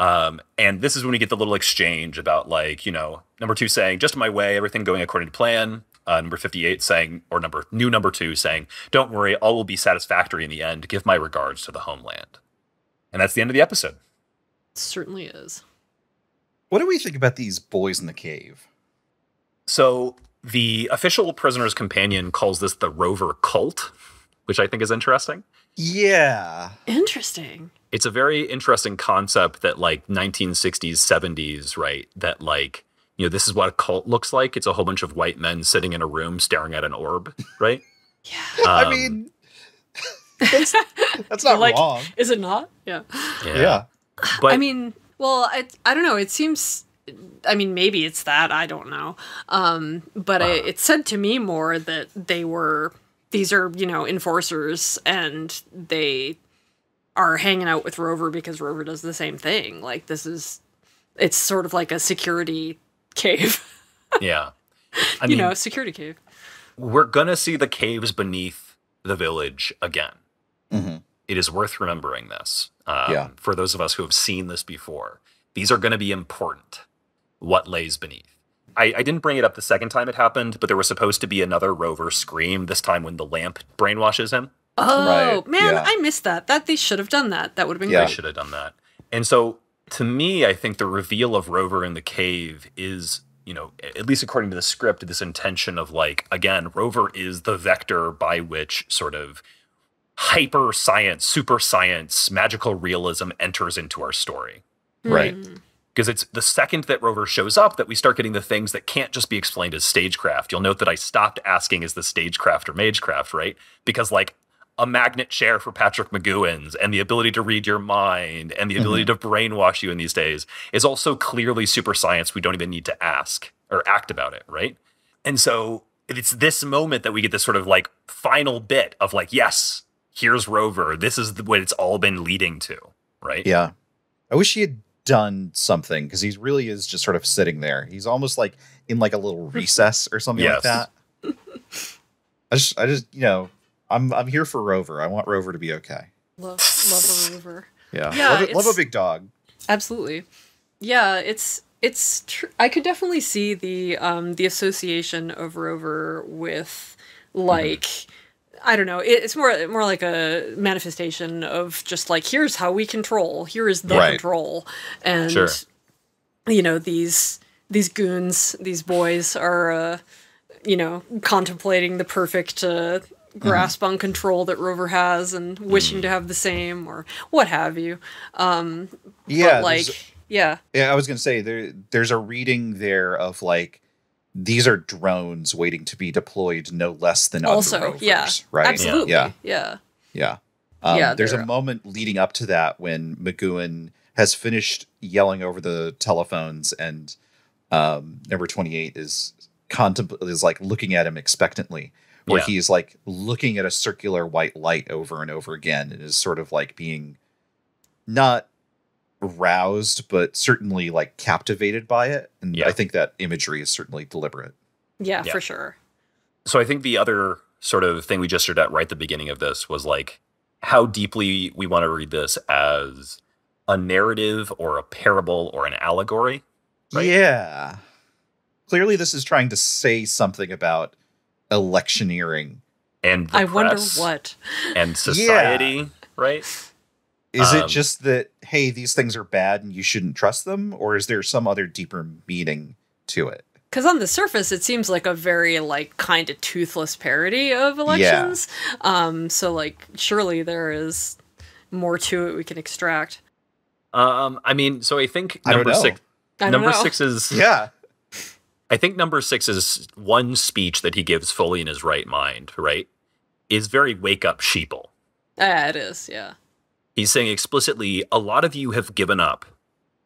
Um, and this is when we get the little exchange about, like, you know, number two saying, just my way, everything going according to plan. Uh, number fifty-eight saying, or number new number two saying, don't worry, all will be satisfactory in the end. Give my regards to the homeland. And that's the end of the episode. It certainly is. What do we think about these boys in the cave? So the official Prisoner's Companion calls this the Rover Cult, which I think is interesting. Yeah. Interesting. It's a very interesting concept that like nineteen sixties, seventies, right? That like, you know, this is what a cult looks like. It's a whole bunch of white men sitting in a room staring at an orb, right? yeah. Um, I mean, that's, that's not like, wrong. Is it not? Yeah. Yeah. yeah. But I mean... Well, I, I don't know. It seems... I mean, maybe it's that. I don't know. Um, but wow. I, it said to me more that they were... These are, you know, enforcers, and they are hanging out with Rover because Rover does the same thing. Like, this is... It's sort of like a security cave. Yeah. I mean, you know, security cave. We're going to see the caves beneath the village again. Mm-hmm. It is worth remembering this. Um, yeah. For those of us who have seen this before, these are going to be important. What lays beneath. I, I didn't bring it up the second time it happened, but there was supposed to be another Rover scream, this time when the lamp brainwashes him. Oh, right. Man, yeah. I missed that. That They should have done that. That would have been yeah. great. They should have done that. And so, to me, I think the reveal of Rover in the cave is... you know, at least according to the script, this intention of like, again, Rover is the vector by which sort of hyper science, super science, magical realism enters into our story. Mm. Right. Because it's the second that Rover shows up that we start getting the things that can't just be explained as stagecraft. You'll note that I stopped asking, is this stagecraft or magecraft, right? Because like a magnet chair for Patrick McGoohan's and the ability to read your mind and the ability mm-hmm. to brainwash you in these days is also clearly super science. We don't even need to ask or act about it, right? And so it's this moment that we get this sort of like final bit of like, yes, here's Rover. This is what it's all been leading to, right? Yeah. I wish he had done something because he really is just sort of sitting there. He's almost like in like a little recess or something yes. like that. I just, I just, you know... I'm I'm here for Rover. I want Rover to be okay. Love, love a Rover. Yeah, yeah love, love a big dog. Absolutely. Yeah, it's it's. Tr I could definitely see the um the association of Rover with like mm-hmm. I don't know. It, it's more more like a manifestation of just like here's how we control. Here is the right. control, and sure. you know these these goons, these boys are uh, you know contemplating the perfect. Uh, grasp mm-hmm. on control that Rover has and wishing mm. to have the same or what have you. Um, yeah. But like, yeah. Yeah. I was going to say there, there's a reading there of like, these are drones waiting to be deployed no less than also, other Rovers. Yeah, right. Absolutely. Yeah. Yeah. Yeah. Um, yeah there's a moment leading up to that when McGoohan has finished yelling over the telephones and um, number twenty-eight is contempl- is like looking at him expectantly. Where yeah. he's like looking at a circular white light over and over again and is sort of like being not roused, but certainly like captivated by it. And yeah. I think that imagery is certainly deliberate. Yeah, yeah, for sure. So I think the other sort of thing we gestured at right at the beginning of this was like how deeply we want to read this as a narrative or a parable or an allegory. Right? Yeah. Clearly this is trying to say something about electioneering and the I press wonder what and society yeah. right is um, it just that hey these things are bad and you shouldn't trust them or is there some other deeper meaning to it because on the surface it seems like a very like kind of toothless parody of elections yeah. um so like surely there is more to it we can extract um I mean so I think I number six I number six is yeah I think number six is one speech that he gives fully in his right mind, right, is very wake-up sheeple. Ah, it is, yeah. He's saying explicitly, a lot of you have given up,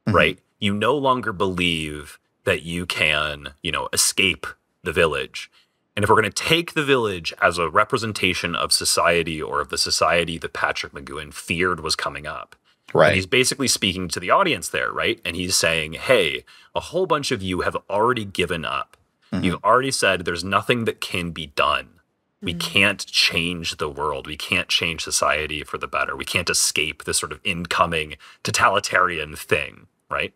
mm-hmm. right? You no longer believe that you can, you know, escape the village. And if we're going to take the village as a representation of society or of the society that Patrick McGoohan feared was coming up, right. And he's basically speaking to the audience there, right? And he's saying, hey, a whole bunch of you have already given up. Mm-hmm. You've already said there's nothing that can be done. Mm-hmm. We can't change the world. We can't change society for the better. We can't escape this sort of incoming totalitarian thing, right?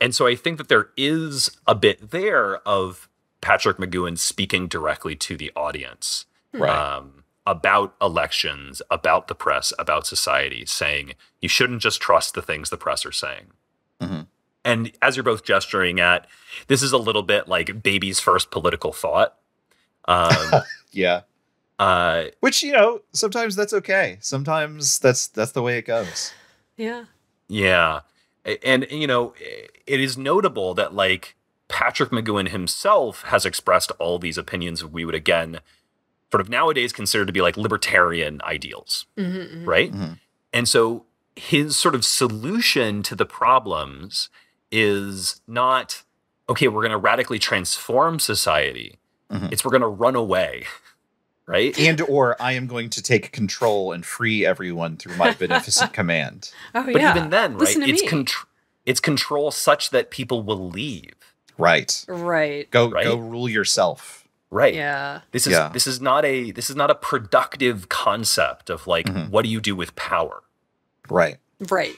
And so I think that there is a bit there of Patrick McGoohan speaking directly to the audience right. um, about elections, about the press, about society, saying you shouldn't just trust the things the press are saying. Mm-hmm. And as you're both gesturing at, this is a little bit like baby's first political thought. Um, yeah. Uh, Which, you know, sometimes that's okay. Sometimes that's, that's the way it goes. Yeah. Yeah. And, you know, it is notable that like Patrick McGoohan himself has expressed all these opinions we would again sort of nowadays considered to be like libertarian ideals, mm-hmm, mm-hmm. right? Mm-hmm. And so his sort of solution to the problems is not, okay, we're going to radically transform society. Mm-hmm. It's we're going to run away, right? And or I am going to take control and free everyone through my beneficent command. Oh, but yeah. even then, right, it's, contr it's control such that people will leave. Right. Right. Go right? go rule yourself. Right. Yeah. This is yeah. this is not a this is not a productive concept of like mm-hmm. what do you do with power? Right. Right.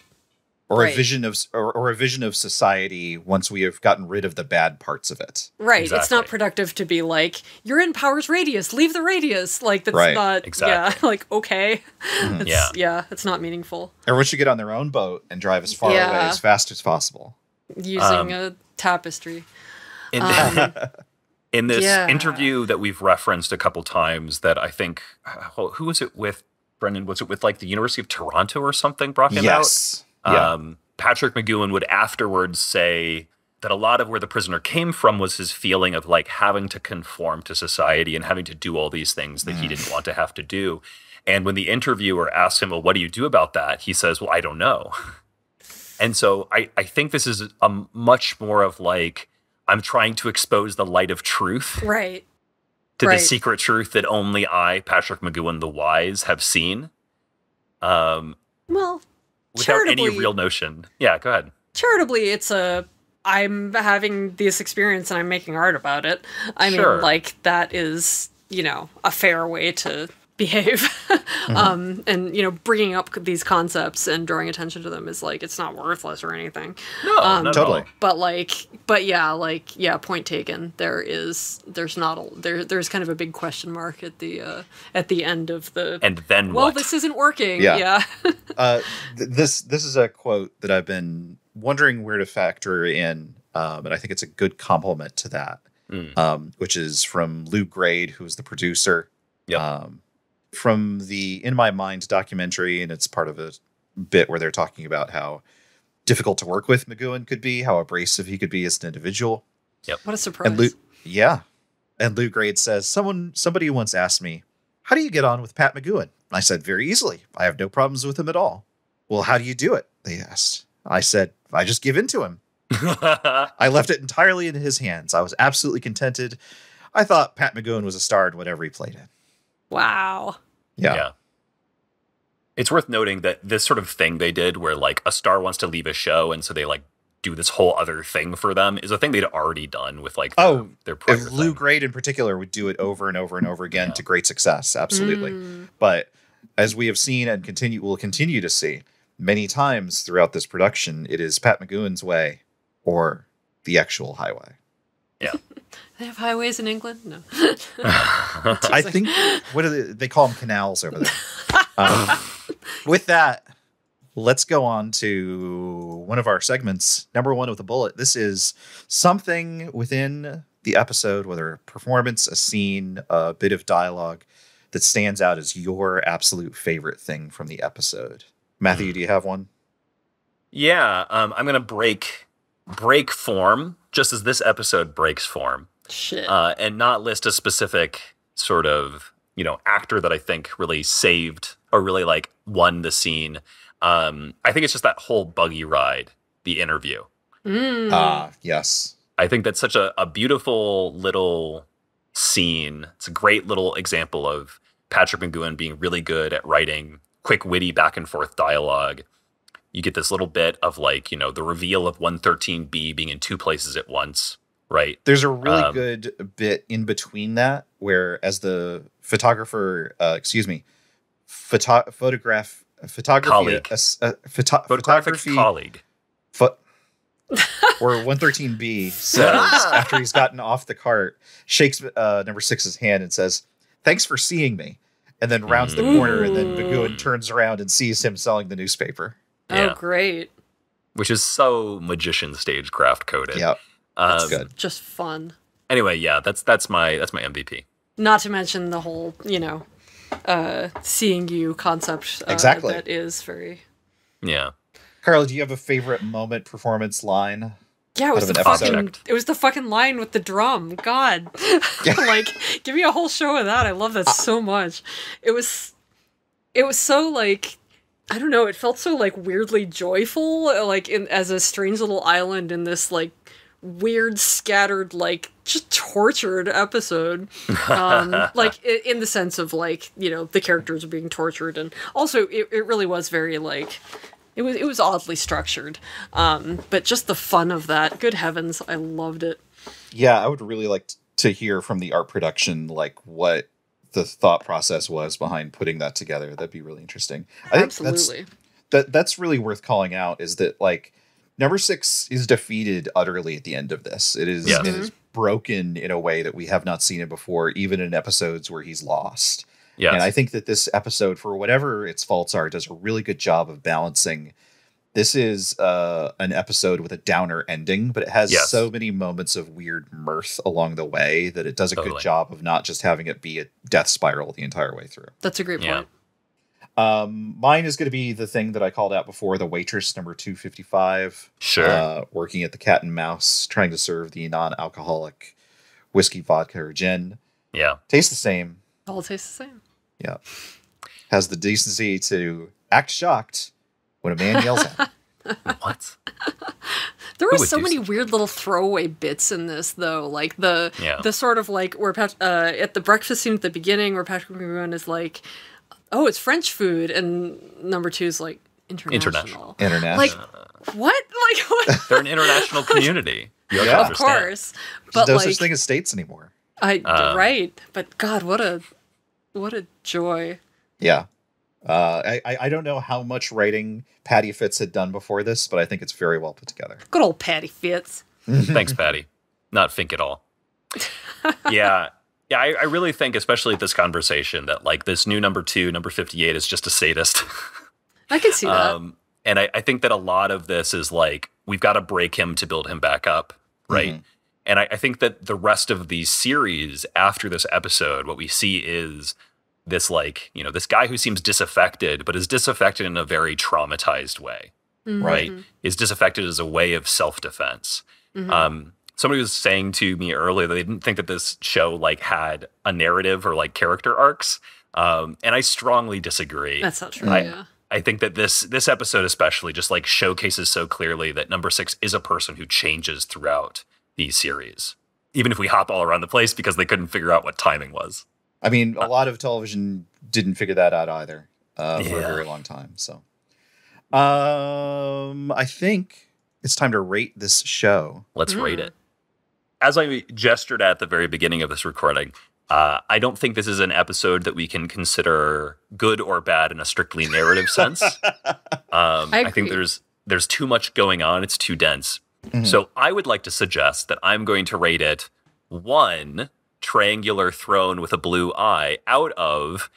Or right. a vision of or, or a vision of society once we have gotten rid of the bad parts of it. Right. Exactly. It's not productive to be like, you're in power's radius, leave the radius. Like that's right. not exactly. yeah, like okay. Mm-hmm. it's, yeah. yeah, it's not meaningful. Everyone should get on their own boat and drive as far yeah. away as fast as possible. Using um, a tapestry. In, um, in this yeah. interview that we've referenced a couple times that I think, who was it with, Brendan? Was it with like the University of Toronto or something brought him yes. out? Yeah. Um, Patrick McGoohan would afterwards say that a lot of where The Prisoner came from was his feeling of like having to conform to society and having to do all these things that mm. he didn't want to have to do. And when the interviewer asked him, well, what do you do about that? He says, well, I don't know. And so I, I think this is a much more of like, I'm trying to expose the light of truth. Right. To right. the secret truth that only I, Patrick McGoohan, the wise, have seen. Um, well, without any real notion. Yeah, go ahead. Charitably, it's a, I'm having this experience and I'm making art about it. I sure. mean, like, that is, you know, a fair way to behave. Mm-hmm. um, and, you know, bringing up these concepts and drawing attention to them is like, it's not worthless or anything. No, um, not totally. But like, but yeah, like, yeah, point taken. There is, there's not, a, there, there's kind of a big question mark at the, uh, at the end of the, and then well, what? This isn't working. Yeah. yeah. uh, th this, this is a quote that I've been wondering where to factor in. Um, and I think it's a good compliment to that, mm. um, which is from Lew Grade, who is the producer. Yeah. Um, from the In My Mind documentary, and it's part of a bit where they're talking about how difficult to work with McGoohan could be, how abrasive he could be as an individual. Yep. What a surprise. And Lew, yeah. And Lew Grade says, Someone, somebody once asked me, how do you get on with Pat McGoohan? And I said, very easily. I have no problems with him at all. Well, how do you do it? They asked. I said, I just give in to him. I left it entirely in his hands. I was absolutely contented. I thought Pat McGoohan was a star in whatever he played in. Wow. Yeah. yeah. It's worth noting that this sort of thing they did where like a star wants to leave a show and so they like do this whole other thing for them is a thing they'd already done with like their, oh, their prior thing. Lew Grade in particular would do it over and over and over again yeah. to great success. Absolutely. Mm. But as we have seen and continue, we'll continue to see many times throughout this production, it is Pat McGoohan's way or the actual highway. Yeah. They have highways in England? No. I think, what do they, they call them canals over there. Um, with that, let's go on to one of our segments, number one with a bullet. This is something within the episode, whether a performance, a scene, a bit of dialogue that stands out as your absolute favorite thing from the episode. Matthew, do you have one? Yeah, um, I'm going to break break form. Just as this episode breaks form. Shit. Uh, and not list a specific sort of, you know, actor that I think really saved or really like won the scene. Um, I think it's just that whole buggy ride, the interview. Ah, mm. uh, yes. I think that's such a, a beautiful little scene. It's a great little example of Patrick McGoohan being really good at writing quick, witty, back and forth dialogue. You get this little bit of like, you know, the reveal of one thirteen B being in two places at once, right? There's a really um, good bit in between that where as the photographer, uh, excuse me, photo photograph, photography, colleague. Uh, uh, photo photography colleague, fo or one thirteen B says after he's gotten off the cart, shakes uh, number six's hand and says, thanks for seeing me. And then rounds the Ooh. corner and then McGoohan turns around and sees him selling the newspaper. Yeah. Oh, great. Which is so magician stagecraft coded. Yeah, that's um, good. Just fun. Anyway, yeah, that's that's my that's my M V P. Not to mention the whole, you know, uh, seeing you concept. Uh, exactly. That is very. Yeah. Carla, do you have a favorite moment, performance, line? Yeah, it was the fucking episode? it was the fucking line with the drum. God, like, give me a whole show of that. I love that so much. It was, it was so like. I don't know, it felt so, like, weirdly joyful, like, in, as a strange little island in this, like, weird, scattered, like, just tortured episode. Um, like, in the sense of, like, you know, the characters are being tortured, and also, it, it really was very, like, it was, it was oddly structured. Um, but just the fun of that, good heavens, I loved it. Yeah, I would really like to hear from the art production, like, what the thought process was behind putting that together. That'd be really interesting. I think Absolutely. That's, that, that's really worth calling out, is that, like, number six is defeated utterly at the end of this. It is, yeah. it is broken in a way that we have not seen it before, even in episodes where he's lost. Yes. And I think that this episode, for whatever its faults are, does a really good job of balancing. This is uh, an episode with a downer ending, but it has yes. so many moments of weird mirth along the way that it does a totally. good job of not just having it be a death spiral the entire way through. That's a great yeah. point. Um, mine is going to be the thing that I called out before, the waitress, number two fifty-five. Sure. Uh, working at the Cat and Mouse, trying to serve the non-alcoholic whiskey, vodka, or gin. Yeah. Tastes the same. All tastes the same. Yeah. Has the decency to act shocked when a man yells at him. What? There were so many weird little throwaway bits in this, though. Like the yeah. the sort of like where Pat, uh, at the breakfast scene at the beginning, where Patrick McGoohan is like, "Oh, it's French food," and number two is like international, international, international. Like what? Like what? They're an international community. You yeah, of course. But there's no like, such thing as states anymore. I um, right, but God, what a what a joy. Yeah. Uh, I, I don't know how much writing Patty Fitz had done before this, but I think it's very well put together. Good old Patty Fitz. Thanks, Patty. Not Fink at all. Yeah. Yeah, I, I really think, especially at this conversation, that like this new number two, number fifty-eight is just a sadist. I can see that. Um, and I, I think that a lot of this is like, we've got to break him to build him back up, right? Mm-hmm. And I, I think that the rest of the series after this episode, what we see is this like, you know, this guy who seems disaffected, but is disaffected in a very traumatized way, mm-hmm. right? Is disaffected as a way of self-defense. Mm-hmm. Um, somebody was saying to me earlier that they didn't think that this show like had a narrative or like character arcs. Um, and I strongly disagree. That's not true. I, yeah. I think that this, this episode especially just like showcases so clearly that number six is a person who changes throughout the series, even if we hop all around the place because they couldn't figure out what timing was. I mean, a lot of television didn't figure that out either uh, for yeah. a very long time. So um, I think it's time to rate this show. Let's mm. rate it. As I gestured at the very beginning of this recording, uh, I don't think this is an episode that we can consider good or bad in a strictly narrative sense. Um, I, I think there's there's too much going on. It's too dense. Mm-hmm. So I would like to suggest that I'm going to rate it one triangular throne with a blue eye out of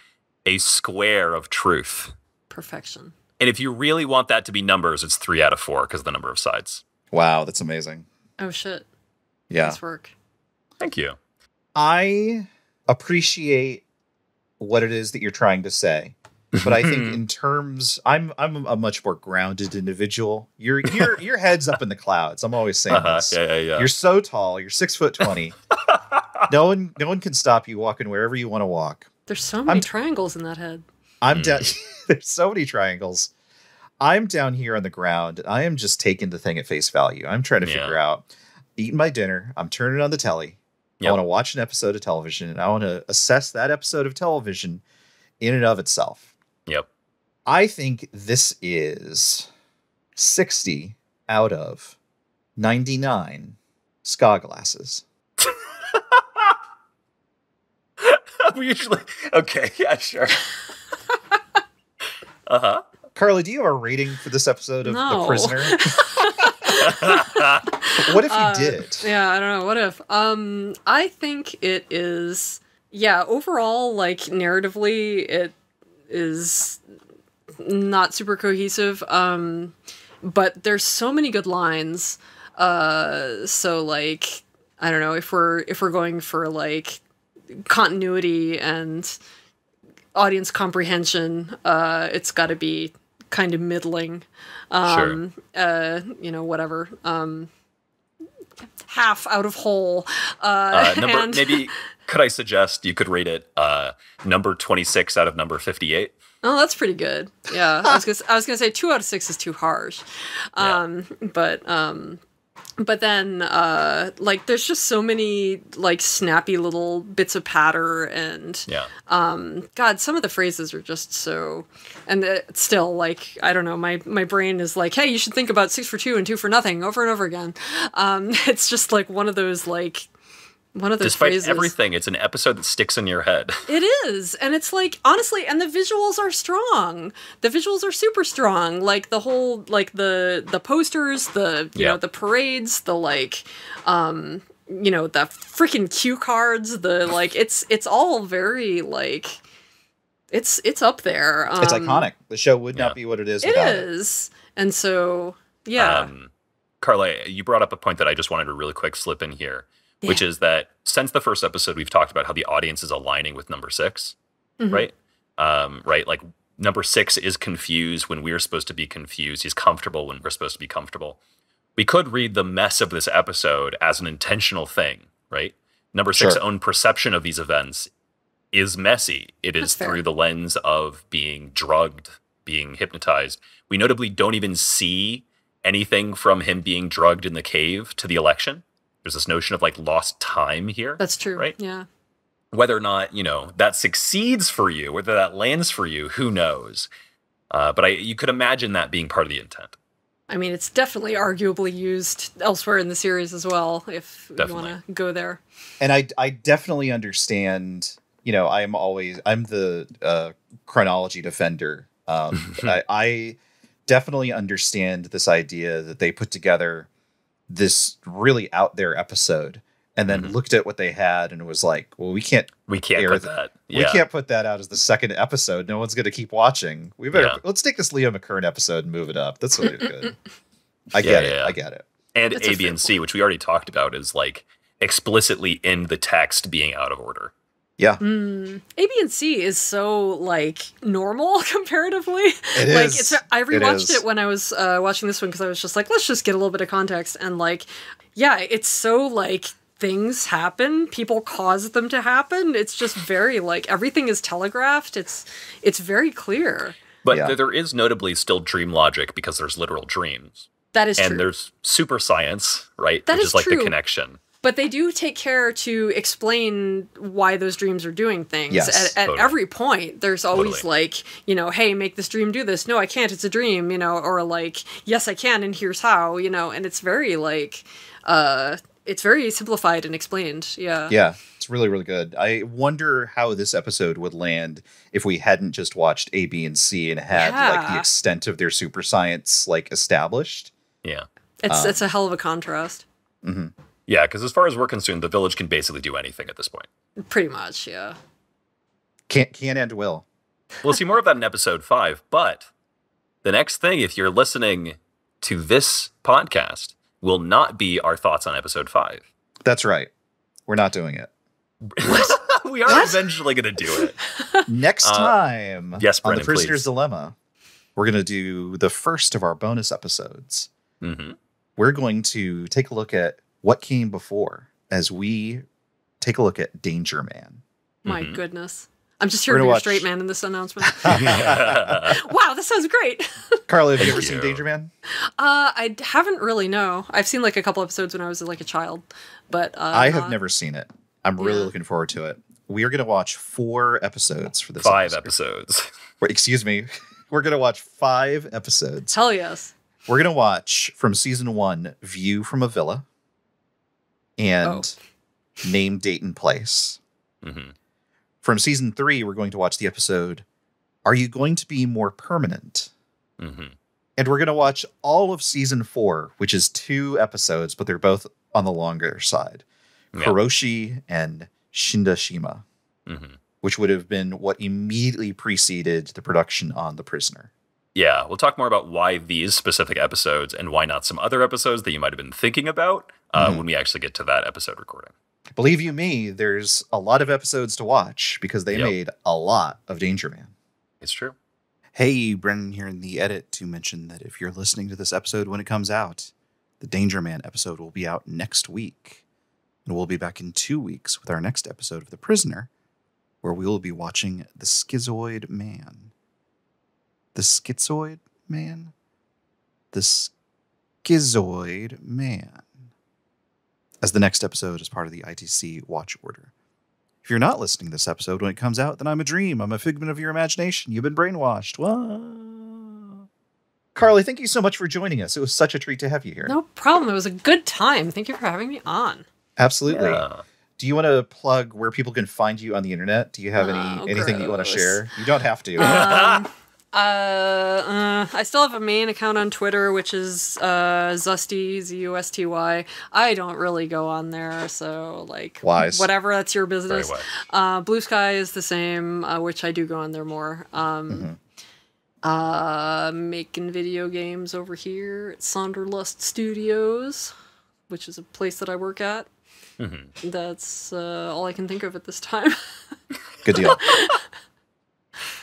a square of truth. Perfection. And if you really want that to be numbers, it's three out of four because of the number of sides. Wow, that's amazing. Oh, shit. Yeah. Nice work. Thank you. I appreciate what it is that you're trying to say. But I think in terms, I'm I'm a much more grounded individual. Your your your head's up in the clouds. I'm always saying uh-huh, this. Yeah, yeah, yeah. You're so tall. You're six foot twenty. No one no one can stop you walking wherever you want to walk. There's so many I'm, triangles in that head. I'm mm. down. There's so many triangles. I'm down here on the ground. I am just taking the thing at face value. I'm trying to yeah. figure out. Eating my dinner. I'm turning on the telly. Yep. I want to watch an episode of television, and I want to assess that episode of television in and of itself. Yep. I think this is sixty out of ninety-nine ska glasses. We usually okay, yeah, sure. Uh-huh. Carla, do you have a rating for this episode of no. The Prisoner? What if you uh, did? Yeah, I don't know. What if? Um I think it is yeah, overall, like narratively it is not super cohesive, um, but there's so many good lines. Uh, so like, I don't know if we're if we're going for like continuity and audience comprehension, uh, it's got to be kind of middling. Um, sure. Uh, you know, whatever. Um, half out of whole. Uh, uh, number and maybe. Could I suggest you could rate it uh, number twenty-six out of number fifty-eight? Oh, that's pretty good. Yeah, I was gonna, I was gonna say two out of six is too harsh, um, yeah. but um, but then uh, like there's just so many like snappy little bits of patter and yeah. Um, God, some of the phrases are just so, and it's still like I don't know. My my brain is like, hey, you should think about six for two and two for nothing over and over again. Um, it's just like one of those like. One of those Despite phrases. everything, it's an episode that sticks in your head. It is. And it's like, honestly, and the visuals are strong. The visuals are super strong. Like the whole, like the, the posters, the, you yeah. know, the parades, the like, um, you know, the freaking cue cards, the like, it's, it's all very like, it's, it's up there. Um, it's iconic. The show would yeah. not be what it is. It is. It. And so, yeah. Um, Carla, you brought up a point that I just wanted to really quick slip in here. Yeah. Which is that since the first episode, we've talked about how the audience is aligning with number six, mm-hmm. right? Um, right, like number six is confused when we're supposed to be confused. He's comfortable when we're supposed to be comfortable. We could read the mess of this episode as an intentional thing, right? Number sure. six's own perception of these events is messy. It is That's through fair. the lens of being drugged, being hypnotized. We notably don't even see anything from him being drugged in the cave to the election. There's this notion of like lost time here. That's true. Right? Yeah. Whether or not, you know, that succeeds for you, whether that lands for you, who knows? Uh, but I, you could imagine that being part of the intent. I mean, it's definitely arguably used elsewhere in the series as well, if definitely. you want to go there. And I, I definitely understand, you know, I'm always, I'm the uh, chronology defender. Um, I, I definitely understand this idea that they put together this really out there episode and then mm-hmm. looked at what they had and was like, well, we can't, we can't put that. Yeah. We can't put that out as the second episode. No one's going to keep watching. We better, yeah. let's take this Leo McKern episode and move it up. That's really good. I yeah, get yeah, it. Yeah. I get it. And That's A, B, and C, point. which we already talked about, is like explicitly in the text being out of order. Yeah. Mm, A, B, and C is so like normal comparatively. It like, is. It's, I rewatched it, it when I was uh, watching this one because I was just like, let's just get a little bit of context. And like, yeah, it's so like things happen. People cause them to happen. It's just very like everything is telegraphed. It's it's very clear. But yeah. there is notably still dream logic because there's literal dreams. That is and true. And there's super science, right? That Which is, is like true. the connection. But they do take care to explain why those dreams are doing things. Yes, at at totally. every point, there's always totally. like, you know, hey, make this dream do this. No, I can't. It's a dream, you know, or like, yes, I can. And here's how, you know, and it's very like, uh, it's very simplified and explained. Yeah. Yeah. It's really, really good. I wonder how this episode would land if we hadn't just watched A, B, and C and had yeah. like the extent of their super science, like established. Yeah. It's, um, it's a hell of a contrast. Mm-hmm. Yeah, because as far as we're concerned, the village can basically do anything at this point. Pretty much, yeah. Can, can and will. We'll see more of that in episode five. But the next thing, if you're listening to this podcast, will not be our thoughts on episode five. That's right. We're not doing it. We are what? eventually going to do it. Next uh, time yes, Brendan, on The Prisoner's please. Dilemma, we're going to do the first of our bonus episodes. Mm-hmm. We're going to take a look at what came before as we take a look at Danger Man. My mm-hmm. goodness. I'm just hearing a straight man in this announcement. Wow, this sounds great. Carla, have Thank you ever you. seen Danger Man? Uh, I haven't really, no. I've seen like a couple episodes when I was like a child. but uh, I have uh, never seen it. I'm really yeah. looking forward to it. We are going to watch four episodes for this Five episode. episodes. Wait, excuse me. We're going to watch five episodes. Hell yes. We're going to watch from season one, View from a Villa. And oh. Name, Date, and Place. Mm-hmm. From season three, we're going to watch the episode, Are You Going to Be More Permanent? Mm-hmm. And we're going to watch all of season four, which is two episodes, but they're both on the longer side. Yeah. Kuroshi and Shindashima, mm-hmm. which would have been what immediately preceded the production on The Prisoner. Yeah, we'll talk more about why these specific episodes and why not some other episodes that you might have been thinking about uh, mm-hmm. when we actually get to that episode recording. Believe you me, there's a lot of episodes to watch because they yep. made a lot of Danger Man. It's true. Hey, Brendan here in the edit to mention that if you're listening to this episode when it comes out, the Danger Man episode will be out next week. And we'll be back in two weeks with our next episode of The Prisoner, where we will be watching The Schizoid Man. The Schizoid Man? The Schizoid Man. As the next episode is part of the I T C Watch Order. If you're not listening to this episode when it comes out, then I'm a dream. I'm a figment of your imagination. You've been brainwashed. Whoa. Carly, thank you so much for joining us. It was such a treat to have you here. No problem. It was a good time. Thank you for having me on. Absolutely. Yeah. Do you want to plug where people can find you on the internet? Do you have any oh, anything gross. that you want to share? You don't have to. Um, uh, uh, I still have a main account on Twitter, which is uh, Zusty, Z U S T Y. I don't really go on there, so like Wise. whatever, that's your business. Uh, Blue Sky is the same, uh, which I do go on there more. Um, mm-hmm. uh, making video games over here at Sonderlust Studios, which is a place that I work at. Mm-hmm. That's uh, all I can think of at this time. Good deal.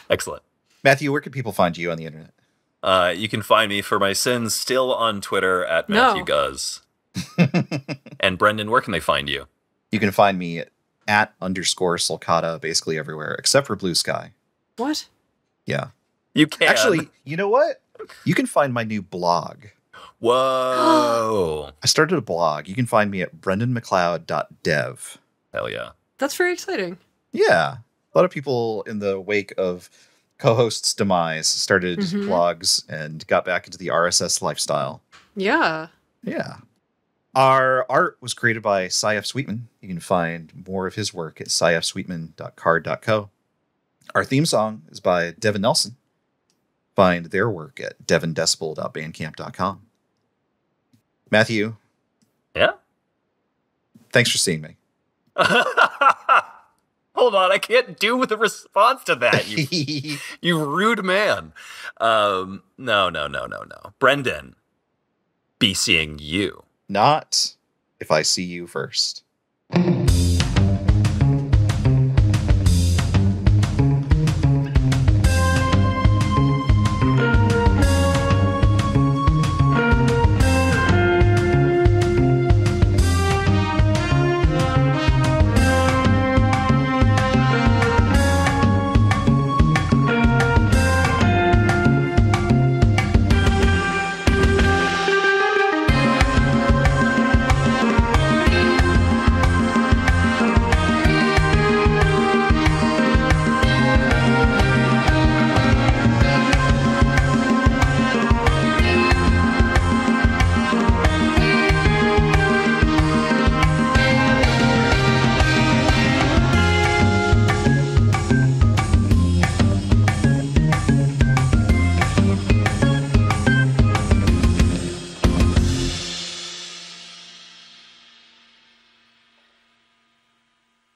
Excellent. Matthew, where can people find you on the internet? Uh, you can find me for my sins still on Twitter at Matthew no. Guz. And Brendan, where can they find you? You can find me at underscore Solcata basically everywhere except for Blue Sky. What? Yeah. You can. Actually, you know what? You can find my new blog. Whoa. I started a blog. You can find me at brendan mcleod dot dev. Hell yeah. That's very exciting. Yeah. A lot of people in the wake of co-host's demise started mm-hmm. blogs and got back into the R S S lifestyle. Yeah. Yeah. Our art was created by Si Sweetman. You can find more of his work at si f sweetman dot card dot co. Our theme song is by Devin Nelson. Find their work at devin decibel dot bandcamp dot com. Matthew. Yeah? Thanks for seeing me. Hold on, I can't do with a response to that, you, you rude man. Um, no, no, no, no, no. Brendan, be seeing you. Not if I see you first.